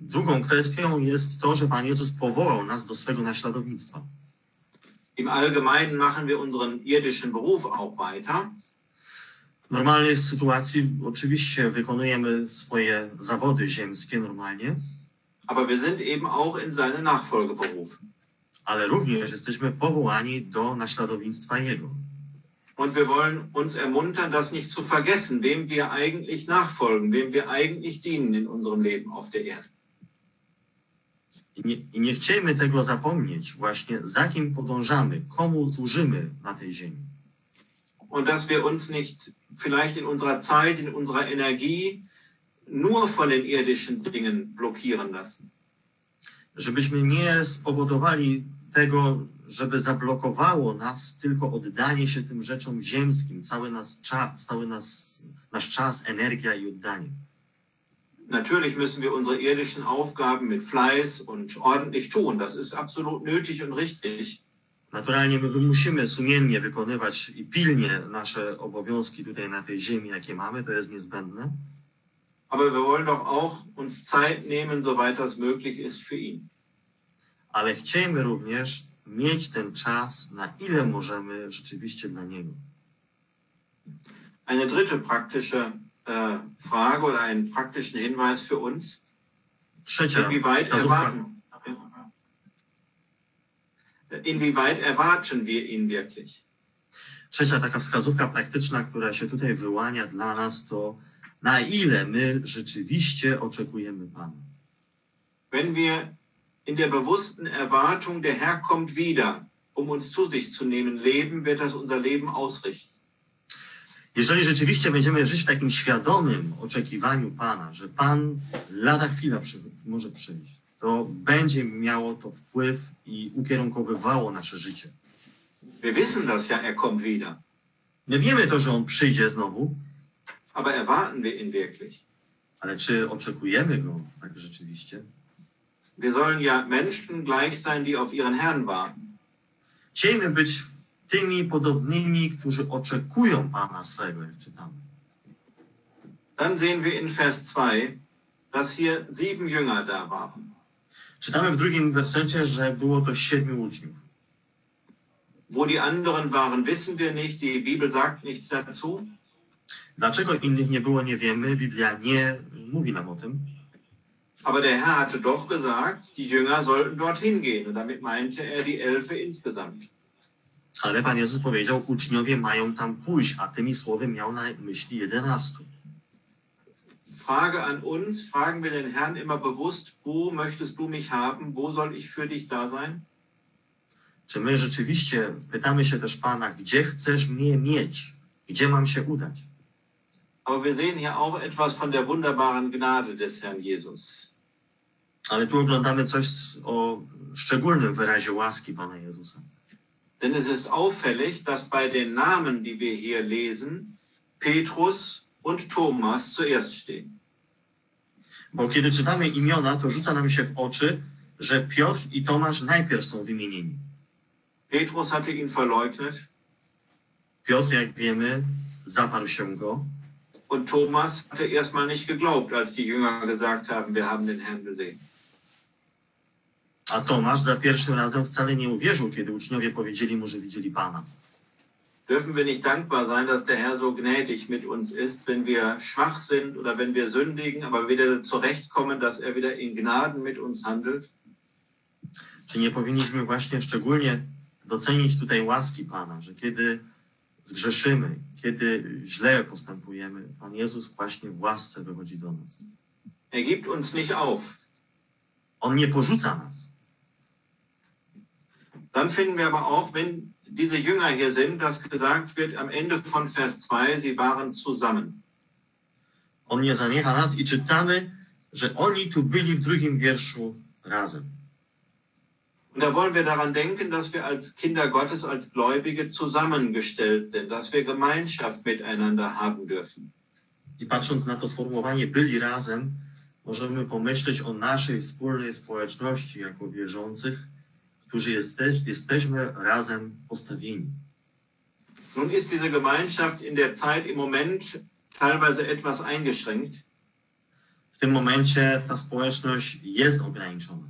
Drugą kwestią jest to, że Pan Jezus powołał nas do swego naśladownictwa. Im Allgemeinen machen wir unseren irdischen Beruf auch weiter. W normalnej sytuacji oczywiście wykonujemy swoje zawody ziemskie normalnie. Aber wir sind eben auch in seine Nachfolge berufen. Ale również jesteśmy powołani do naśladownictwa Jego. Und wir wollen uns ermuntern, das nicht zu vergessen, wem wir eigentlich nachfolgen, wem wir eigentlich dienen in unserem Leben auf der Erde. I nie chciejmy tego zapomnieć, właśnie za kim podążamy, komu służymy na tej ziemi. Und dass wir uns nicht vielleicht in unserer Zeit, in unserer Energie nur von den irdischen Dingen blockieren lassen. Żebyśmy nie spowodowali tego, żeby zablokowało nas tylko oddanie się tym rzeczom ziemskim, cały nasz czas, energia i oddanie. Natürlich müssen wir unsere irdischen Aufgaben mit Fleiß und ordentlich tun. Das ist absolut nötig und richtig. Naturalnie my musimy sumiennie wykonywać i pilnie nasze obowiązki tutaj na tej ziemi, jakie mamy, to jest niezbędne. Aber wir wollen doch auch uns Zeit nehmen, soweit das möglich ist für ihn. Ale chciejmy również mieć ten czas, na ile możemy rzeczywiście dla niego. Eine dritte praktische Frage oder einen praktischen Hinweis für uns. Inwieweit erwarten wir ihn wirklich? Trzecia taka wskazówka praktyczna, która się tutaj wyłania dla nas, to na ile my rzeczywiście oczekujemy Pana. Wenn wir in der bewussten Erwartung, der Herr kommt wieder, um uns zu sich zu nehmen, leben, wird das unser Leben ausrichten. Jeżeli rzeczywiście będziemy żyć w takim świadomym oczekiwaniu Pana, że Pan lada chwila może przyjść, to będzie miało to wpływ i ukierunkowywało nasze życie. Wir wissen das ja, er kommt wieder. My wiemy to, że On przyjdzie znowu. Aber erwarten wir ihn wirklich? Ale czy oczekujemy Go tak rzeczywiście? Wir sollen ja Menschen gleich sein, die auf ihren Herrn warten. Chciejmy być tymi podobnymi, którzy oczekują Pana swego, jak czytamy. Dann sehen wir in Vers 2, dass hier 7 Jünger da waren. Czytamy w drugim wersecie, że było to 7 uczniów. Wo die anderen waren, wissen wir nicht, die Bibel sagt nichts dazu. Dlaczego innych nie było, nie wiemy, Biblia nie mówi nam o tym. Aber der Herr hatte doch gesagt, die Jünger sollten dorthin gehen. Und damit meinte er die 11 insgesamt. Ale Pan Jezus powiedział, uczniowie mają tam pójść, a tymi słowy miał na myśli 11. Frage an uns, fragen wir den Herrn immer bewusst, wo möchtest du mich haben, wo soll ich für dich da sein? Czy my rzeczywiście pytamy się też Pana, gdzie chcesz mnie mieć, gdzie mam się udać? Aber wir sehen hier auch etwas von der wunderbaren Gnade des Herrn Jesus. Ale tu oglądamy coś o szczególnym wyrazie łaski Pana Jezusa. Denn es ist auffällig, dass bei den Namen, die wir hier lesen, Petrus und Thomas zuerst stehen. Bo kiedy czytamy imiona, to rzuca nam się w oczy, że Piotr i Tomasz najpierw są wymienieni. Petrus hatte ihn verleugnet. Piotr, jak wiemy, zaparł się go. Und Thomas hatte erstmal nicht geglaubt, als die Jünger gesagt haben, wir haben den Herrn gesehen. A Tomasz za pierwszym razem wcale nie uwierzył, kiedy uczniowie powiedzieli mu, że widzieli Pana. Dürfen wir nicht dankbar sein, dass der Herr so gnädig mit uns ist, wenn wir schwach sind oder wenn wir sündigen, aber wieder zurechtkommen, dass er wieder in Gnaden mit uns handelt? Czy nie powinniśmy właśnie szczególnie docenić tutaj łaski Pana, że kiedy zgrzeszymy, kiedy źle postępujemy, Pan Jezus właśnie w łasce wychodzi do nas. Er gibt uns nicht auf. On nie porzuca nas. Dann finden wir aber auch, wenn diese Jünger hier sind, dass gesagt wird am Ende von Vers 2, sie waren zusammen. On nie zaniecha nas i czytamy, że oni tu byli w drugim wierszu razem. Und da wollen wir daran denken, dass wir als Kinder Gottes, als Gläubige zusammengestellt sind, dass wir Gemeinschaft miteinander haben dürfen. I patrząc na to sformułowanie byli razem, możemy pomyśleć o naszej wspólnej społeczności jako wierzących, którzy jesteśmy razem postawieni. Nun ist diese Gemeinschaft in der Zeit im Moment teilweise etwas eingeschränkt. W tym momencie ta społeczność jest ograniczona.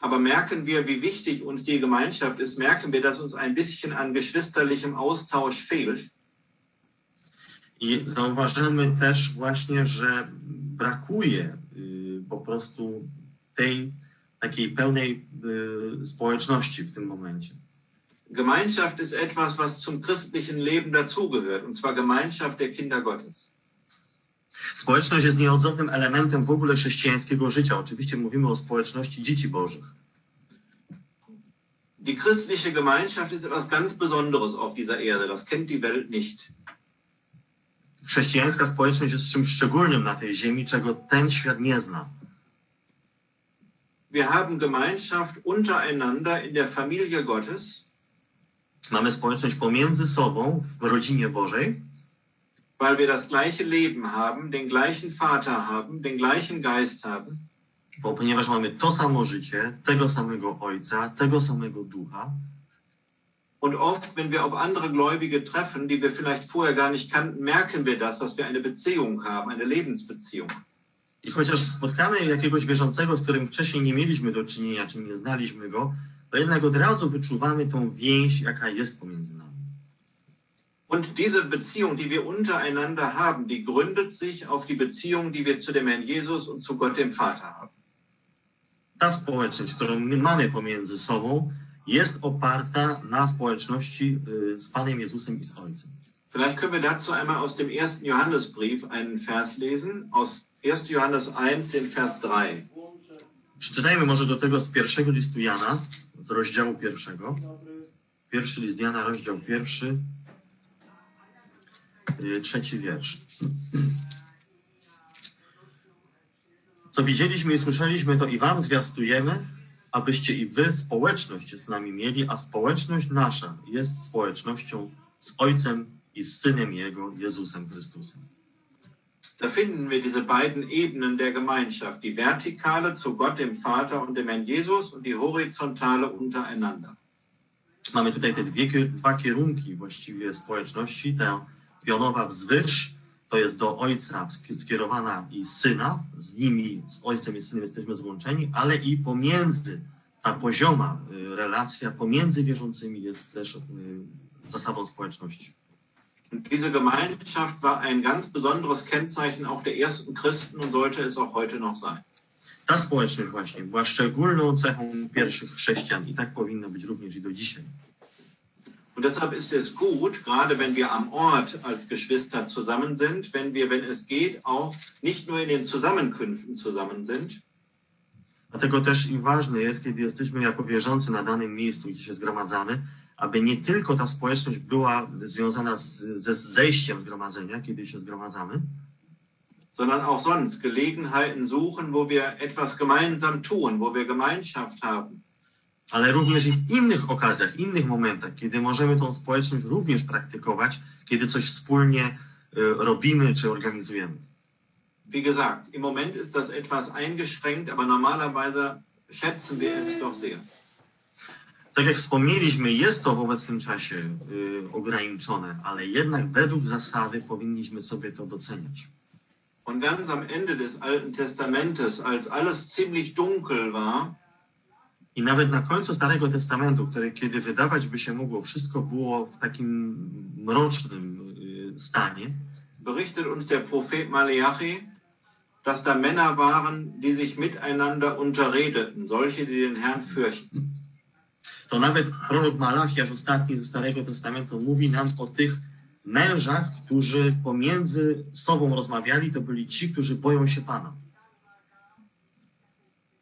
Aber merken wir, wie wichtig uns die Gemeinschaft ist, merken wir, dass uns ein bisschen an geschwisterlichem Austausch fehlt. I zauważymy też właśnie, że brakuje po prostu tej takiej pełnej społeczności w tym momencie. Gemeinschaft ist etwas, was zum christlichen Leben dazugehört, und zwar Gemeinschaft der Kinder Gottes. Społeczność jest nieodzownym elementem w ogóle chrześcijańskiego życia. Oczywiście mówimy o społeczności dzieci bożych. Die christliche Gemeinschaft ist etwas ganz Besonderes auf dieser Erde. Das kennt die Welt nicht. Chrześcijańska społeczność jest czymś szczególnym na tej ziemi, czego ten świat nie zna. Wir haben Gemeinschaft untereinander in der Familie Gottes. Mamy społeczność pomiędzy sobą w rodzinie Bożej. Weil wir das gleiche Leben haben, den gleichen Vater haben, den gleichen Geist haben. Bo ponieważ mamy to samo życie, tego samego Ojca, tego samego Ducha. Und oft, wenn wir auf andere Gläubige treffen, die wir vielleicht vorher gar nicht kannten, merken wir das, dass wir eine Beziehung haben, eine Lebensbeziehung. I chociaż spotkamy jakiegoś wierzącego, z którym wcześniej nie mieliśmy do czynienia, czy nie znaliśmy go, to jednak od razu wyczuwamy tą więź, jaka jest pomiędzy nami. Und diese Beziehung, die wir untereinander haben, die gründet sich auf die Beziehung, die wir zu dem Herrn Jesus und zu Gott dem Vater haben. Ta społeczność, którą my mamy pomiędzy sobą, jest oparta na społeczności z Panem Jezusem i z Ojcem. Vielleicht können wir dazu einmal aus dem ersten Johannesbrief einen Vers lesen, aus 1. Johannes 1, den Vers 3. Przeczytajmy może do tego z pierwszego listu Jana, z rozdziału pierwszego. Pierwszy list Jana, rozdział pierwszy, trzeci wiersz. Co widzieliśmy i słyszeliśmy, to i wam zwiastujemy, abyście i wy społeczność z nami mieli, a społeczność nasza jest społecznością z Ojcem i z Synem Jego, Jezusem Chrystusem. Da finden wir diese beiden Ebenen der Gemeinschaft, die vertikale zu Gott, dem Vater und dem Herrn Jesus und die horizontale untereinander. Mamy tutaj te dwa kierunki właściwie społeczności. Ta pionowa wzwyż to jest do Ojca skierowana i Syna, z nimi, z Ojcem i Synem jesteśmy złączeni, ale i pomiędzy, ta pozioma relacja pomiędzy wierzącymi jest też zasadą społeczności. Und diese Gemeinschaft war ein ganz besonderes Kennzeichen auch der ersten Christen und sollte es auch heute noch sein. Ta społeczność właśnie była szczególną cechą pierwszych chrześcijan i tak powinna być również i do dzisiaj. Und deshalb ist es gut, gerade wenn wir am Ort als Geschwister zusammen sind, wenn es geht, auch nicht nur in den Zusammenkünften zusammen sind. Dlatego też i ważne jest, kiedy jesteśmy jako wierzący na danym miejscu, gdzie się zgromadzamy, aby nie tylko ta społeczność była związana ze zejściem zgromadzenia, kiedy się zgromadzamy, sondern auch sonst Gelegenheiten suchen, wo wir etwas gemeinsam tun, wo wir Gemeinschaft haben. Ale również i w innych okazjach, innych momentach, kiedy możemy tą społeczność również praktykować, kiedy coś wspólnie robimy czy organizujemy. Wie gesagt, im Moment ist das etwas eingeschränkt, aber normalerweise schätzen wir es doch sehr. Tak jak wspomnieliśmy, jest to w obecnym czasie ograniczone, ale jednak według zasady powinniśmy sobie to doceniać. Und ganz am Ende des Alten Testamentes, als alles ziemlich dunkel war, i nawet na końcu Starego Testamentu, kiedy wydawać by się mogło, wszystko było w takim mrocznym stanie, berichtet uns der Prophet Maleachi, dass da Männer waren, die sich miteinander unterredeten, solche, die den Herrn fürchten. To nawet prorok Malachiasz, ostatni ze Starego Testamentu, mówi nam o tych mężach, którzy pomiędzy sobą rozmawiali, to byli ci, którzy boją się Pana.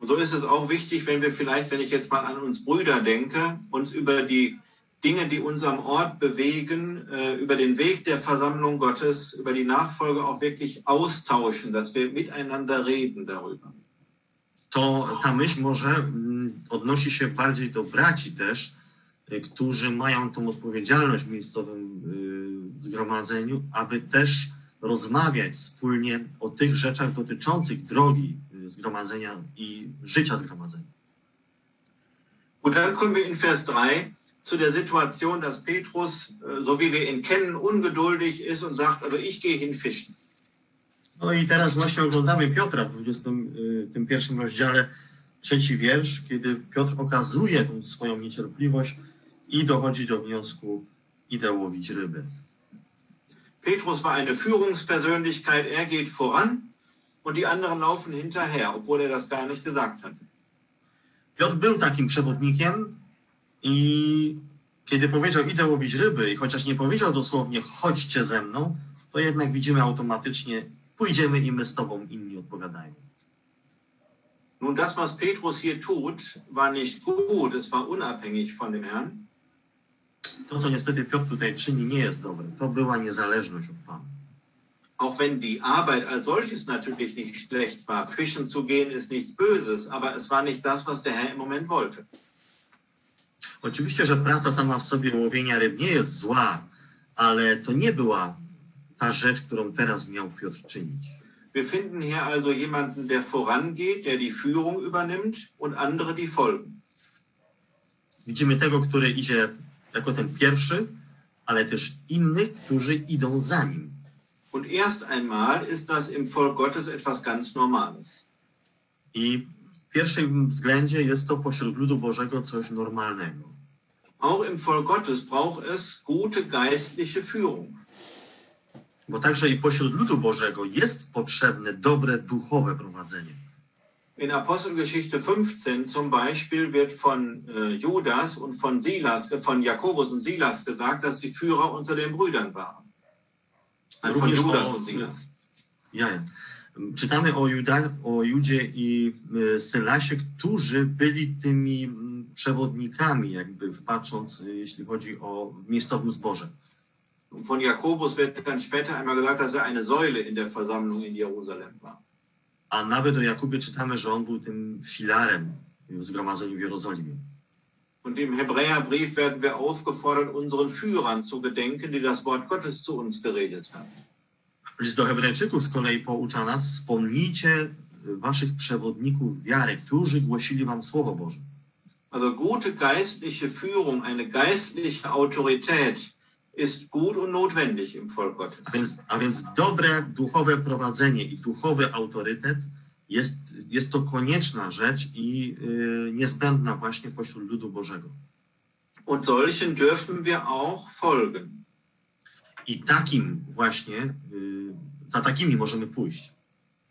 Und so ist es auch wichtig, wenn wir vielleicht, wenn ich jetzt mal an uns Brüder denke, uns über die Dinge, die uns am Ort bewegen, über den Weg der Versammlung Gottes, über die Nachfolge auch wirklich austauschen, dass wir miteinander reden darüber. To ta myśl może odnosi się bardziej do braci też, którzy mają tą odpowiedzialność w miejscowym zgromadzeniu, aby też rozmawiać wspólnie o tych rzeczach dotyczących drogi zgromadzenia i życia zgromadzenia. Und dann kommen wir in Vers 3 zu der Situation, dass Petrus, so wie wir ihn kennen, ungeduldig ist und sagt, also ich gehe hin fischen. No i teraz właśnie oglądamy Piotra w 21 rozdziale, trzeci wiersz, kiedy Piotr okazuje tą swoją niecierpliwość i dochodzi do wniosku, idę łowić ryby. Petrus war eine Führungspersönlichkeit, er geht voran und die anderen laufen hinterher, obwohl er das gar nicht gesagt hatte. Piotr był takim przewodnikiem i kiedy powiedział, idę łowić ryby, i chociaż nie powiedział dosłownie, chodźcie ze mną, to jednak widzimy automatycznie, Pójdziemy i my z Tobą, inni odpowiadają. Nun das, was Petrus hier tut, war nicht gut, es war unabhängig von dem Herrn. To, co niestety Piotr tutaj czyni, nie jest dobre. To była niezależność od Pana. Auch wenn die Arbeit als solches natürlich nicht schlecht war. Fischen zu gehen ist nichts Böses, aber es war nicht das, was der Herr im Moment wollte. Oczywiście, że praca sama w sobie łowienia ryb nie jest zła, ale to nie była ta rzecz, którą teraz miał Piotr czynić. Wir finden hier also jemanden, der vorangeht, der die Führung übernimmt und andere die folgen. Widzimy tego, który idzie jako ten pierwszy, ale też innych, którzy idą za nim. Und erst einmal ist das im Volk Gottes etwas ganz Normales. I w pierwszym względzie jest to pośród ludu Bożego coś normalnego. Auch im Volk Gottes braucht es gute geistliche Führung. Bo także i pośród ludu Bożego jest potrzebne dobre duchowe prowadzenie. In Apostelgeschichte 15 zum Beispiel wird von Judas und von Silas, von Jakobus und Silas gesagt, dass sie Führer unter den Brüdern waren. Also von Judas und Silas. Ja, ja. Czytamy o Judzie i Sylasie, którzy byli tymi przewodnikami, jakby patrząc, jeśli chodzi o miejscowym zborze. Von Jakobus wird dann später einmal gesagt, dass er eine Säule in der Versammlung in Jerusalem war. A nawet o Jakubie czytamy, że on był tym filarem w zgromadzeniu w Jerozolimie. Und im Hebräerbrief werden wir aufgefordert, unseren Führern zu gedenken, die das Wort Gottes zu uns geredet haben. List do Hebrajczyków z kolei poucza nas, wspomnijcie waszych przewodników wiary, którzy głosili wam Słowo Boże. Also gute geistliche Führung, eine geistliche Autorität ist gut und notwendig im Volk Gottes. A więc dobre duchowe prowadzenie i duchowy autorytet jest to konieczna rzecz i niezbędna właśnie pośród ludu Bożego. Und solchen dürfen wir auch folgen. I takim właśnie, za takimi możemy pójść.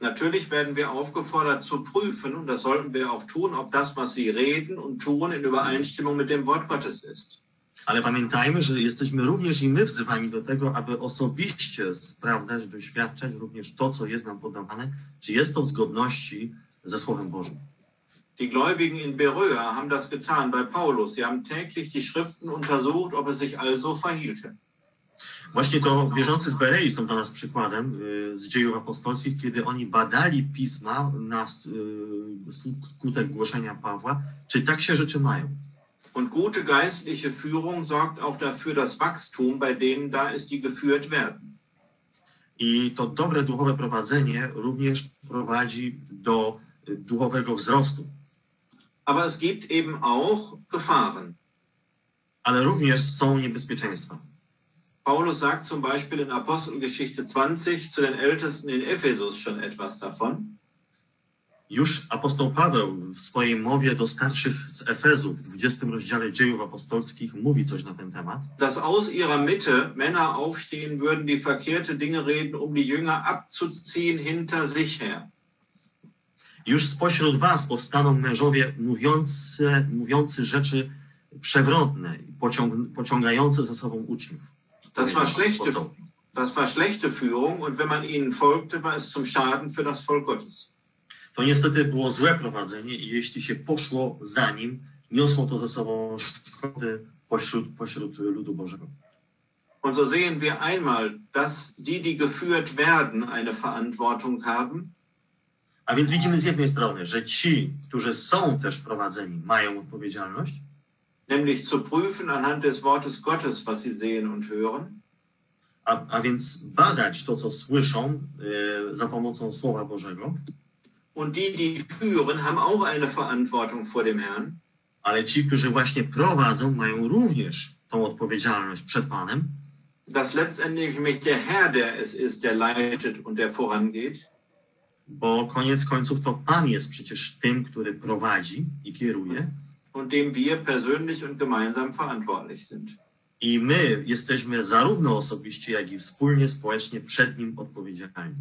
Natürlich werden wir aufgefordert zu prüfen, und das sollten wir auch tun, ob das, was sie reden und tun, in Übereinstimmung mit dem Wort Gottes ist. Ale pamiętajmy, że jesteśmy również i my wzywani do tego, aby osobiście sprawdzać, doświadczać również to, co jest nam podawane, czy jest to w zgodności ze Słowem Bożym. Die Gläubigen in Beröa haben das getan bei Paulus. Sie haben täglich die Schriften untersucht, ob es sich also verhielte. Właśnie to wierzący z Berei są dla nas przykładem z dziejów apostolskich, kiedy oni badali pisma na skutek głoszenia Pawła, czy tak się rzeczy mają. Und gute geistliche Führung sorgt auch dafür, dass Wachstum bei denen da ist, die geführt werden. I to dobre duchowe prowadzenie również prowadzi do duchowego wzrostu. Aber es gibt eben auch Gefahren. Ale również są niebezpieczeństwa. Paulus sagt zum Beispiel in Apostelgeschichte 20 zu den Ältesten in Ephesus schon etwas davon. Już apostoł Paweł w swojej mowie do starszych z Efezu w 20 rozdziale Dziejów Apostolskich mówi coś na ten temat. Dass aus ihrer Mitte Männer aufstehen würden, die verkehrte Dinge reden, um die Jünger abzuziehen hinter sich her. Już spośród was powstaną mężowie mówiący rzeczy przewrotne, pociągające za sobą uczniów. Das war schlechte Führung, und wenn man ihnen folgte, war es zum Schaden für das Volk Gottes. To niestety było złe prowadzenie i jeśli się poszło za nim, niosło to ze sobą szkody pośród ludu Bożego. Und so sehen wir einmal, dass die, die geführt werden, eine Verantwortung haben. A więc widzimy z jednej strony, że ci, którzy są też prowadzeni, mają odpowiedzialność. Nämlich zu prüfen anhand des Wortes Gottes, was sie sehen und hören. A więc badać to, co słyszą za pomocą Słowa Bożego. Und die, die führen, haben auch eine Verantwortung vor dem Herrn. Ale ci, którzy właśnie prowadzą, mają również tą odpowiedzialność przed Panem. Das letztendlich mich der Herr, der es ist, der leitet und der vorangeht. Bo koniec końców to Pan jest przecież tym, który prowadzi i kieruje. Und dem wir persönlich und gemeinsam verantwortlich sind. I my jesteśmy zarówno osobiście, jak i wspólnie, społecznie przed nim odpowiedzialni.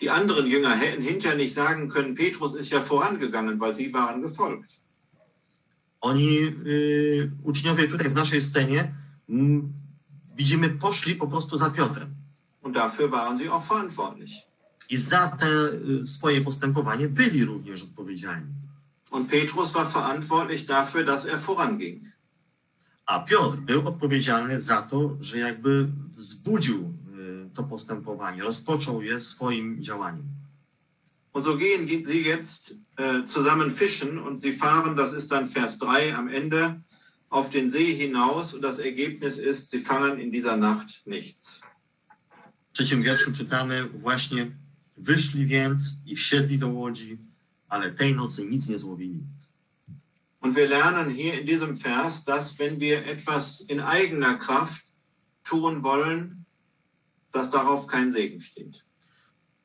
Die anderen Jünger hätten hinterher nicht sagen können, Petrus ist ja vorangegangen, weil sie waren gefolgt. Oni, uczniowie tutaj w naszej scenie, widzimy, poszli po prostu za Piotrem. Und dafür waren sie auch verantwortlich. I za te swoje postępowanie byli również odpowiedzialni. Und Petrus war verantwortlich dafür, dass voranging. A Piotr był odpowiedzialny za to, że jakby wzbudził to postępowanie, rozpoczął je swoim działaniem. Und so gehen sie jetzt zusammen fischen und sie fahren, das ist dann Vers 3 am Ende, auf den See hinaus und das Ergebnis ist, sie fangen in dieser Nacht nichts. W trzecim wierszu czytamy właśnie, wyszli więc i wsiedli do łodzi, ale tej nocy nic nie złowili. Und wir lernen hier in diesem Vers, dass wenn wir etwas in eigener Kraft tun wollen, dass darauf kein Segen steht.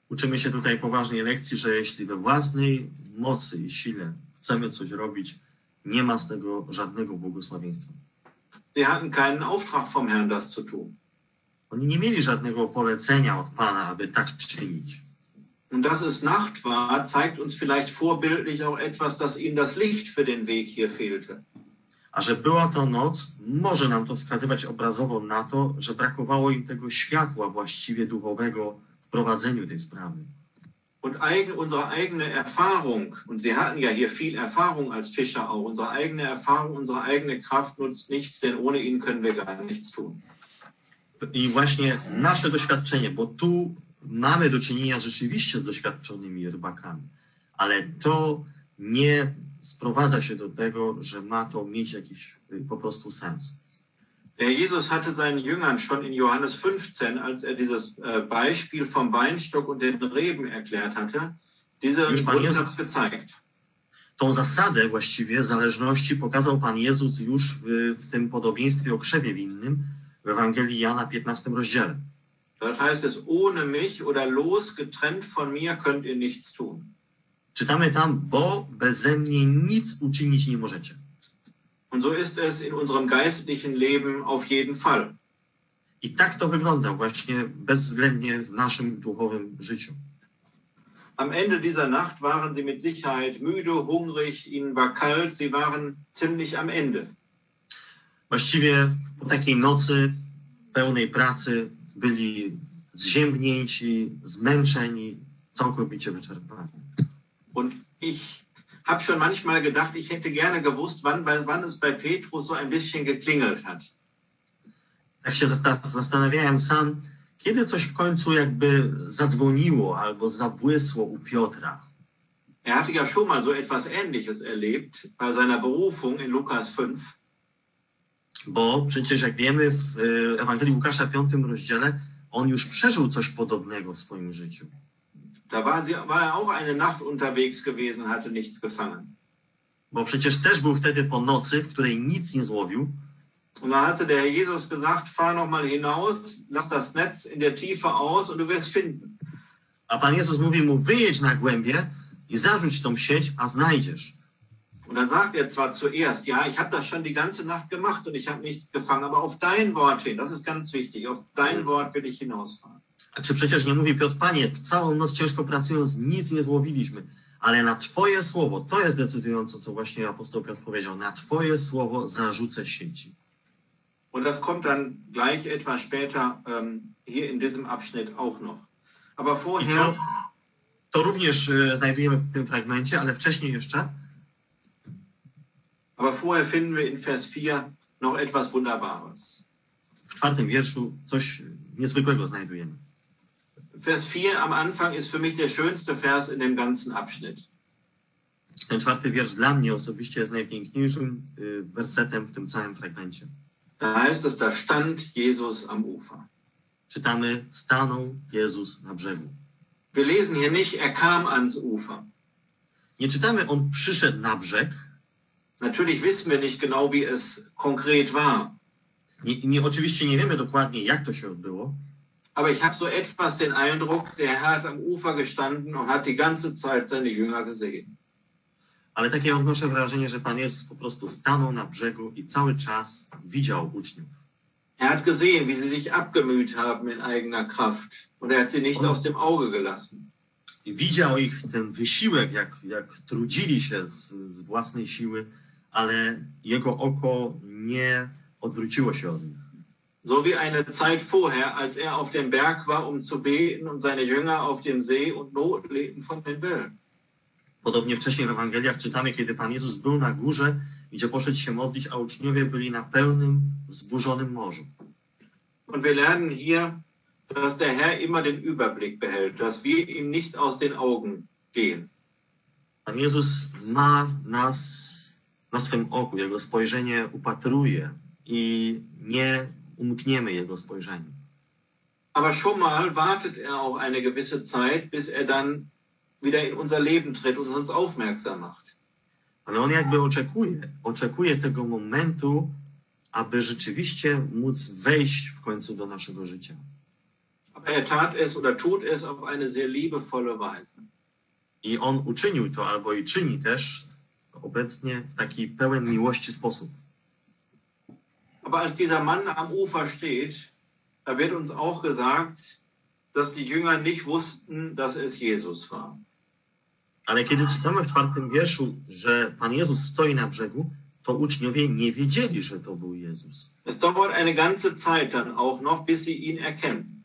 Uczymy się tutaj poważnej lekcji, że jeśli we własnej mocy i sile chcemy coś robić, nie ma z tego żadnego błogosławieństwa. Sie hatten keinen Auftrag vom Herrn, das zu tun. Oni nie mieli żadnego polecenia od Pana, aby tak czynić. Und dass es Nacht war, zeigt uns vielleicht vorbildlich auch etwas, dass ihnen das Licht für den Weg hier fehlte. A że była to noc, może nam to wskazywać obrazowo na to, że brakowało im tego światła właściwie duchowego w prowadzeniu tej sprawy. Und unsere eigene Erfahrung, und sie hatten ja hier viel Erfahrung als Fischer auch, unsere eigene Erfahrung, unsere eigene Kraft nutzt nichts, denn ohne ihn können wir gar nichts tun. I właśnie nasze doświadczenie, bo tu mamy do czynienia rzeczywiście z doświadczonymi rybakami, ale to nie sprowadza się do tego, że ma to mieć jakiś po prostu sens. Jesus hatte seinen Jüngern schon in Johannes 15, als dieses Beispiel vom Weinstock und den Reben erklärt hatte, diesen Grundsatz gezeigt. Tą zasadę właściwie zależności pokazał Pan Jezus już w tym podobieństwie o krzewie winnym, w Ewangelii Jana 15 rozdziale. Dort heißt es, ohne mich oder losgetrennt von mir könnt ihr nichts tun. Czytamy tam, bo beze mnie nic uczynić nie możecie. Und so ist es in unserem geistlichen Leben auf jeden Fall. I tak to wygląda właśnie bezwzględnie w naszym duchowym życiu. Am Ende dieser Nacht waren sie mit Sicherheit müde, hungrig, ihnen war kalt, sie waren ziemlich am Ende. Właściwie po takiej nocy pełnej pracy byli zziębnięci, zmęczeni, całkowicie wyczerpani. Und ich habe schon manchmal gedacht, ich hätte gerne gewusst, wann es bei Petrus so ein bisschen geklingelt hat. Tak się zastanawiałem sam, kiedy coś w końcu jakby zadzwoniło albo zabłysło u Piotra. Er hatte ja schon mal so etwas Ähnliches erlebt bei seiner Berufung in Lukas 5. Bo przecież, jak wiemy, w Ewangelii Łukasza 5 rozdziale on już przeżył coś podobnego w swoim życiu. Da war er auch eine Nacht unterwegs gewesen, hatte nichts gefangen. Bo przecież też był wtedy po nocy, w której nic nie złowił. Und dann hatte der Jesus gesagt, fahr noch mal hinaus, lass das Netz in der Tiefe aus und du wirst finden. A Pan Jezus mówi mu, wyjedź na głębie i zarzuć tą sieć, a znajdziesz. Und dann sagt er zwar zuerst, ja, ich habe das schon die ganze Nacht gemacht und ich habe nichts gefangen, aber auf dein Wort hin, das ist ganz wichtig, auf dein Wort will ich hinausfahren. A czy przecież nie mówi Piotr, Panie, całą noc ciężko pracując, nic nie złowiliśmy, ale na Twoje słowo, to jest decydujące, co właśnie apostoł Piotr powiedział, na Twoje słowo zarzucę sieci. Und das kommt dann gleich etwas später hier in diesem Abschnitt auch noch. Aber vorher... To również znajdujemy w tym fragmencie, ale wcześniej jeszcze... Aber vorher finden wir in Vers 4 noch etwas Wunderbares. W czwartym wierszu coś niezwykłego znajdujemy. Vers 4 am Anfang ist für mich der schönste Vers in dem ganzen Abschnitt. Ten czwarty wiersz dla mnie osobiście jest najpiękniejszym wersetem w tym całym fragmencie. Da heißt es, da stand Jesus am Ufer. Czytamy, stanął Jezus na brzegu. Wir lesen hier nicht, er kam ans Ufer. Nie czytamy, on przyszedł na brzeg. Natürlich wissen wir nicht genau, wie es konkret war. Oczywiście nie wiemy dokładnie, jak to się odbyło. Aber ich habe so etwas den Eindruck, der Herr hat am Ufer gestanden und hat die ganze Zeit seine Jünger gesehen. Ale takie odnoszę wrażenie, że Pan Jezus po prostu stanął na brzegu i cały czas widział uczniów. Er hat gesehen, wie sie sich abgemüht haben in eigener Kraft und er hat sie nicht aus dem Auge gelassen. I widział ich ten wysiłek, jak trudzili się z własnej siły, ale jego oko nie odwróciło się od nich. so wie eine Zeit vorher, als er auf dem Berg war, um zu beten, und seine Jünger auf dem See und Not litten von den Wellen. Podobnie wcześniej w Ewangeliach czytamy, kiedy Pan Jezus był na górze, gdzie poszedł się modlić, a uczniowie byli na pełnym, wzburzonym morzu. Und wir lernen hier, dass der Herr immer den Überblick behält, dass wir ihm nicht aus den Augen gehen. Pan Jezus ma nas na swym oku, Jego spojrzenie upatruje i nie umkniemy Jego spojrzeniu. Aber schon mal wartet er auch eine gewisse Zeit, bis er dann wieder in unser Leben tritt und uns aufmerksam macht. Ale on jakby oczekuje tego momentu, aby rzeczywiście móc wejść w końcu do naszego życia. Aber er tat es oder tut es auf eine sehr liebevolle Weise. I on uczynił to, albo i czyni też obecnie w taki pełen miłości sposób. Aber als dieser Mann am Ufer steht, da wird uns auch gesagt, dass die Jünger nicht wussten, dass es Jesus war. Ale kiedy czytamy w 4. wierszu, że Pan Jezus stoi na brzegu, to uczniowie nie wiedzieli, że to był Jezus. Es dauert eine ganze Zeit dann auch noch, bis sie ihn erkennen.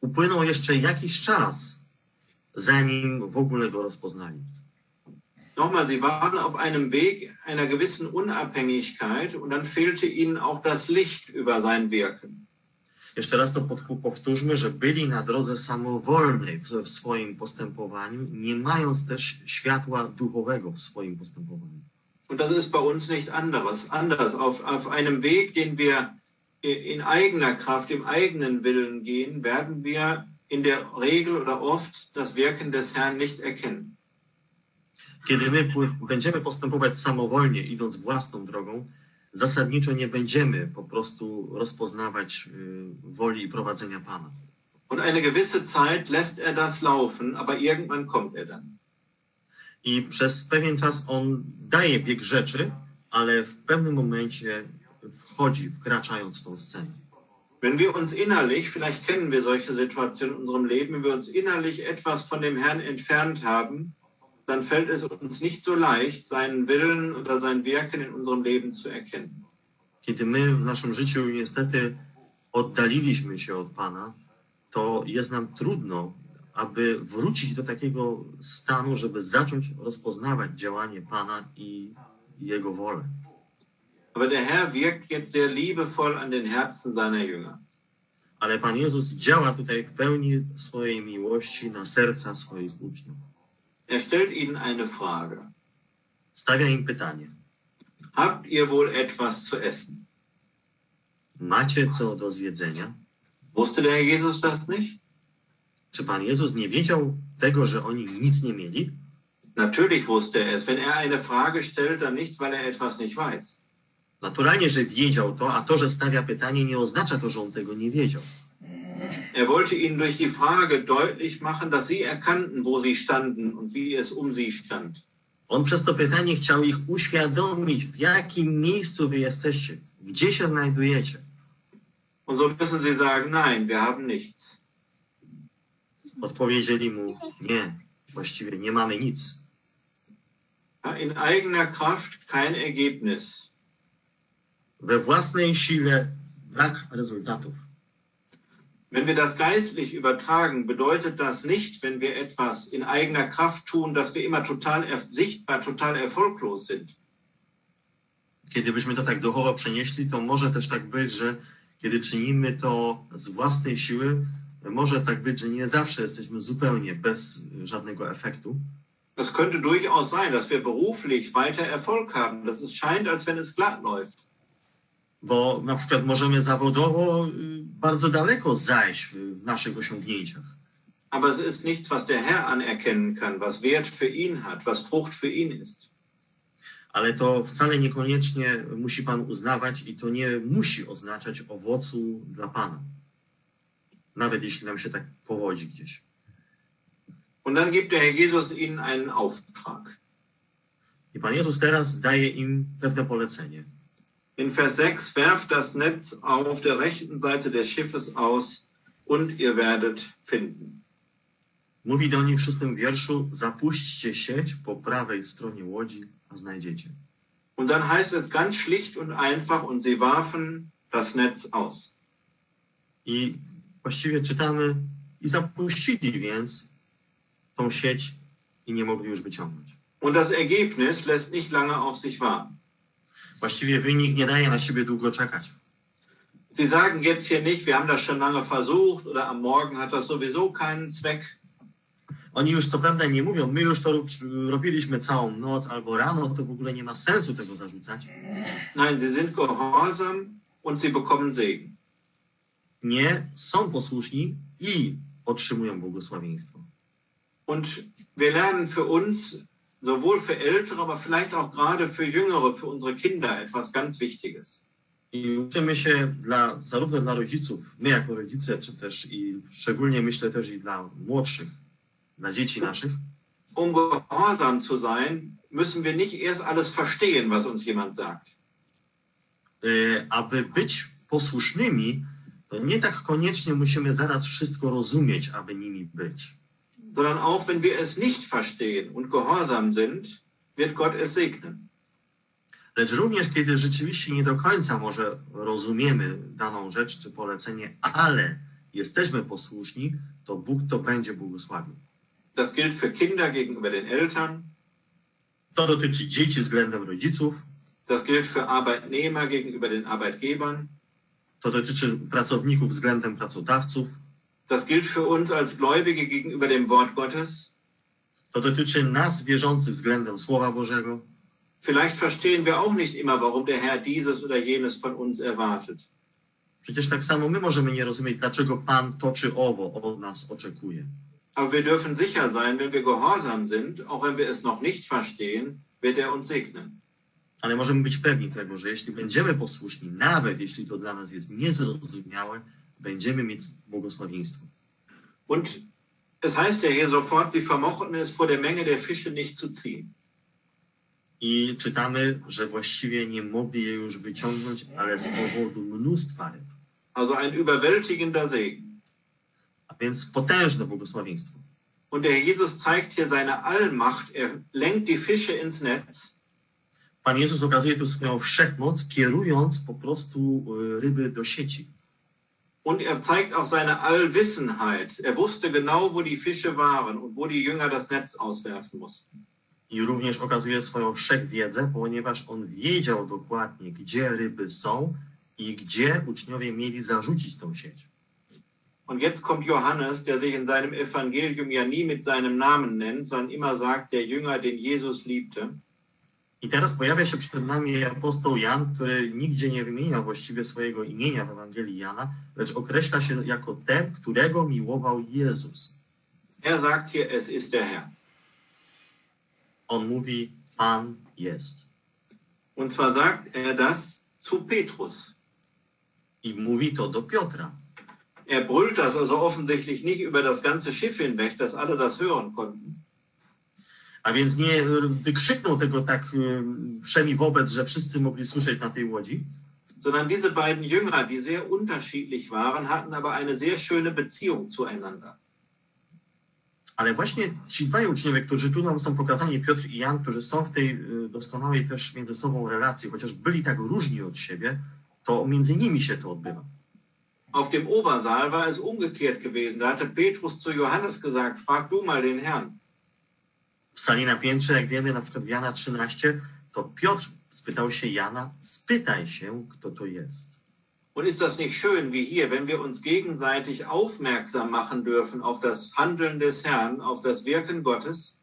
Upłynął jeszcze jakiś czas, zanim w ogóle go rozpoznali. Nochmal, sie waren auf einem Weg einer gewissen Unabhängigkeit und dann fehlte ihnen auch das Licht über sein Wirken. Jeszcze raz to powtórzmy, że byli na drodze samowolnej w swoim postępowaniu, nie mając też światła duchowego w swoim postępowaniu. Und das ist bei uns nicht anders. Auf einem Weg, den wir in eigener Kraft, im eigenen Willen gehen, werden wir in der Regel oder oft das Wirken des Herrn nicht erkennen. Kiedy my będziemy postępować samowolnie, idąc własną drogą, zasadniczo nie będziemy po prostu rozpoznawać woli i prowadzenia Pana. Und eine gewisse Zeit lässt er das laufen, aber irgendwann kommt er dann. I przez pewien czas on daje bieg rzeczy, ale w pewnym momencie wchodzi, wkraczając w tą scenę. Wenn wir uns innerlich, vielleicht kennen wir solche Situationen in unserem Leben, wenn wir uns innerlich etwas von dem Herrn entfernt haben, dann fällt es uns nicht so leicht, seinen Willen oder sein Wirken in unserem Leben zu erkennen. Kiedy my w naszym życiu niestety oddaliliśmy się od Pana, to jest nam trudno, aby wrócić do takiego stanu, żeby zacząć rozpoznawać działanie Pana i Jego wolę. Aber der Herr wirkt jetzt sehr liebevoll an den Herzen seiner Jünger. Ale Pan Jezus działa tutaj w pełni swojej miłości na serca swoich uczniów. Er stellt ihnen eine Frage. Stawia im pytanie. Habt ihr wohl etwas zu essen? Macie co do zjedzenia? Wusste der Jesus das nicht? Czy Pan Jezus nie wiedział tego, że oni nic nie mieli? Natürlich wusste er es. Wenn er eine Frage stellt, dann nicht, weil er etwas nicht weiß. Naturalnie, że wiedział to, a to, że stawia pytanie, nie oznacza to, że on tego nie wiedział. Er wollte ihnen durch die Frage deutlich machen, dass sie erkannten, wo sie standen und wie es um sie stand. On przez to pytanie chciał ich uświadomić, w jakim miejscu wy jesteście, gdzie się znajdujecie. Und so müssen sie sagen, nein, wir haben nichts. Odpowiedzieli mu, nie, właściwie nie mamy nic. In eigener Kraft kein Ergebnis. We własnej sile brak rezultatów. Wenn wir das geistlich übertragen, bedeutet das nicht, wenn wir etwas in eigener Kraft tun, dass wir immer total sichtbar, total erfolglos sind. Kiedy byśmy to tak duchowo przenieśli, to może też tak być, że kiedy czynimy to z własnej siły, może tak być, że nie zawsze jesteśmy zupełnie bez żadnego efektu. Das könnte durchaus sein, dass wir beruflich weiter Erfolg haben. Das scheint, als wenn es glatt läuft. Bo na przykład możemy zawodowo bardzo daleko zajść w naszych osiągnięciach. Aber es ist nichts, was der Herr anerkennen kann, was Wert für ihn hat, was Frucht für ihn ist. Ale to wcale niekoniecznie musi Pan uznawać i to nie musi oznaczać owocu dla Pana. Nawet jeśli nam się tak powodzi gdzieś. Und dann gibt der Herr Jesus ihnen einen Auftrag. I Pan Jezus teraz daje im pewne polecenie. In Vers 6, werft das Netz auf der rechten Seite des Schiffes aus und ihr werdet finden. Mówi do nich w 6. wierszu, zapuśćcie sieć po prawej stronie łodzi, a znajdziecie. Und dann heißt es ganz schlicht und einfach, und sie warfen das Netz aus. I właściwie czytamy, i zapuścili więc tą sieć i nie mogli już wyciągnąć. Und das Ergebnis lässt nicht lange auf sich warten. Właściwie wynik nie daje na siebie długo czekać. Sie sagen jetzt hier nicht, wir haben das schon lange versucht oder am Morgen hat das sowieso keinen Zweck. Oni już co prawda nie mówią, my już to robiliśmy całą noc albo rano, to w ogóle nie ma sensu tego zarzucać. Nein, sie sind gehorsam und sie bekommen Segen. Nie, są posłuszni i otrzymują błogosławieństwo. Und wir lernen für uns, sowohl für ältere, aber vielleicht auch gerade für jüngere, für unsere Kinder etwas ganz Wichtiges. I uczymy się zarówno dla rodziców, my jako rodzice, czy też i szczególnie myślę też i dla młodszych, dla dzieci naszych. Um gehorsam zu sein, müssen wir nicht erst alles verstehen, was uns jemand sagt. Aby być posłusznymi, to nie tak koniecznie musimy zaraz wszystko rozumieć, aby nimi być. Sondern auch wenn wir es nicht verstehen und gehorsam sind, wird Gott es segnen. Lecz również, kiedy rzeczywiście nie do końca może rozumiemy daną rzecz czy polecenie, ale jesteśmy posłuszni, to Bóg to będzie błogosławił. Das gilt für Kinder gegenüber den Eltern. To dotyczy dzieci względem rodziców. Das gilt für Arbeitnehmer gegenüber den Arbeitgebern. To dotyczy pracowników względem pracodawców. Das gilt für uns als Gläubige gegenüber dem Wort Gottes. To dotyczy nas wierzących względem Słowa Bożego. Vielleicht verstehen wir auch nicht immer, warum der Herr dieses oder jenes von uns erwartet. Przecież tak samo my możemy nie rozumieć, dlaczego Pan to czy owo od nas oczekuje. Aber wir dürfen sicher sein, wenn wir gehorsam sind, auch wenn wir es noch nicht verstehen, wird er uns segnen. Ale możemy być pewni tego, że jeśli będziemy posłuszni, nawet jeśli to dla nas jest niezrozumiałe, będziemy mieć błogosławieństwo. Und es heißt ja hier sofort, sie vermochten es vor der Menge der Fische nicht zu ziehen. I czytamy, że właściwie nie mogli je już wyciągnąć, ale z powodu mnóstwa ryb. Also ein überwältigender Segen. A więc potężne błogosławieństwo. Und der Jesus zeigt hier seine Allmacht, er lenkt die Fische ins Netz. Pan Jezus okazuje tu swoją wszechmoc, kierując po prostu ryby do sieci. Und er zeigt auch seine Allwissenheit. Er wusste genau, wo die Fische waren und wo die Jünger das Netz auswerfen mussten. I również okazuje swoją wszechwiedzę, ponieważ on wiedział dokładnie, gdzie ryby są i gdzie uczniowie mieli zarzucić tą sieć. Und jetzt kommt Johannes, der sich in seinem Evangelium ja nie mit seinem Namen nennt, sondern immer sagt, der Jünger, den Jesus liebte. I teraz pojawia się przed nami apostoł Jan, który nigdzie nie wymienia właściwie swojego imienia w Ewangelii Jana, lecz określa się jako ten, którego miłował Jezus. Er sagt hier, es ist der Herr. On mówi, Pan jest. Und zwar sagt er das zu Petrus. I mówi to do Piotra. Er brüllt das also offensichtlich nicht über das ganze Schiff hinweg, dass alle das hören konnten. A więc nie wykrzyknął tego tak wszemi wobec, że wszyscy mogli słyszeć na tej łodzi. Sondern diese beiden Jünger, die sehr unterschiedlich waren, hatten aber eine sehr schöne Beziehung zueinander. Ale właśnie ci dwaj uczniowie, którzy tu nam są pokazani, Piotr i Jan, którzy są w tej doskonałej też między sobą relacji, chociaż byli tak różni od siebie, to między nimi się to odbywa. Auf dem Obersaal war es umgekehrt gewesen. Da hatte Petrus zu Johannes gesagt, frag du mal den Herrn. W sali na piętrze, jak wiemy, na przykład w Jana 13, to Piotr spytał się Jana, spytaj się, kto to jest. Und ist das nicht schön, wie hier, wenn wir uns gegenseitig aufmerksam machen dürfen auf das Handeln des Herrn, auf das Wirken Gottes?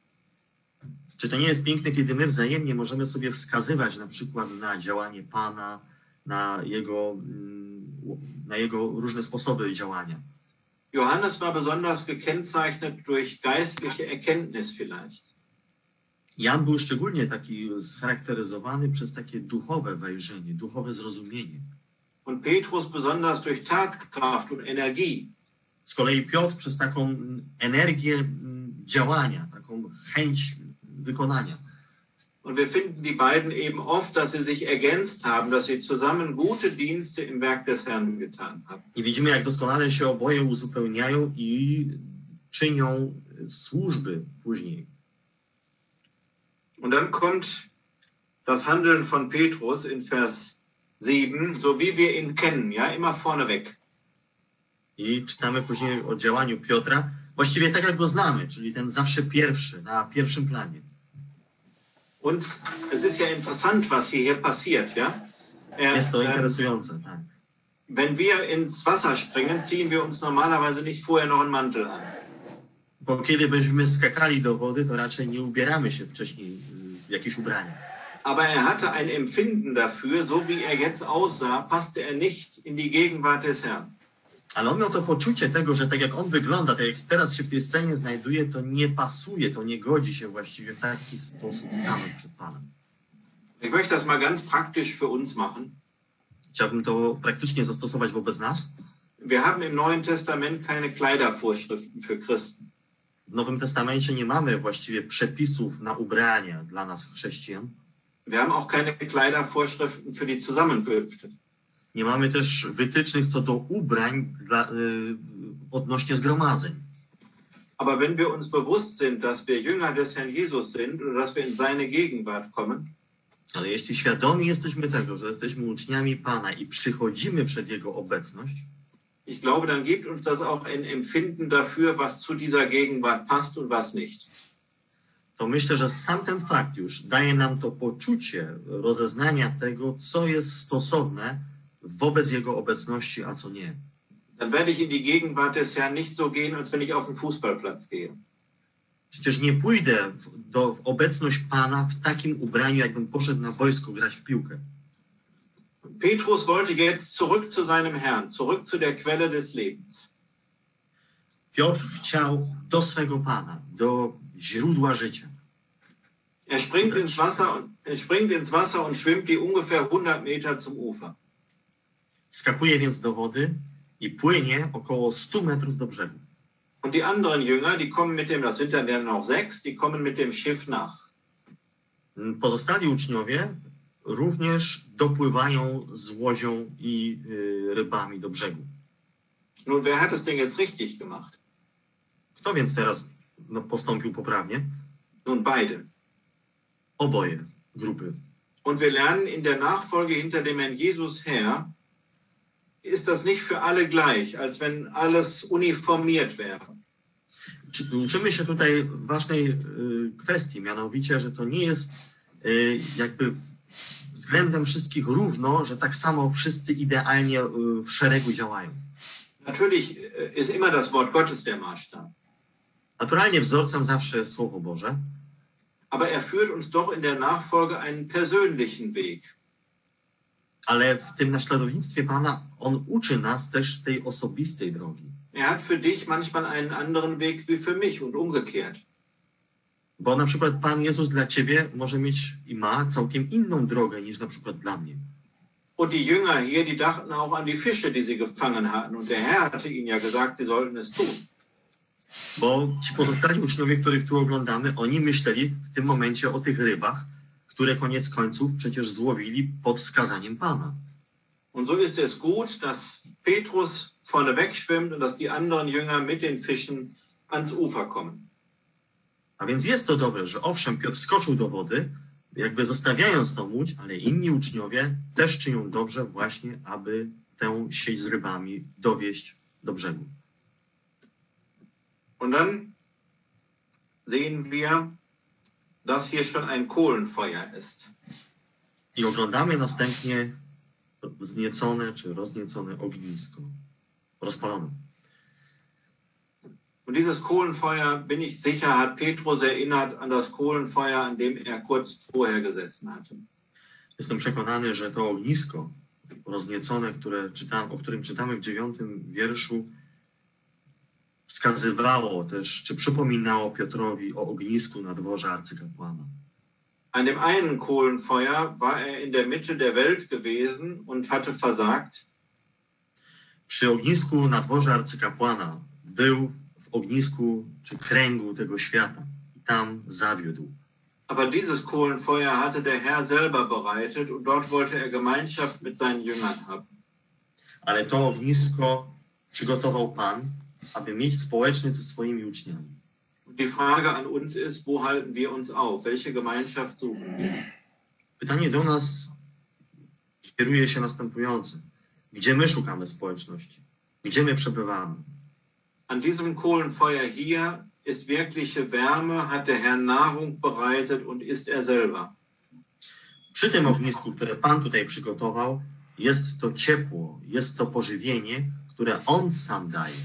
Czy to nie jest piękne, kiedy my wzajemnie możemy sobie wskazywać na przykład na działanie Pana, na jego różne sposoby działania? Johannes war besonders gekennzeichnet durch geistliche Erkenntnis vielleicht. Jan był szczególnie taki scharakteryzowany przez takie duchowe wejrzenie, duchowe zrozumienie. Und Petrus besonders durch Tatkraft und Energie. Z kolei Piotr przez taką energię działania, taką chęć wykonania. Und wir finden die beiden eben oft, dass sie sich ergänzt haben, dass sie zusammen gute Dienste im Werk des Herrn getan haben. I widzimy, jak doskonale się oboje uzupełniają i czynią służby później. Und dann kommt das Handeln von Petrus in Vers 7, so wie wir ihn kennen, ja, immer vorneweg. I czytamy później o działaniu Piotra, właściwie tak jak go znamy, czyli ten zawsze pierwszy, na pierwszym planie. Und es ist ja interessant, was hier passiert, ja? Jest to interesujące, tak. Wenn wir ins Wasser springen, ziehen wir uns normalerweise nicht vorher noch einen Mantel an. Bo kiedy byśmy skakali do wody, to raczej nie ubieramy się wcześniej w jakieś ubrania. Aber er hatte ein Empfinden dafür, so wie er jetzt aussah, passte er nicht in die Gegenwart des Herrn. Ale on miał to poczucie tego, że tak jak on wygląda, tak jak teraz się w tej scenie znajduje, to nie pasuje, to nie godzi się właściwie w taki sposób stanąć przed Panem. Ich möchte das mal ganz praktisch für uns machen. Chciałbym to praktycznie zastosować wobec nas. Wir haben im Neuen Testament keine Kleidervorschriften für Christen. W Nowym Testamencie nie mamy właściwie przepisów na ubrania dla nas chrześcijan. Wir haben auch keine Kleidervorschriften für die Zusammenkünfte. Nie mamy też wytycznych co do ubrań dla, odnośnie zgromadzeń. Aber wenn wir uns bewusst sind, dass wir Jünger des Herrn Jesus sind und dass wir in seine Gegenwart kommen, ale jeśli świadomi jesteśmy tego, że jesteśmy uczniami Pana i przychodzimy przed Jego obecność, ich glaube, dann gibt uns das auch ein Empfinden dafür, was zu dieser Gegenwart passt und was nicht. To myślę, że sam ten fakt już daje nam to poczucie rozeznania tego, co jest stosowne wobec Jego obecności, a co nie. Dann werde ich in die Gegenwart des Herrn nicht so gehen, als wenn ich auf den Fußballplatz gehe. Przecież nie pójdę w obecność Pana w takim ubraniu, jakbym poszedł na boisko grać w piłkę. Petrus wollte jetzt zurück zu seinem Herrn, zurück zu der Quelle des Lebens. Piotr chciał do swego Pana, do źródła życia. Er springt ins Wasser und schwimmt die ungefähr 100 Meter zum Ufer. Skakuje więc do wody i płynie około 100 metrów do brzegu. Und die anderen Jünger, die kommen mit dem, das sind dann noch 6, die kommen mit dem Schiff nach. Pozostali uczniowie również dopływają z łodzią i rybami do brzegu. Nun, wer hat das Ding jetzt richtig gemacht? Kto więc teraz postąpił poprawnie? Nun, beide. Oboje grupy. Und wir lernen in der Nachfolge hinter dem Herrn Jesus her, ist das nicht für alle gleich, als wenn alles uniformiert wäre. Uczymy się tutaj ważnej kwestii, mianowicie, że to nie jest jakby względem wszystkich równo, że tak samo wszyscy idealnie w szeregu działają. Natürlich ist immer das Wort Gottes der Maßstab. Naturalnie wzorcem zawsze jest Słowo Boże. Aber er führt uns doch in der Nachfolge einen persönlichen Weg. Ale w tym naśladownictwie Pana on uczy nas też tej osobistej drogi. Er hat für dich manchmal einen anderen Weg wie für mich und umgekehrt. Bo na przykład Pan Jezus dla ciebie może mieć i ma całkiem inną drogę niż na przykład dla mnie. Und die Jünger hier, die dachten auch an die Fische, die sie gefangen hatten. Und der Herr hatte ihnen ja gesagt, sie sollten es tun. Bo ci pozostali uczniowie, których tu oglądamy, oni myśleli w tym momencie o tych rybach, które koniec końców przecież złowili pod wskazaniem Pana. Und so ist es gut, dass Petrus vorneweg schwimmt und dass die anderen Jünger mit den Fischen ans Ufer kommen. A więc jest to dobre, że owszem, Piotr skoczył do wody, jakby zostawiając tą łódź, ale inni uczniowie też czynią dobrze właśnie, aby tę sieć z rybami dowieść do brzegu. Und dann sehen wir, dass hier schon ein Kohlenfeuer ist. I oglądamy następnie wzniecone czy rozniecone ognisko, rozpalone. Und dieses Kohlenfeuer, bin ich sicher, hat Petrus erinnert an das Kohlenfeuer, an dem er kurz vorher gesessen hatte. Jestem przekonany, że to ognisko rozniecone, o którym czytamy w 9 wierszu, wskazywało też, czy przypominało Piotrowi o ognisku na dworze arcykapłana. An dem einen Kohlenfeuer war er in der Mitte der Welt gewesen und hatte versagt. Przy ognisku na dworze arcykapłana był w ognisku czy kręgu tego świata i tam zawiódł. Aber dieses Kohlenfeuer hatte der Herr selber bereitet und dort wollte er Gemeinschaft mit seinen Jüngern haben. Ale to ognisko przygotował Pan, aby mieć społeczność ze swoimi uczniami. Die Frage an uns ist, wo halten wir uns auf? Welche Gemeinschaft suchen wir? Pytanie do nas, kieruje się następującym. Gdzie my szukamy społeczności? Gdzie my przebywamy? An diesem Kohlenfeuer hier ist wirkliche Wärme, hat der Herr Nahrung bereitet und ist er selber. Przy tym ognisku, które Pan tutaj przygotował, jest to ciepło, jest to pożywienie, które On sam daje.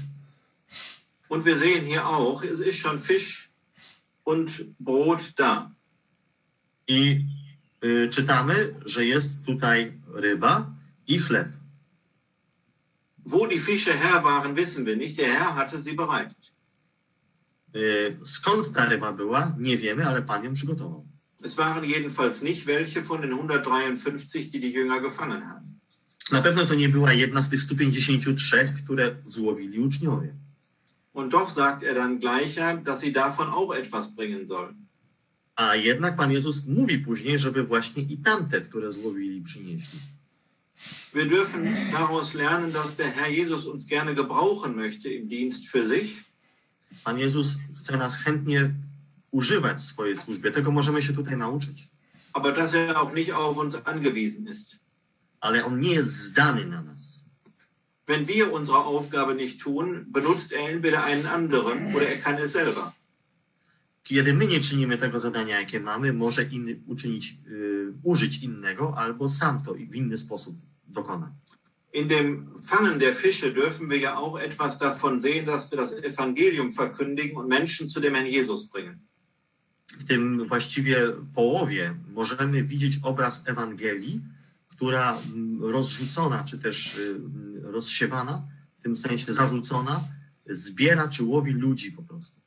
Und wir sehen hier auch, es ist schon Fisch und Brot da. I czytamy, że jest tutaj ryba i chleb. Wo die Fische her waren, wissen wir nicht. Der Herr hatte sie bereitet. Skąd ta ryba była, nie wiemy, ale Pan ją przygotował. Es waren jedenfalls nicht welche von den 153, die die Jünger gefangen haben. Na pewno to nie była jedna z tych 153, które złowili uczniowie. Und doch sagt er dann gleicher, dass sie davon auch etwas bringen sollen. A jednak Pan Jezus mówi później, żeby właśnie i tamte, które złowili, przynieśli. Wir dürfen daraus lernen, dass der Herr Jesus uns gerne gebrauchen möchte im Dienst für sich. Pan Jezus chce nas chętnie używać w swojej służbie. Tego możemy się tutaj nauczyć. Aber dass er auch nicht auf uns angewiesen ist. Ale On nie jest zdany na nas. Wenn wir unsere Aufgabe nicht tun, benutzt er entweder einen anderen oder er kann es selber. Kiedy my nie czynimy tego zadania, jakie mamy, może inny użyć innego, albo sam to w inny sposób dokona. In dem Fangen der Fische dürfen wir ja auch etwas davon sehen, dass wir das Evangelium verkündigen und Menschen zu dem Herrn Jesus bringen. W tym właściwie połowie możemy widzieć obraz Ewangelii, która rozrzucona, czy też rozsiewana, w tym sensie zarzucona, zbiera czy łowi ludzi po prostu.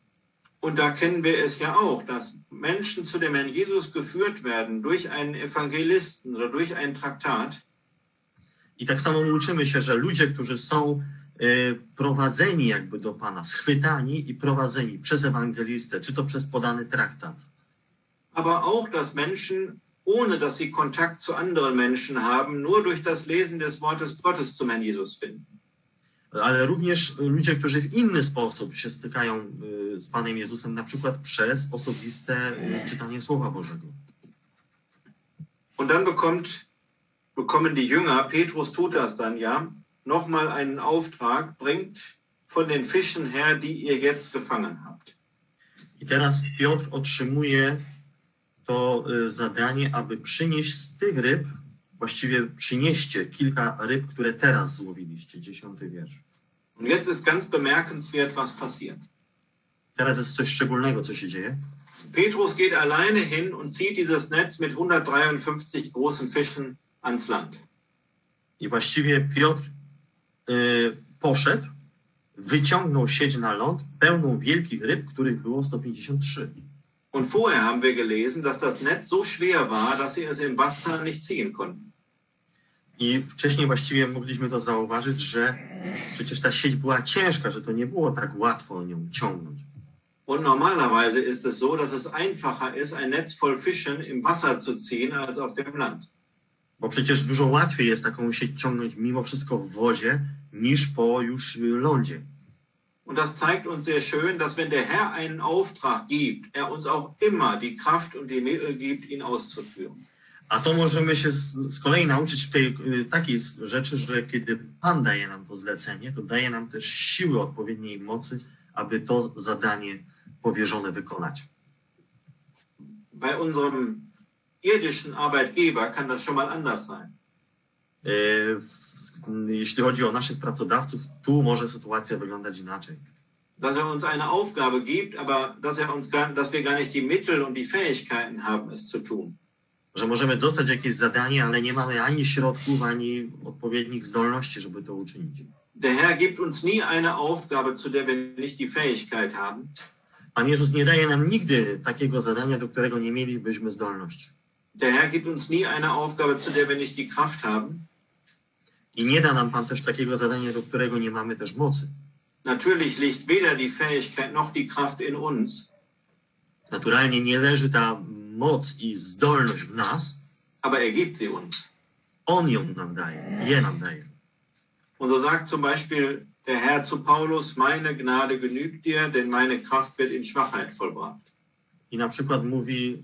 Und da kennen wir es ja auch, dass Menschen zu dem Herrn Jesus geführt werden durch einen Evangelisten oder durch ein Traktat. I tak samo uczymy się, że ludzie, którzy są prowadzeni jakby do Pana, schwytani i prowadzeni przez ewangelistę, czy to przez podany traktat. Aber auch, dass Menschen, ohne dass sie Kontakt zu anderen Menschen haben, nur durch das Lesen des Wortes Gottes zum Herrn Jesus finden. Ale również ludzie, którzy w inny sposób się stykają z Panem Jezusem, na przykład przez osobiste czytanie Słowa Bożego. Und dann bekommen die Jünger, Petrus tut das dann ja, nochmal einen Auftrag, bringt von den Fischen her, die ihr jetzt gefangen habt. I teraz Piotr otrzymuje to zadanie, aby przynieść z tych ryb, właściwie przynieście kilka ryb, które teraz złowiliście, 10 wiersz. Und jetzt ist ganz bemerkenswert, was passiert. Teraz jest coś szczególnego, co się dzieje. Petrus geht alleine hin und zieht dieses Netz mit 153 großen Fischen ans Land. I właściwie Piotr poszedł, wyciągnął sieć na ląd pełną wielkich ryb, których było 153. Und vorher haben wir gelesen, dass das Netz so schwer war, dass sie es im Wasser nicht ziehen konnten. I wcześniej właściwie mogliśmy to zauważyć, że przecież ta sieć była ciężka, że to nie było tak łatwo nią ciągnąć. Und normalerweise ist es so, dass es einfacher ist, ein Netz voll Fischen im Wasser zu ziehen als auf dem Land. Bo przecież dużo łatwiej jest taką sieć ciągnąć mimo wszystko w wodzie niż po już lądzie. Und das zeigt uns sehr schön, dass wenn der Herr einen Auftrag gibt, er uns auch immer die Kraft und die Mittel gibt, ihn auszuführen. A to możemy się z kolei nauczyć tej takiej rzeczy, że kiedy Pan daje nam to zlecenie, to daje nam też siły odpowiedniej mocy, aby to zadanie powierzone wykonać. Bei unserem irdischen Arbeitgeber kann das schon mal anders sein. Jeśli chodzi o naszych pracodawców, tu może sytuacja wyglądać inaczej. Dass er uns eine Aufgabe gibt, aber dass wir gar nicht die Mittel und die Fähigkeiten haben, es zu tun. Że możemy dostać jakieś zadanie, ale nie mamy ani środków, ani odpowiednich zdolności, żeby to uczynić. Der Herr gibt uns nie eine Aufgabe, zu der wir nicht die Fähigkeit haben. Pan Jezus nie daje nam nigdy takiego zadania, do którego nie mielibyśmy zdolności. Der Herr gibt uns nie eine Aufgabe, zu der wir nicht die Kraft haben. I nie da nam Pan też takiego zadania, do którego nie mamy też mocy. Natürlich liegt weder die Fähigkeit noch die Kraft in uns. Naturalnie nie leży ta moc i zdolność w nas. Aber er gibt sie uns. On ją nam daje, je nam daje. Und so sagt zum Beispiel der Herr zu Paulus: Meine Gnade genügt dir, denn meine Kraft wird in Schwachheit vollbracht. I na przykład mówi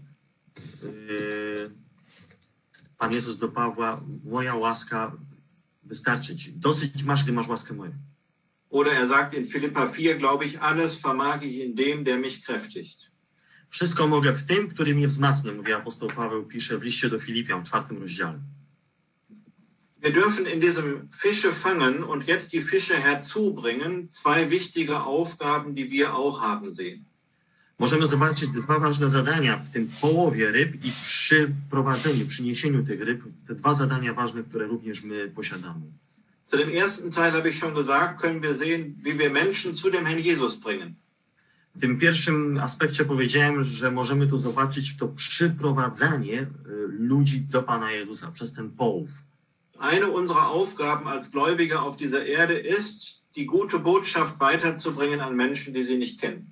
Pan Jezus do Pawła, moja łaska wystarczy ci. Dosyć masz, gdy masz łaskę moją. Oder er sagt in Philippa 4, glaube ich, alles vermag ich in dem, der mich kräftigt. Wszystko mogę w tym, który mnie wzmacnia, mówi apostoł Paweł, pisze w liście do Filipian, 4. rozdziale. Wir dürfen in diesem Fische fangen und jetzt die Fische herzubringen, zwei wichtige Aufgaben, die wir auch haben sehen. Możemy zobaczyć dwa ważne zadania w tym połowie ryb i przy prowadzeniu, przyniesieniu tych ryb, te dwa zadania ważne, które również my posiadamy. Zu dem ersten Teil habe ich schon gesagt, können wir sehen, wie wir Menschen zu dem Herrn Jesus bringen. W tym pierwszym aspekcie powiedziałem, że możemy tu zobaczyć to przyprowadzanie ludzi do Pana Jezusa przez ten połów. Eine unserer Aufgaben als Gläubige auf dieser Erde ist, die gute Botschaft weiterzubringen an Menschen, die sie nicht kennen.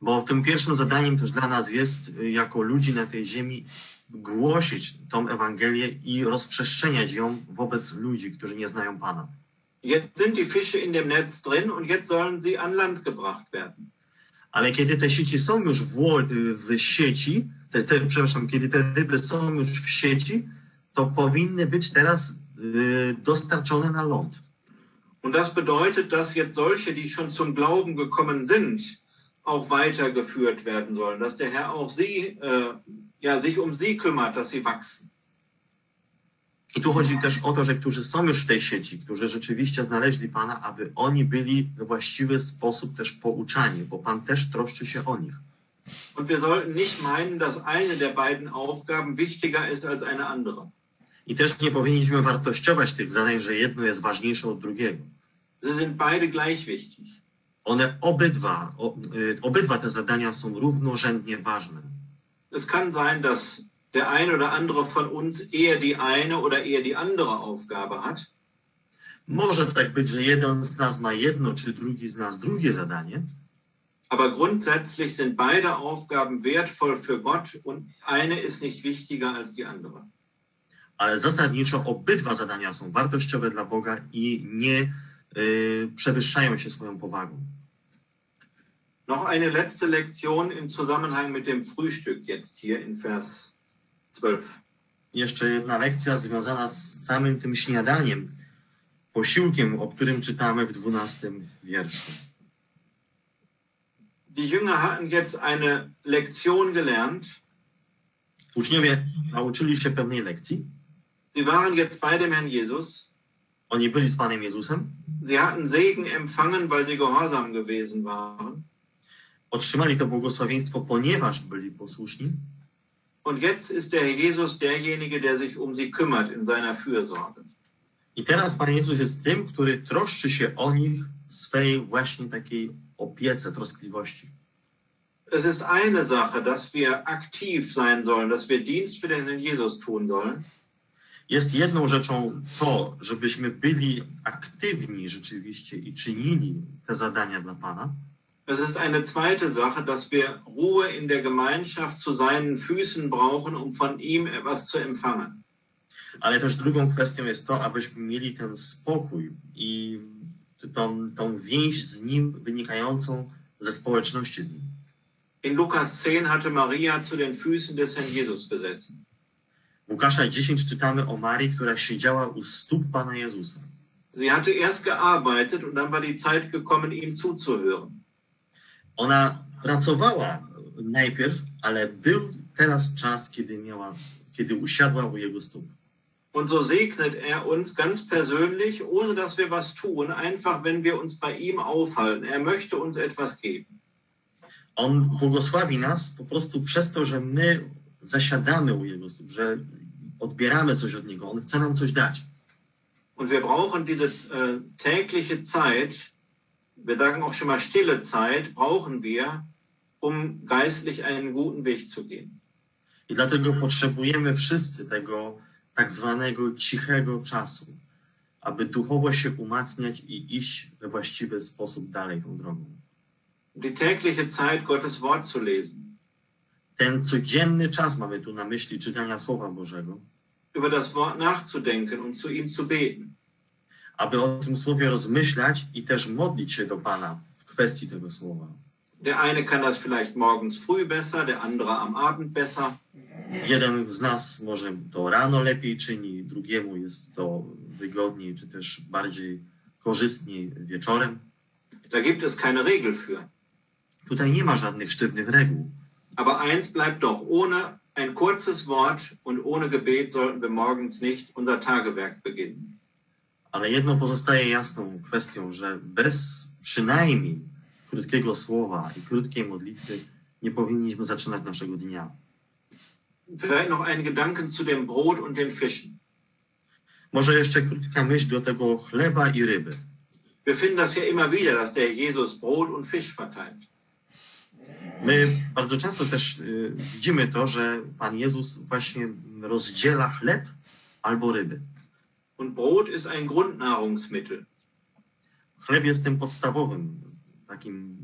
Bo tym pierwszym zadaniem też dla nas jest, jako ludzi na tej ziemi, głosić tą Ewangelię i rozprzestrzeniać ją wobec ludzi, którzy nie znają Pana. Jetzt sind die Fische in dem Netz drin und jetzt sollen sie an Land gebracht werden. Ale kiedy te sieci są już w sieci, kiedy te ryby są już w sieci, to powinny być teraz dostarczone na ląd. Und das bedeutet, dass jetzt solche, die schon zum Glauben gekommen sind, auch weitergeführt werden sollen, dass der Herr auch sie, sich um sie kümmert, dass sie wachsen. I tu chodzi też o to, że którzy są już w tej sieci, którzy rzeczywiście znaleźli Pana, aby oni byli we właściwy sposób też pouczani, bo Pan też troszczy się o nich. Und wir sollten nicht meinen, dass eine der beiden Aufgaben wichtiger ist als eine andere. I też nie powinniśmy wartościować tych zadań, że jedno jest ważniejsze od drugiego. Sie sind beide gleich wichtig. One obydwa te zadania są równorzędnie ważne. Es kann sein, dass der ein oder andere von uns eher die eine oder eher die andere Aufgabe hat. Może tak być, że jeden z nas ma jedno, czy drugi z nas drugie zadanie. Aber grundsätzlich sind beide Aufgaben wertvoll für Gott und eine ist nicht wichtiger als die andere. Ale zasadniczo obydwa zadania są wartościowe dla Boga i nie przewyższają się swoją powagą. Noch eine letzte Lektion im Zusammenhang mit dem Frühstück jetzt hier in Vers 12. Jeszcze jedna lekcja związana z samym tym śniadaniem, posiłkiem, o którym czytamy w 12. wierszu. Die Jünger hatten jetzt eine Lektion gelernt. Uczniowie nauczyli się pewnej lekcji. Sie waren jetzt bei dem Herrn Jesus. Oni byli z Panem Jezusem. Sie hatten Segen empfangen, weil sie gehorsam gewesen waren. Otrzymali to błogosławieństwo, ponieważ byli posłuszni. Und jetzt ist der Herr Jesus derjenige, der sich um sie kümmert in seiner Fürsorge. I teraz Pan Jezus jest tym, który troszczy się o nich w swej właśnie takiej opiece, troskliwości. Es ist eine Sache, dass wir aktiv sein sollen, dass wir Dienst für den Herrn Jesus tun sollen. Jest jedną rzeczą to, żebyśmy byli aktywni rzeczywiście i czynili te zadania dla Pana. Es ist eine zweite Sache, dass wir Ruhe in der Gemeinschaft zu seinen Füßen brauchen, um von ihm etwas zu empfangen. Ale też drugą kwestią jest to, abyśmy mieli ten spokój i tą więź z nim wynikającą ze społeczności z nim. In Lukas 10 hatte Maria zu den Füßen des Herrn Jesus gesessen. Łukasza 10 czytamy o Marii, która siedziała u stóp Pana Jezusa. Sie hatte erst gearbeitet und dann war die Zeit gekommen, ihm zuzuhören. Ona pracowała najpierw, ale był teraz czas, kiedy usiadła u jego stóp. Und so segnet er uns ganz persönlich, ohne dass wir was tun, einfach wenn wir uns bei ihm aufhalten. Er möchte uns etwas geben. On błogosławi nas po prostu przez to, że my zasiadamy u jego stóp, że odbieramy coś od niego. On chce nam coś dać. Und wir brauchen diese tägliche Zeit. Wir sagen auch schon mal, stille Zeit brauchen wir, um geistlich einen guten Weg zu gehen. I dlatego potrzebujemy wszyscy tego tak zwanego cichego czasu, aby duchowo się umacniać i iść we właściwy sposób dalej tą drogą. Die tägliche Zeit, Gottes Wort zu lesen. Ten codzienny czas mamy tu na myśli czytania Słowa Bożego. Über das Wort nachzudenken und zu ihm zu beten. Aby o tym słowie rozmyślać i też modlić się do Pana w kwestii tego słowa. Der eine kann das vielleicht morgens früh besser, der andere am Abend besser. Jeden z nas może to rano lepiej czyni, drugiemu jest to wygodniej, czy też bardziej korzystniej wieczorem. Da gibt es keine Regel für. Tutaj nie ma żadnych sztywnych reguł. Aber eins bleibt doch, ohne ein kurzes Wort und ohne Gebet sollten wir morgens nicht unser Tagewerk beginnen. Ale jedno pozostaje jasną kwestią, że bez przynajmniej krótkiego słowa i krótkiej modlitwy nie powinniśmy zaczynać naszego dnia. Vielleicht noch ein Gedanken zu dem Brot und den Fischen. Może jeszcze krótka myśl do tego chleba i ryby. Wir finden das ja immer wieder, dass der Jesus Brot und Fisch verteilt. My bardzo często też widzimy to, że Pan Jezus właśnie rozdziela chleb albo ryby. Und Brot ist ein Grundnahrungsmittel. Chleb jest tym podstawowym takim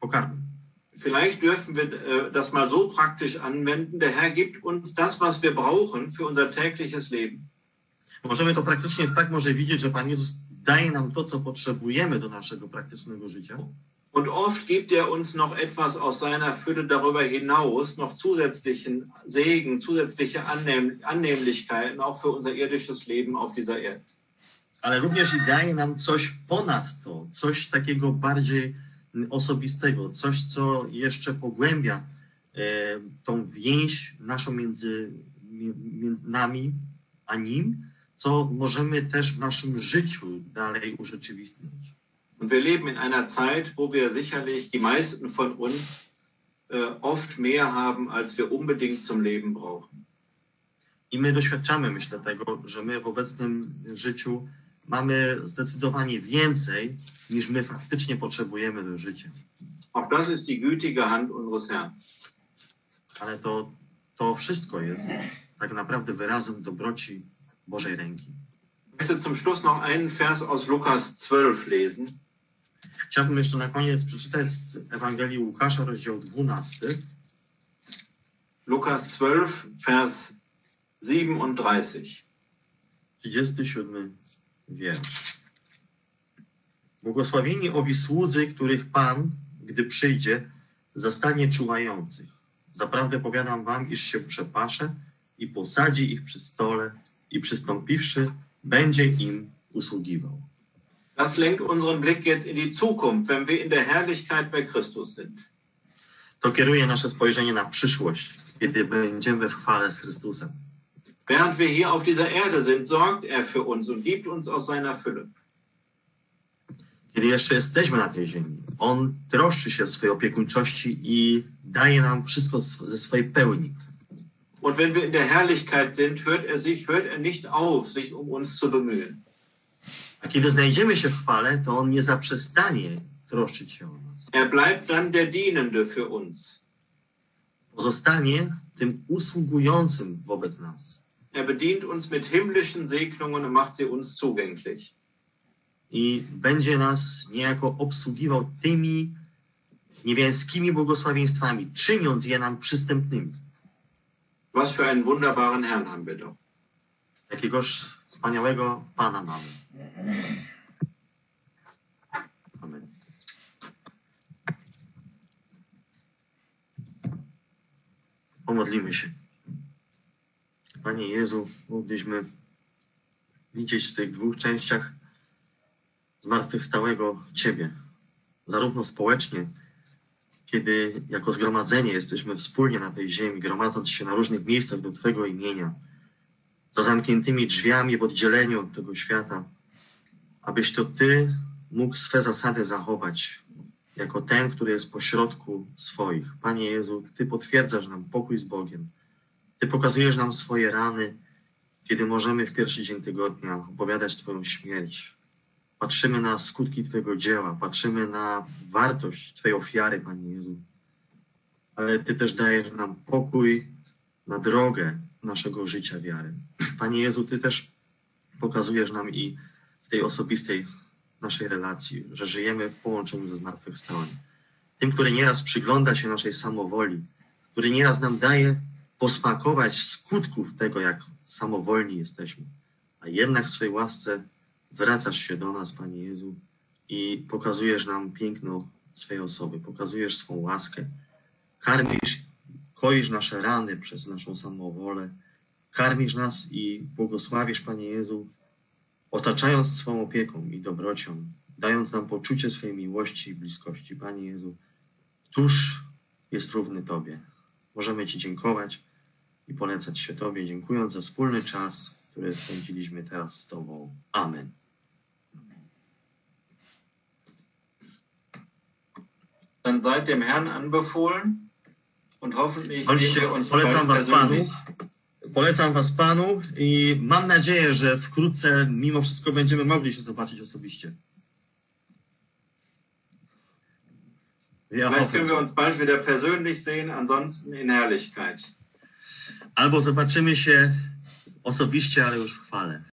pokarmem. Vielleicht dürfen wir das mal so praktisch anwenden. Der Herr gibt uns das, was wir brauchen für unser tägliches Leben. Możemy to praktycznie tak może widzieć, że Pan Jezus daje nam to, co potrzebujemy do naszego praktycznego życia. Und oft gibt er uns noch etwas aus seiner Fülle darüber hinaus, noch zusätzlichen Segen, zusätzliche Annehmlichkeiten auch für unser irdisches Leben auf dieser Erde. Ale również i daje nam coś ponad to, coś takiego bardziej osobistego, coś, co jeszcze pogłębia tą więź naszą między nami a Nim, co możemy też w naszym życiu dalej urzeczywistnić. Und wir leben in einer Zeit, wo wir sicherlich die meisten von uns oft mehr haben, als wir unbedingt zum Leben brauchen. I my doświadczamy, myślę, tego, że my w obecnym życiu mamy zdecydowanie więcej, niż my faktycznie potrzebujemy do życia. Auch das ist die gütige Hand unseres Herrn. Ale to wszystko jest tak naprawdę wyrazem dobroci Bożej ręki. Ich möchte zum Schluss noch einen Vers aus Lukas 12 lesen. Chciałbym jeszcze na koniec przeczytać z Ewangelii Łukasza, rozdział 12. Lukas 12, Vers 37. 37 wiersz. Błogosławieni owi słudzy, których Pan, gdy przyjdzie, zastanie czuwających. Zaprawdę powiadam wam, iż się przepasze i posadzi ich przy stole i przystąpiwszy, będzie im usługiwał. Das lenkt unseren Blick jetzt in die Zukunft, wenn wir in der Herrlichkeit bei Christus sind. To kieruje nasze spojrzenie na przyszłość, kiedy będziemy w chwale z Chrystusem. Während wir hier auf dieser Erde sind, sorgt er für uns und gibt uns aus seiner Fülle. Kiedy jeszcze jesteśmy na tej ziemi, On troszczy się w swojej opiekuńczości i daje nam wszystko ze swojej pełni. Und wenn wir in der Herrlichkeit sind, hört er nicht auf, sich um uns zu bemühen. A kiedy znajdziemy się w chwale, to On nie zaprzestanie troszczyć się o nas. Er bleibt dann der Dienende für uns. Pozostanie tym usługującym wobec nas. Er bedient uns mit himmlischen Segnungen und macht sie uns zugänglich. I będzie nas niejako obsługiwał tymi niebiańskimi błogosławieństwami, czyniąc je nam przystępnymi. Was für einen wunderbaren Herrn haben wir doch. Jakiegoż wspaniałego Pana mamy. Amen. Pomodlimy się. Panie Jezu, mogliśmy widzieć w tych dwóch częściach zmartwychwstałego Ciebie. Zarówno społecznie, kiedy jako zgromadzenie jesteśmy wspólnie na tej ziemi, gromadząc się na różnych miejscach do Twojego imienia, za zamkniętymi drzwiami w oddzieleniu od tego świata, abyś to Ty mógł swe zasady zachować, jako ten, który jest pośrodku swoich. Panie Jezu, Ty potwierdzasz nam pokój z Bogiem. Ty pokazujesz nam swoje rany, kiedy możemy w pierwszy dzień tygodnia opowiadać Twoją śmierć. Patrzymy na skutki Twojego dzieła, patrzymy na wartość Twojej ofiary, Panie Jezu. Ale Ty też dajesz nam pokój na drogę naszego życia wiary. Panie Jezu, Ty też pokazujesz nam i w tej osobistej naszej relacji, że żyjemy w połączeniu ze zmartwychwstałym. Tym, który nieraz przygląda się naszej samowoli, który nieraz nam daje posmakować skutków tego, jak samowolni jesteśmy, a jednak w swej łasce wracasz się do nas, Panie Jezu, i pokazujesz nam piękno swojej osoby, pokazujesz swą łaskę, karmisz Koisz nasze rany przez naszą samowolę, karmisz nas i błogosławisz, Panie Jezu, otaczając swą opieką i dobrocią, dając nam poczucie swej miłości i bliskości. Panie Jezu, któż jest równy Tobie? Możemy Ci dziękować i polecać się Tobie, dziękując za wspólny czas, który spędziliśmy teraz z Tobą. Amen. Dann seid dem Herrn anbefohlen und hoffentlich sehen wir uns bald persönlich. Polecam Was Panu i mam nadzieję, że wkrótce mimo wszystko będziemy mogli się zobaczyć osobiście. Ja vielleicht können wir uns bald wieder persönlich sehen, ansonsten in Herrlichkeit. Albo zobaczymy się osobiście, ale już w chwale.